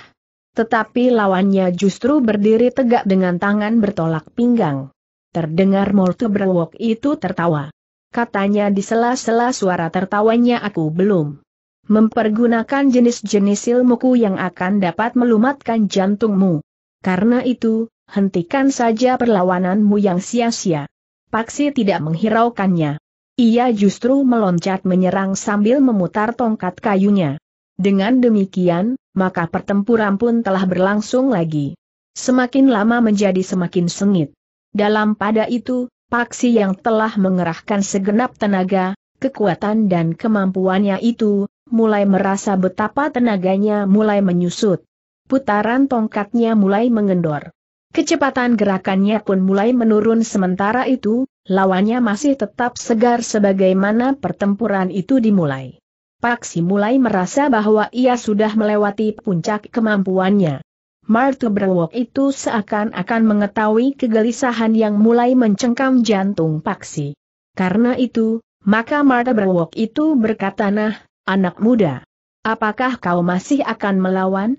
Tetapi lawannya justru berdiri tegak dengan tangan bertolak pinggang. Terdengar Martobro itu tertawa. Katanya di sela-sela suara tertawanya, "Aku belum mempergunakan jenis-jenis ilmuku yang akan dapat melumatkan jantungmu. Karena itu, hentikan saja perlawananmu yang sia-sia." Paksi tidak menghiraukannya. Ia justru meloncat menyerang sambil memutar tongkat kayunya. Dengan demikian, maka pertempuran pun telah berlangsung lagi. Semakin lama menjadi semakin sengit. Dalam pada itu, Paksi yang telah mengerahkan segenap tenaga, kekuatan dan kemampuannya itu, mulai merasa betapa tenaganya mulai menyusut. Putaran tongkatnya mulai mengendor. Kecepatan gerakannya pun mulai menurun. Sementara itu, lawannya masih tetap segar sebagaimana pertempuran itu dimulai. Paksi mulai merasa bahwa ia sudah melewati puncak kemampuannya. Martu Brewok itu seakan-akan mengetahui kegelisahan yang mulai mencengkam jantung Paksi. Karena itu, maka Martu Brewok itu berkata, "Nah, anak muda, apakah kau masih akan melawan?"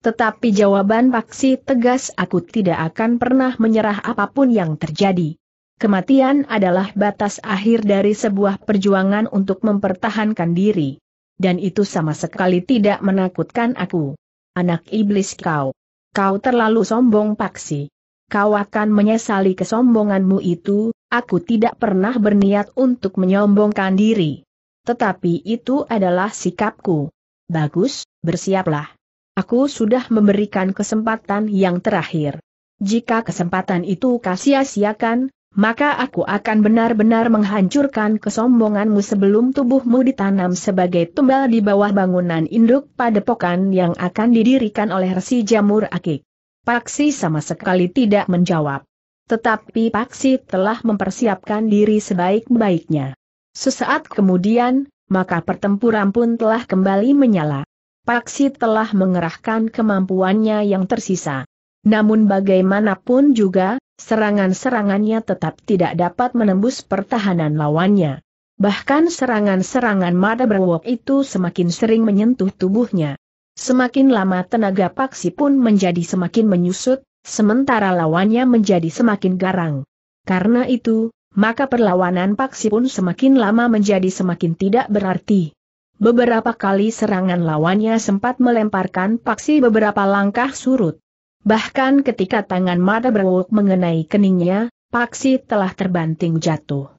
Tetapi jawaban Paksi tegas, "Aku tidak akan pernah menyerah apapun yang terjadi." Kematian adalah batas akhir dari sebuah perjuangan untuk mempertahankan diri. Dan itu sama sekali tidak menakutkan aku. Anak iblis kau. Kau terlalu sombong, Paksi. Kau akan menyesali kesombonganmu itu. Aku tidak pernah berniat untuk menyombongkan diri. Tetapi itu adalah sikapku. Bagus, bersiaplah. Aku sudah memberikan kesempatan yang terakhir. Jika kesempatan itu kau sia-siakan, maka aku akan benar-benar menghancurkan kesombonganmu sebelum tubuhmu ditanam sebagai tumbal di bawah bangunan induk padepokan yang akan didirikan oleh Resi Jamur Akik. Paksi sama sekali tidak menjawab. Tetapi Paksi telah mempersiapkan diri sebaik-baiknya. Sesaat kemudian, maka pertempuran pun telah kembali menyala. Paksi telah mengerahkan kemampuannya yang tersisa. Namun bagaimanapun juga, serangan-serangannya tetap tidak dapat menembus pertahanan lawannya. Bahkan serangan-serangan Mada Berwok itu semakin sering menyentuh tubuhnya. Semakin lama tenaga Paksi pun menjadi semakin menyusut, sementara lawannya menjadi semakin garang. Karena itu, maka perlawanan Paksi pun semakin lama menjadi semakin tidak berarti. Beberapa kali serangan lawannya sempat melemparkan Paksi beberapa langkah surut. Bahkan ketika tangan Mada Berwok mengenai keningnya, Paksi telah terbanting jatuh.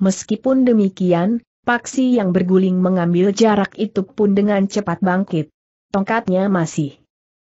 Meskipun demikian, Paksi yang berguling mengambil jarak itu pun dengan cepat bangkit. Tongkatnya masih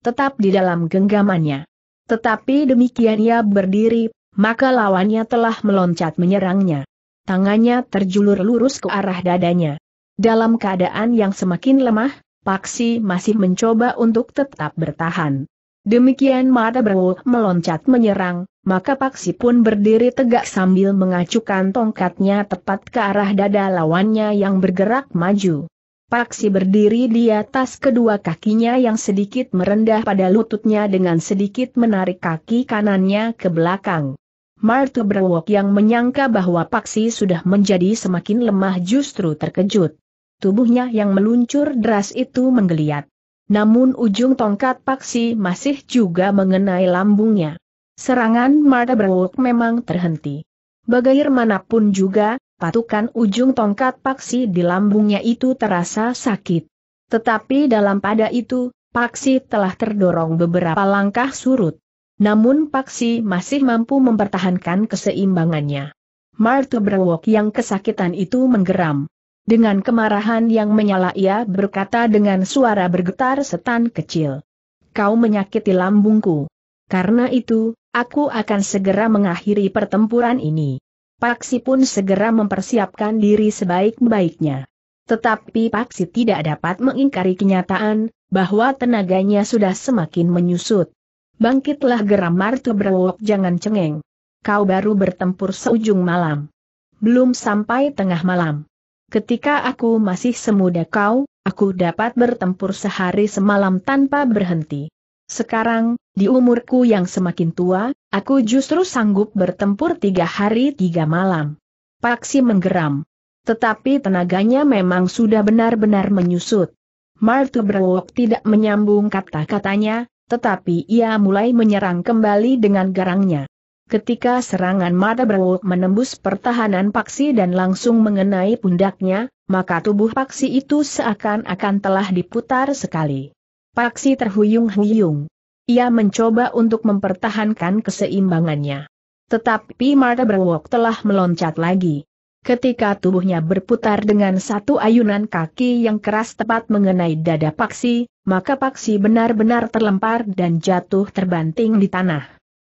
tetap di dalam genggamannya. Tetapi demikian ia berdiri, maka lawannya telah meloncat menyerangnya. Tangannya terjulur lurus ke arah dadanya. Dalam keadaan yang semakin lemah, Paksi masih mencoba untuk tetap bertahan. Demikian Mada Berwok meloncat menyerang, maka Paksi pun berdiri tegak sambil mengacukan tongkatnya tepat ke arah dada lawannya yang bergerak maju. Paksi berdiri di atas kedua kakinya yang sedikit merendah pada lututnya dengan sedikit menarik kaki kanannya ke belakang. Martu Berwok yang menyangka bahwa Paksi sudah menjadi semakin lemah justru terkejut. Tubuhnya yang meluncur deras itu menggeliat. Namun ujung tongkat Paksi masih juga mengenai lambungnya. Serangan Martu Berwok memang terhenti. Bagaimanapun juga, patukan ujung tongkat Paksi di lambungnya itu terasa sakit. Tetapi dalam pada itu, Paksi telah terdorong beberapa langkah surut. Namun Paksi masih mampu mempertahankan keseimbangannya. Martu Berwok yang kesakitan itu menggeram. Dengan kemarahan yang menyala ia berkata dengan suara bergetar setan kecil, "Kau menyakiti lambungku. Karena itu, aku akan segera mengakhiri pertempuran ini." Paksi pun segera mempersiapkan diri sebaik-baiknya. Tetapi Paksi tidak dapat mengingkari kenyataan, bahwa tenaganya sudah semakin menyusut. "Bangkitlah," geram Martu Berwok, "jangan cengeng. Kau baru bertempur seujung malam. Belum sampai tengah malam. Ketika aku masih semuda kau, aku dapat bertempur sehari semalam tanpa berhenti. Sekarang, di umurku yang semakin tua, aku justru sanggup bertempur 3 hari 3 malam. Paksi menggeram. Tetapi tenaganya memang sudah benar-benar menyusut. Martu Berwok tidak menyambung kata-katanya. Tetapi ia mulai menyerang kembali dengan garangnya. Ketika serangan Mada Berwok menembus pertahanan Paksi dan langsung mengenai pundaknya, maka tubuh Paksi itu seakan-akan telah diputar sekali. Paksi terhuyung-huyung. Ia mencoba untuk mempertahankan keseimbangannya. Tetapi Mada Berwok telah meloncat lagi. Ketika tubuhnya berputar dengan satu ayunan kaki yang keras tepat mengenai dada Paksi, maka Paksi benar-benar terlempar dan jatuh terbanting di tanah.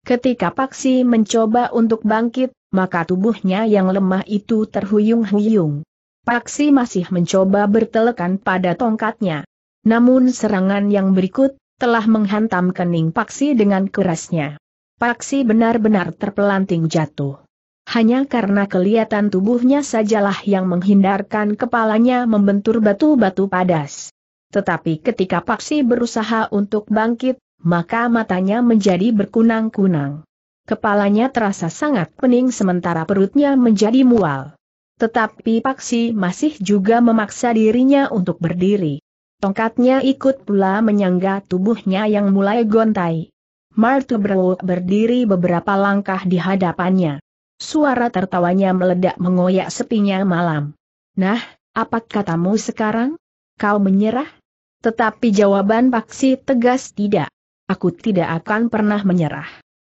Ketika Paksi mencoba untuk bangkit, maka tubuhnya yang lemah itu terhuyung-huyung. Paksi masih mencoba bertelekan pada tongkatnya. Namun serangan yang berikut telah menghantam kening Paksi dengan kerasnya. Paksi benar-benar terpelanting jatuh. Hanya karena kelihatan tubuhnya sajalah yang menghindarkan kepalanya membentur batu-batu padas. Tetapi ketika Paksi berusaha untuk bangkit, maka matanya menjadi berkunang-kunang. Kepalanya terasa sangat pening sementara perutnya menjadi mual. Tetapi Paksi masih juga memaksa dirinya untuk berdiri. Tongkatnya ikut pula menyangga tubuhnya yang mulai gontai. Martubero berdiri beberapa langkah di hadapannya. Suara tertawanya meledak mengoyak sepinya malam. "Nah, apa katamu sekarang? Kau menyerah?" Tetapi jawaban Paksi tegas tidak. "Aku tidak akan pernah menyerah."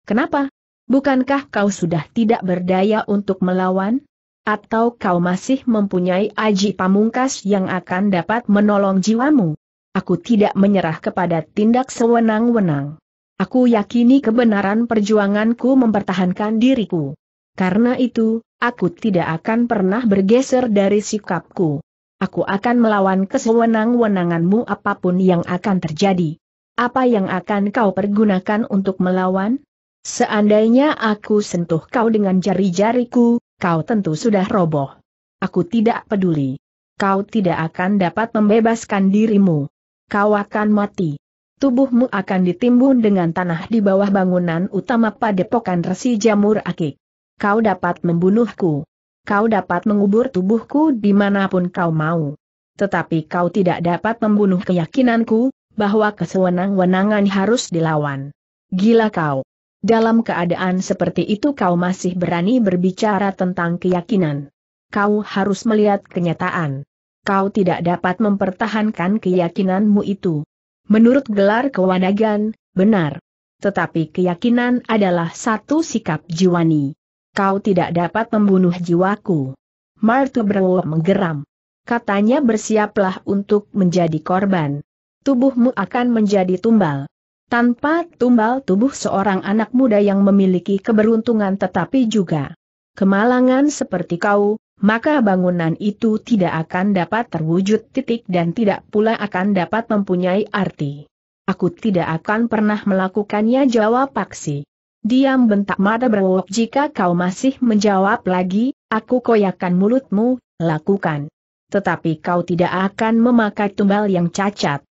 "Kenapa? Bukankah kau sudah tidak berdaya untuk melawan? Atau kau masih mempunyai aji pamungkas yang akan dapat menolong jiwamu?" "Aku tidak menyerah kepada tindak sewenang-wenang. Aku yakini kebenaran perjuanganku mempertahankan diriku. Karena itu, aku tidak akan pernah bergeser dari sikapku. Aku akan melawan kesewenang-wenanganmu apapun yang akan terjadi." "Apa yang akan kau pergunakan untuk melawan? Seandainya aku sentuh kau dengan jari-jariku, kau tentu sudah roboh." "Aku tidak peduli. Kau tidak akan dapat membebaskan dirimu. Kau akan mati. Tubuhmu akan ditimbun dengan tanah di bawah bangunan utama padepokan Resi Jamur Akik. Kau dapat membunuhku. Kau dapat mengubur tubuhku dimanapun kau mau. Tetapi kau tidak dapat membunuh keyakinanku, bahwa kesewenang-wenangan harus dilawan." "Gila kau. Dalam keadaan seperti itu kau masih berani berbicara tentang keyakinan. Kau harus melihat kenyataan. Kau tidak dapat mempertahankan keyakinanmu itu. Menurut gelar kewanagan, benar. Tetapi keyakinan adalah satu sikap jiwani. Kau tidak dapat membunuh jiwaku." Martubero menggeram. Katanya, "Bersiaplah untuk menjadi korban. Tubuhmu akan menjadi tumbal. Tanpa tumbal tubuh seorang anak muda yang memiliki keberuntungan tetapi juga kemalangan seperti kau, maka bangunan itu tidak akan dapat terwujud dan tidak pula akan dapat mempunyai arti." "Aku tidak akan pernah melakukannya," jawab Paksi. "Diam," bentak Martubero, "jika kau masih menjawab lagi, aku koyakkan mulutmu." "Lakukan. Tetapi kau tidak akan memakai tumbal yang cacat."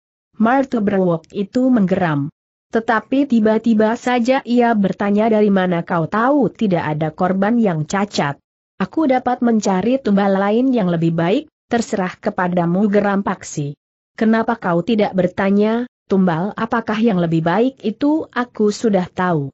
Martubero itu menggeram. Tetapi tiba-tiba saja ia bertanya, "Dari mana kau tahu tidak ada korban yang cacat?" "Aku dapat mencari tumbal lain yang lebih baik, terserah kepadamu," geram Paksi. "Kenapa kau tidak bertanya, tumbal apakah yang lebih baik itu? Aku sudah tahu.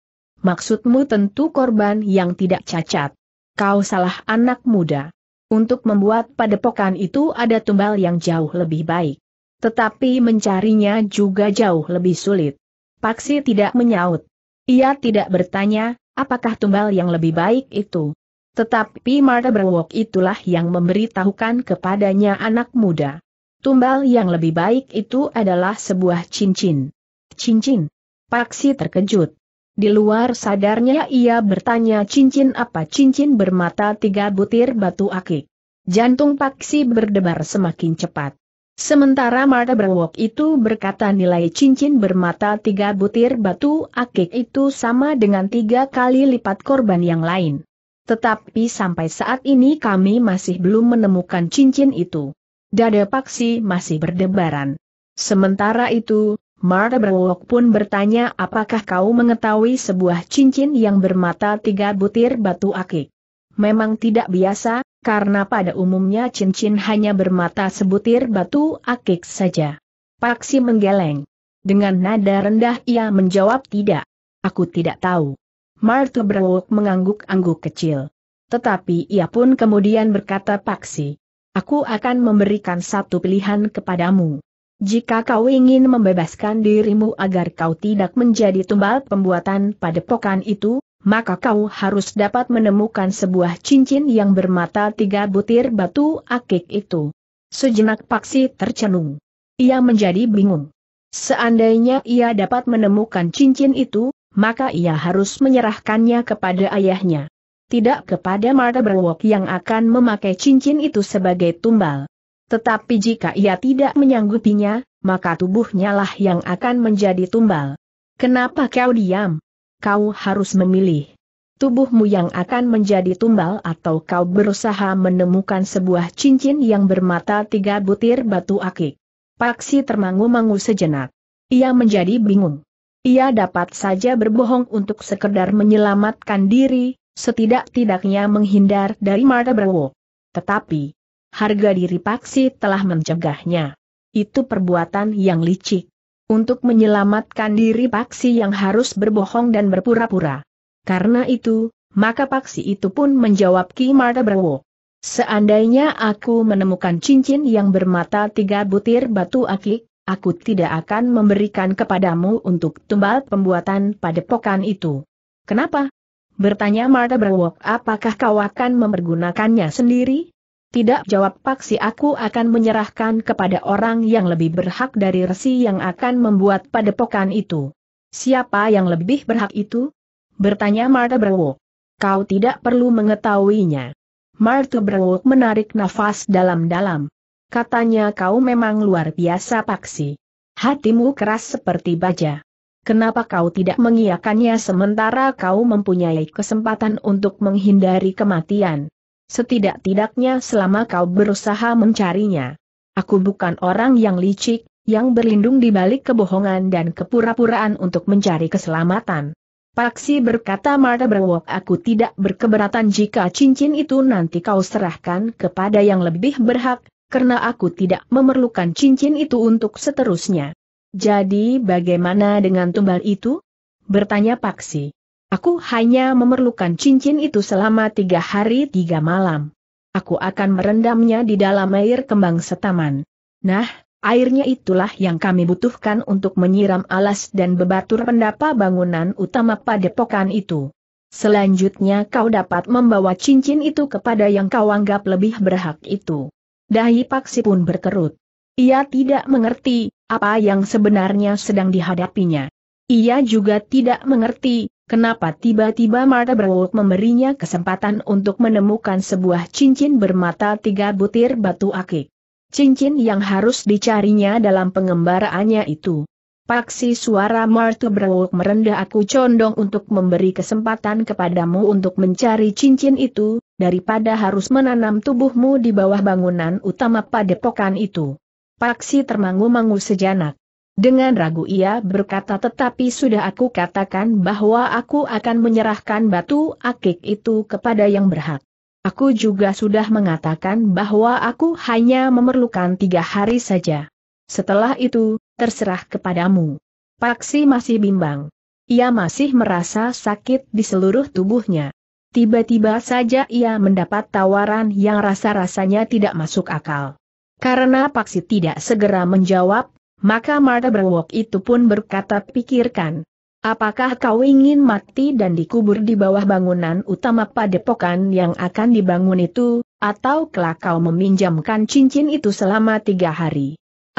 Maksudmu tentu korban yang tidak cacat. Kau salah, anak muda. Untuk membuat padepokan itu ada tumbal yang jauh lebih baik. Tetapi mencarinya juga jauh lebih sulit." Paksi tidak menyaut. Ia tidak bertanya, apakah tumbal yang lebih baik itu. Tetapi Martubero itulah yang memberitahukan kepadanya, "Anak muda, tumbal yang lebih baik itu adalah sebuah cincin." "Cincin?" Paksi terkejut. Di luar sadarnya ia bertanya, "Cincin apa?" "Cincin bermata 3 butir batu akik." Jantung Paksi berdebar semakin cepat. Sementara Martubero itu berkata, "Nilai cincin bermata 3 butir batu akik itu sama dengan 3 kali lipat korban yang lain. Tetapi sampai saat ini kami masih belum menemukan cincin itu." Dada Paksi masih berdebaran. Sementara itu, Martubero pun bertanya, "Apakah kau mengetahui sebuah cincin yang bermata 3 butir batu akik?" "Memang tidak biasa, karena pada umumnya cincin hanya bermata sebutir batu akik saja." Paksi menggeleng. Dengan nada rendah ia menjawab, "Tidak. Aku tidak tahu." Martubero mengangguk-angguk kecil. Tetapi ia pun kemudian berkata, "Paksi, aku akan memberikan satu pilihan kepadamu. Jika kau ingin membebaskan dirimu agar kau tidak menjadi tumbal pembuatan padepokan itu, maka kau harus dapat menemukan sebuah cincin yang bermata 3 butir batu akik itu. Sejenak Paksi tercenung. Ia menjadi bingung. Seandainya ia dapat menemukan cincin itu, maka ia harus menyerahkannya kepada ayahnya. Tidak kepada Martha Berwok yang akan memakai cincin itu sebagai tumbal. Tetapi jika ia tidak menyanggupinya, maka tubuhnya lah yang akan menjadi tumbal. Kenapa kau diam? Kau harus memilih. Tubuhmu yang akan menjadi tumbal atau kau berusaha menemukan sebuah cincin yang bermata 3 butir batu akik. Paksi termangu-mangu sejenak. Ia menjadi bingung. Ia dapat saja berbohong untuk sekedar menyelamatkan diri, setidak-tidaknya menghindar dari Martha Berwok. Tetapi, harga diri Paksi telah mencegahnya. Itu perbuatan yang licik. Untuk menyelamatkan diri Paksi yang harus berbohong dan berpura-pura. Karena itu, maka Paksi itu pun menjawab Ki Martha Berwok. Seandainya aku menemukan cincin yang bermata 3 butir batu akik, aku tidak akan memberikan kepadamu untuk tumbal pembuatan padepokan itu. Kenapa? Bertanya Martha Berwok, apakah kau akan mempergunakannya sendiri? Tidak, jawab Paksi, aku akan menyerahkan kepada orang yang lebih berhak dari resi yang akan membuat padepokan itu. Siapa yang lebih berhak itu? Bertanya Martha Berwok. Kau tidak perlu mengetahuinya. Martha Berwok menarik nafas dalam-dalam. Katanya, kau memang luar biasa Paksi. Hatimu keras seperti baja. Kenapa kau tidak mengiyakannya sementara kau mempunyai kesempatan untuk menghindari kematian? Setidak-tidaknya selama kau berusaha mencarinya. Aku bukan orang yang licik, yang berlindung di balik kebohongan dan kepura-puraan untuk mencari keselamatan. Paksi berkata, Martha Berwok, aku tidak berkeberatan jika cincin itu nanti kau serahkan kepada yang lebih berhak, karena aku tidak memerlukan cincin itu untuk seterusnya. Jadi bagaimana dengan tumbal itu? Bertanya Paksi. Aku hanya memerlukan cincin itu selama 3 hari 3 malam. Aku akan merendamnya di dalam air kembang setaman. Nah, airnya itulah yang kami butuhkan untuk menyiram alas dan bebatur pendapa bangunan utama padepokan itu. Selanjutnya kau dapat membawa cincin itu kepada yang kau anggap lebih berhak itu. Dahi Paksi pun berkerut. Ia tidak mengerti apa yang sebenarnya sedang dihadapinya. Ia juga tidak mengerti kenapa tiba-tiba Martha Berwok memberinya kesempatan untuk menemukan sebuah cincin bermata 3 butir batu akik. Cincin yang harus dicarinya dalam pengembaraannya itu. Paksi, suara Martha Berwok merendah, aku condong untuk memberi kesempatan kepadamu untuk mencari cincin itu, daripada harus menanam tubuhmu di bawah bangunan utama padepokan itu. Paksi termangu-mangu sejenak. Dengan ragu ia berkata, tetapi sudah aku katakan bahwa aku akan menyerahkan batu akik itu kepada yang berhak. Aku juga sudah mengatakan bahwa aku hanya memerlukan 3 hari saja. Setelah itu, terserah kepadamu. Paksi masih bimbang. Ia masih merasa sakit di seluruh tubuhnya. Tiba-tiba saja ia mendapat tawaran yang rasa-rasanya tidak masuk akal. Karena Paksi tidak segera menjawab, maka Martha Berwok itu pun berkata, pikirkan. Apakah kau ingin mati dan dikubur di bawah bangunan utama padepokan yang akan dibangun itu, atau kelak kau meminjamkan cincin itu selama 3 hari?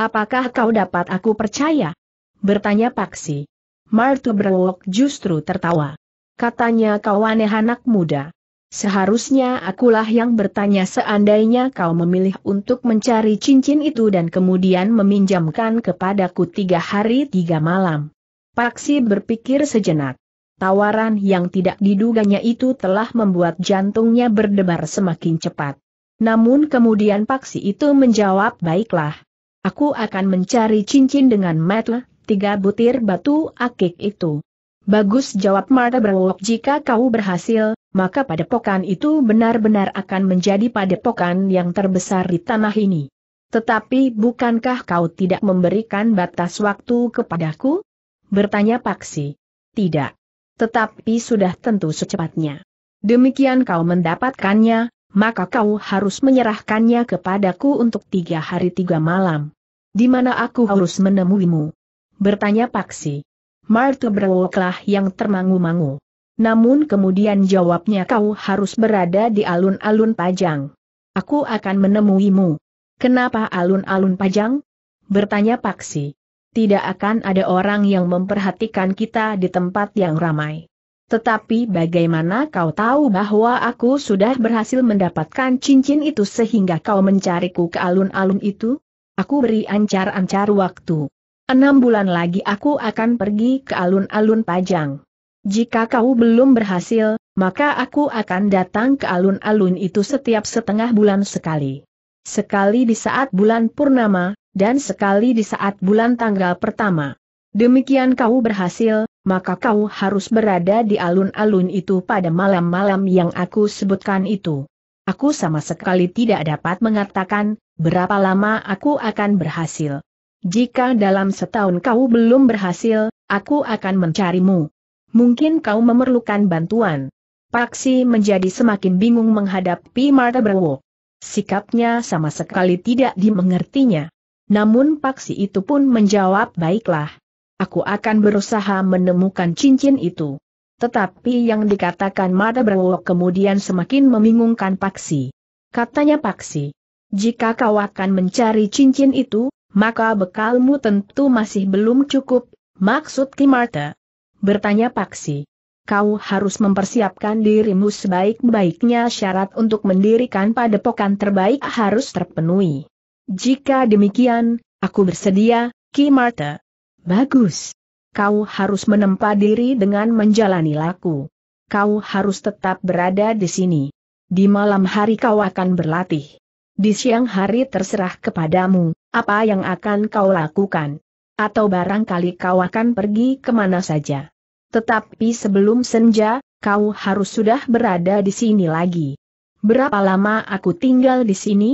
Apakah kau dapat aku percaya? Bertanya Paksi. Martha Berwok justru tertawa. Katanya, kau aneh anak muda. Seharusnya akulah yang bertanya, seandainya kau memilih untuk mencari cincin itu dan kemudian meminjamkan kepadaku 3 hari 3 malam. Paksi berpikir sejenak. Tawaran yang tidak diduganya itu telah membuat jantungnya berdebar semakin cepat. Namun kemudian Paksi itu menjawab, baiklah. Aku akan mencari cincin dengan mata 3 butir batu akik itu. Bagus, jawab Martha Berwok, jika kau berhasil, maka padepokan itu benar-benar akan menjadi padepokan yang terbesar di tanah ini. Tetapi bukankah kau tidak memberikan batas waktu kepadaku? Bertanya Paksi. Tidak. Tetapi sudah tentu secepatnya. Demikian kau mendapatkannya, maka kau harus menyerahkannya kepadaku untuk 3 hari 3 malam. Di mana aku harus menemuimu? Bertanya Paksi. Martha Berwoklah yang termangu-mangu. Namun kemudian jawabnya, kau harus berada di alun-alun Pajang. Aku akan menemuimu. Kenapa alun-alun Pajang? Bertanya Paksi. Tidak akan ada orang yang memperhatikan kita di tempat yang ramai. Tetapi bagaimana kau tahu bahwa aku sudah berhasil mendapatkan cincin itu sehingga kau mencariku ke alun-alun itu? Aku beri ancar-ancar waktu. 6 bulan lagi aku akan pergi ke alun-alun Pajang. Jika kau belum berhasil, maka aku akan datang ke alun-alun itu setiap 1/2 bulan sekali. Sekali di saat bulan purnama, dan sekali di saat bulan tanggal pertama. Demikian kau berhasil, maka kau harus berada di alun-alun itu pada malam-malam yang aku sebutkan itu. Aku sama sekali tidak dapat mengatakan berapa lama aku akan berhasil. Jika dalam setahun kau belum berhasil, aku akan mencarimu. Mungkin kau memerlukan bantuan. Paksi menjadi semakin bingung menghadapi Marta Brewo. Sikapnya sama sekali tidak dimengertinya. Namun Paksi itu pun menjawab, baiklah. Aku akan berusaha menemukan cincin itu. Tetapi yang dikatakan Marta Brewo kemudian semakin membingungkan Paksi. Katanya Paksi, jika kau akan mencari cincin itu, maka bekalmu tentu masih belum cukup. Maksud Ki Marta? Bertanya Paksi. Kau harus mempersiapkan dirimu sebaik-baiknya. Syarat untuk mendirikan padepokan terbaik harus terpenuhi. Jika demikian, aku bersedia, Ki Marta. Bagus. Kau harus menempa diri dengan menjalani laku. Kau harus tetap berada di sini. Di malam hari kau akan berlatih. Di siang hari terserah kepadamu, apa yang akan kau lakukan. Atau barangkali kau akan pergi kemana saja. Tetapi sebelum senja, kau harus sudah berada di sini lagi. Berapa lama aku tinggal di sini?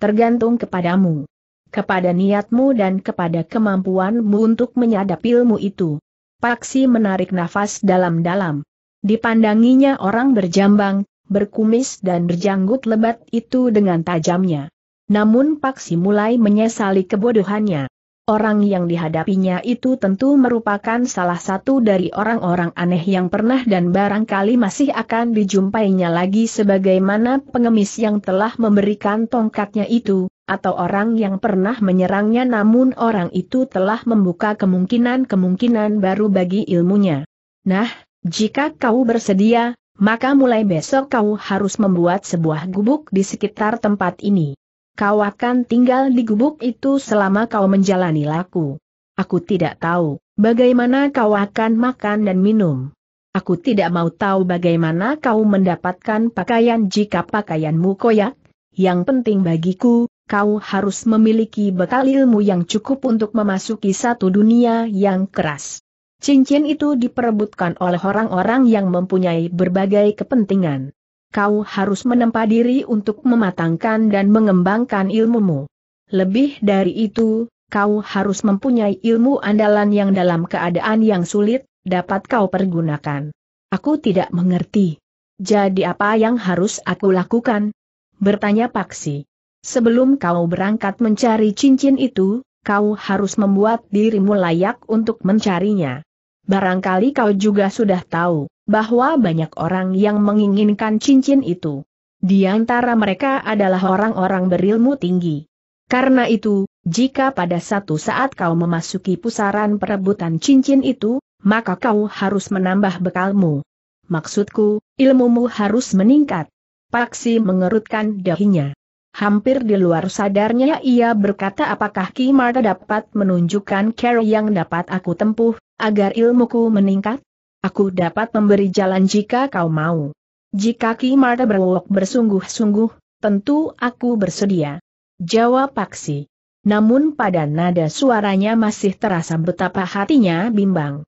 Tergantung kepadamu. Kepada niatmu dan kepada kemampuanmu untuk menyadap ilmu itu. Paksi menarik nafas dalam-dalam. Dipandanginya orang berjambang, berkumis dan berjanggut lebat itu dengan tajamnya. Namun Paksi mulai menyesali kebodohannya. Orang yang dihadapinya itu tentu merupakan salah satu dari orang-orang aneh yang pernah dan barangkali masih akan dijumpainya lagi sebagaimana pengemis yang telah memberikan tongkatnya itu, atau orang yang pernah menyerangnya namun orang itu telah membuka kemungkinan-kemungkinan baru bagi ilmunya. Nah, jika kau bersedia, maka mulai besok kau harus membuat sebuah gubuk di sekitar tempat ini. Kau akan tinggal di gubuk itu selama kau menjalani laku. Aku tidak tahu bagaimana kau akan makan dan minum. Aku tidak mau tahu bagaimana kau mendapatkan pakaian jika pakaianmu koyak. Yang penting bagiku, kau harus memiliki bekal ilmu yang cukup untuk memasuki satu dunia yang keras. Cincin itu diperebutkan oleh orang-orang yang mempunyai berbagai kepentingan. Kau harus menempa diri untuk mematangkan dan mengembangkan ilmumu. Lebih dari itu, kau harus mempunyai ilmu andalan yang dalam keadaan yang sulit, dapat kau pergunakan. Aku tidak mengerti. Jadi apa yang harus aku lakukan? Bertanya Paksi. Sebelum kau berangkat mencari cincin itu, kau harus membuat dirimu layak untuk mencarinya. Barangkali kau juga sudah tahu bahwa banyak orang yang menginginkan cincin itu. Di antara mereka adalah orang-orang berilmu tinggi. Karena itu, jika pada satu saat kau memasuki pusaran perebutan cincin itu, maka kau harus menambah bekalmu. Maksudku, ilmumu harus meningkat. Paksi mengerutkan dahinya. Hampir di luar sadarnya ia berkata, apakah Ki Marta dapat menunjukkan cara yang dapat aku tempuh, agar ilmuku meningkat? Aku dapat memberi jalan jika kau mau. Jika Ki Marta berwok bersungguh-sungguh, tentu aku bersedia. Jawab Paksi. Namun pada nada suaranya masih terasa betapa hatinya bimbang.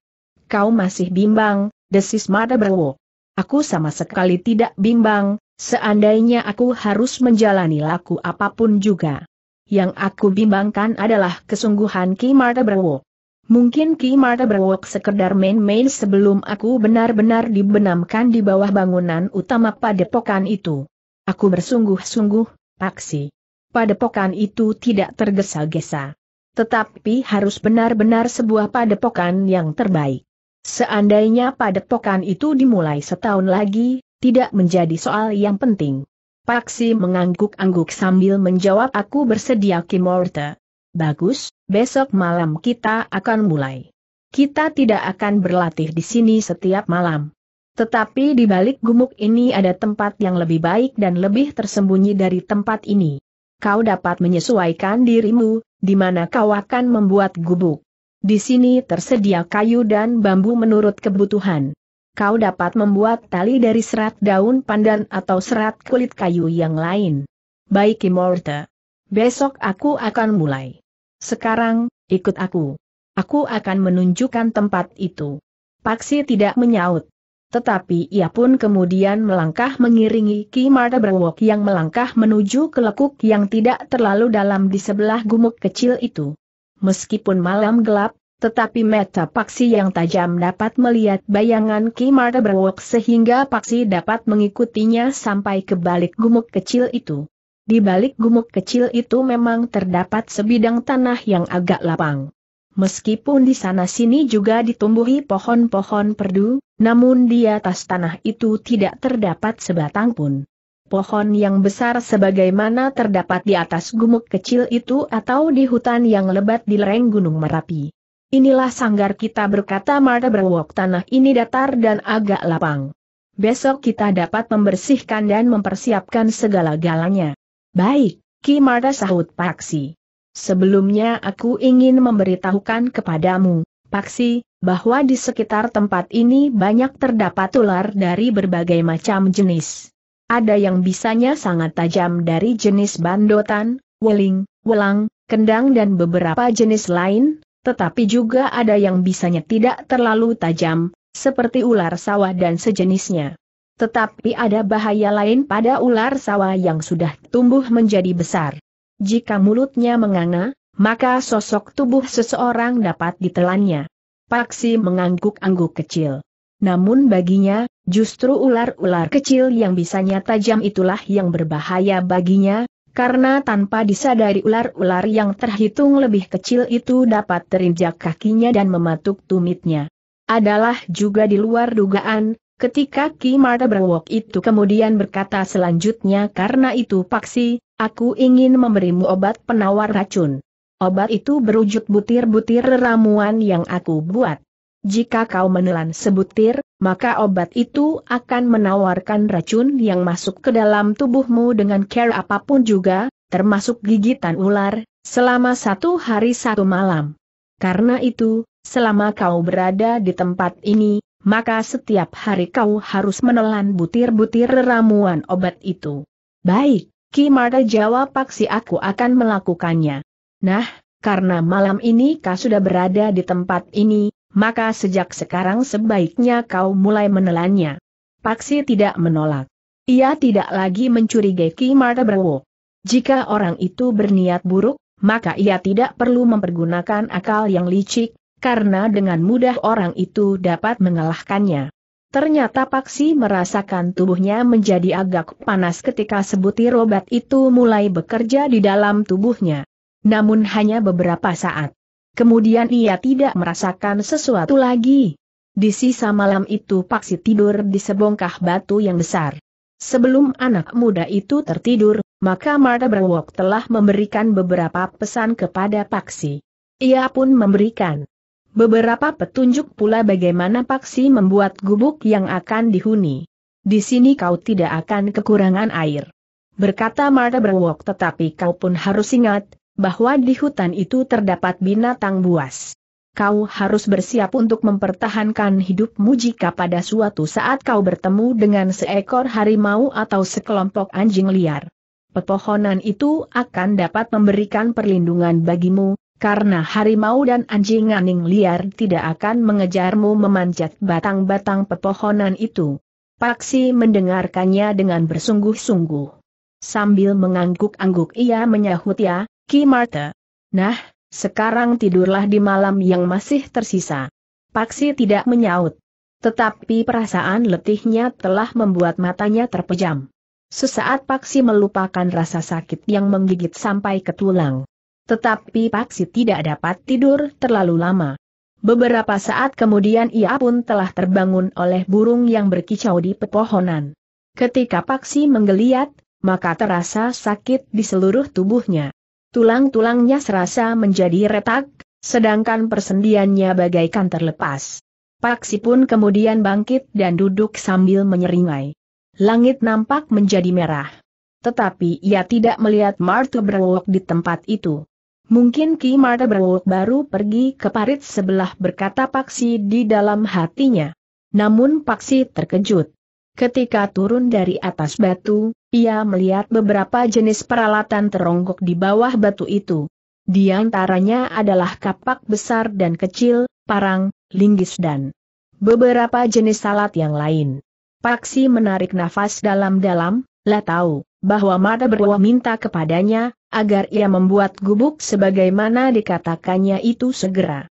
Kau masih bimbang, desis Marta berwok. Aku sama sekali tidak bimbang, seandainya aku harus menjalani laku apapun juga. Yang aku bimbangkan adalah kesungguhan Ki Marta berwok. Mungkin Ki Marta berwok sekedar main-main sebelum aku benar-benar dibenamkan di bawah bangunan utama padepokan itu. Aku bersungguh-sungguh, Paksi. Padepokan itu tidak tergesa-gesa. Tetapi harus benar-benar sebuah padepokan yang terbaik. Seandainya padepokan itu dimulai setahun lagi, tidak menjadi soal yang penting. Paksi mengangguk-angguk sambil menjawab, aku bersedia Ki Morte. Bagus, besok malam kita akan mulai. Kita tidak akan berlatih di sini setiap malam. Tetapi di balik gumuk ini ada tempat yang lebih baik dan lebih tersembunyi dari tempat ini. Kau dapat menyesuaikan dirimu, di mana kau akan membuat gubuk. Di sini tersedia kayu dan bambu menurut kebutuhan. Kau dapat membuat tali dari serat daun pandan atau serat kulit kayu yang lain. Baik Ki Morte. Besok aku akan mulai. Sekarang, ikut aku. Aku akan menunjukkan tempat itu. Paksi tidak menyaut. Tetapi ia pun kemudian melangkah mengiringi Ki Morte Brewok yang melangkah menuju ke lekuk yang tidak terlalu dalam di sebelah gumuk kecil itu. Meskipun malam gelap, tetapi mata Paksi yang tajam dapat melihat bayangan Ki Morte Brewok sehingga Paksi dapat mengikutinya sampai ke balik gumuk kecil itu. Di balik gumuk kecil itu memang terdapat sebidang tanah yang agak lapang. Meskipun di sana-sini juga ditumbuhi pohon-pohon perdu, namun di atas tanah itu tidak terdapat sebatang pun. Pohon yang besar sebagaimana terdapat di atas gumuk kecil itu atau di hutan yang lebat di lereng Gunung Merapi. Inilah sanggar kita, berkata Morte Brewok, tanah ini datar dan agak lapang. Besok kita dapat membersihkan dan mempersiapkan segala-galanya. Baik, Ki Morte, sahut Paksi. Sebelumnya aku ingin memberitahukan kepadamu, Paksi, bahwa di sekitar tempat ini banyak terdapat ular dari berbagai macam jenis. Ada yang bisanya sangat tajam dari jenis bandotan, weling, welang, kendang dan beberapa jenis lain, tetapi juga ada yang bisanya tidak terlalu tajam, seperti ular sawah dan sejenisnya. Tetapi ada bahaya lain pada ular sawah yang sudah tumbuh menjadi besar. Jika mulutnya menganga, maka sosok tubuh seseorang dapat ditelannya. Paksi mengangguk-angguk kecil. Namun baginya, justru ular-ular kecil yang bisanya tajam itulah yang berbahaya baginya, karena tanpa disadari ular-ular yang terhitung lebih kecil itu dapat terinjak kakinya dan mematuk tumitnya. Adalah juga di luar dugaan, ketika Ki Morte Brewok itu kemudian berkata selanjutnya, karena itu Paksi, aku ingin memberimu obat penawar racun. Obat itu berwujud butir-butir ramuan yang aku buat. Jika kau menelan sebutir, maka obat itu akan menawarkan racun yang masuk ke dalam tubuhmu dengan cara apapun juga, termasuk gigitan ular, selama 1 hari 1 malam. Karena itu, selama kau berada di tempat ini, maka setiap hari kau harus menelan butir-butir ramuan obat itu. Baik, Ki Morte, jawab Paksi, aku akan melakukannya. Nah, karena malam ini kau sudah berada di tempat ini, maka sejak sekarang sebaiknya kau mulai menelannya. Paksi tidak menolak. Ia tidak lagi mencurigai Ki Morte Brewok. Jika orang itu berniat buruk, maka ia tidak perlu mempergunakan akal yang licik, karena dengan mudah orang itu dapat mengalahkannya. Ternyata Paksi merasakan tubuhnya menjadi agak panas ketika sebutir obat itu mulai bekerja di dalam tubuhnya. Namun hanya beberapa saat. Kemudian ia tidak merasakan sesuatu lagi. Di sisa malam itu Paksi tidur di sebongkah batu yang besar. Sebelum anak muda itu tertidur, maka Morte Brewok telah memberikan beberapa pesan kepada Paksi. Ia pun memberikan beberapa petunjuk pula bagaimana Paksi membuat gubuk yang akan dihuni. Di sini kau tidak akan kekurangan air, berkata Morte Brewok, tetapi kau pun harus ingat bahwa di hutan itu terdapat binatang buas. Kau harus bersiap untuk mempertahankan hidupmu jika pada suatu saat kau bertemu dengan seekor harimau atau sekelompok anjing liar. Pepohonan itu akan dapat memberikan perlindungan bagimu, karena harimau dan anjing-anjing liar tidak akan mengejarmu memanjat batang-batang pepohonan itu. Paksi mendengarkannya dengan bersungguh-sungguh. Sambil mengangguk-angguk ia menyahut, ya, Ki Morte. Nah, sekarang tidurlah di malam yang masih tersisa. Paksi tidak menyaut. Tetapi perasaan letihnya telah membuat matanya terpejam. Sesaat Paksi melupakan rasa sakit yang menggigit sampai ke tulang. Tetapi Paksi tidak dapat tidur terlalu lama. Beberapa saat kemudian ia pun telah terbangun oleh burung yang berkicau di pepohonan. Ketika Paksi menggeliat, maka terasa sakit di seluruh tubuhnya. Tulang-tulangnya serasa menjadi retak, sedangkan persendiannya bagaikan terlepas. Paksi pun kemudian bangkit dan duduk sambil menyeringai. Langit nampak menjadi merah. Tetapi ia tidak melihat Marta Berwok di tempat itu. Mungkin Ki Marta Berwok baru pergi ke parit sebelah, berkata Paksi di dalam hatinya. Namun Paksi terkejut. Ketika turun dari atas batu, ia melihat beberapa jenis peralatan teronggok di bawah batu itu. Di antaranya adalah kapak besar dan kecil, parang, linggis dan beberapa jenis alat yang lain. Paksi menarik nafas dalam-dalam, lah tahu bahwa Marta Berwok minta kepadanya agar ia membuat gubuk sebagaimana dikatakannya itu segera.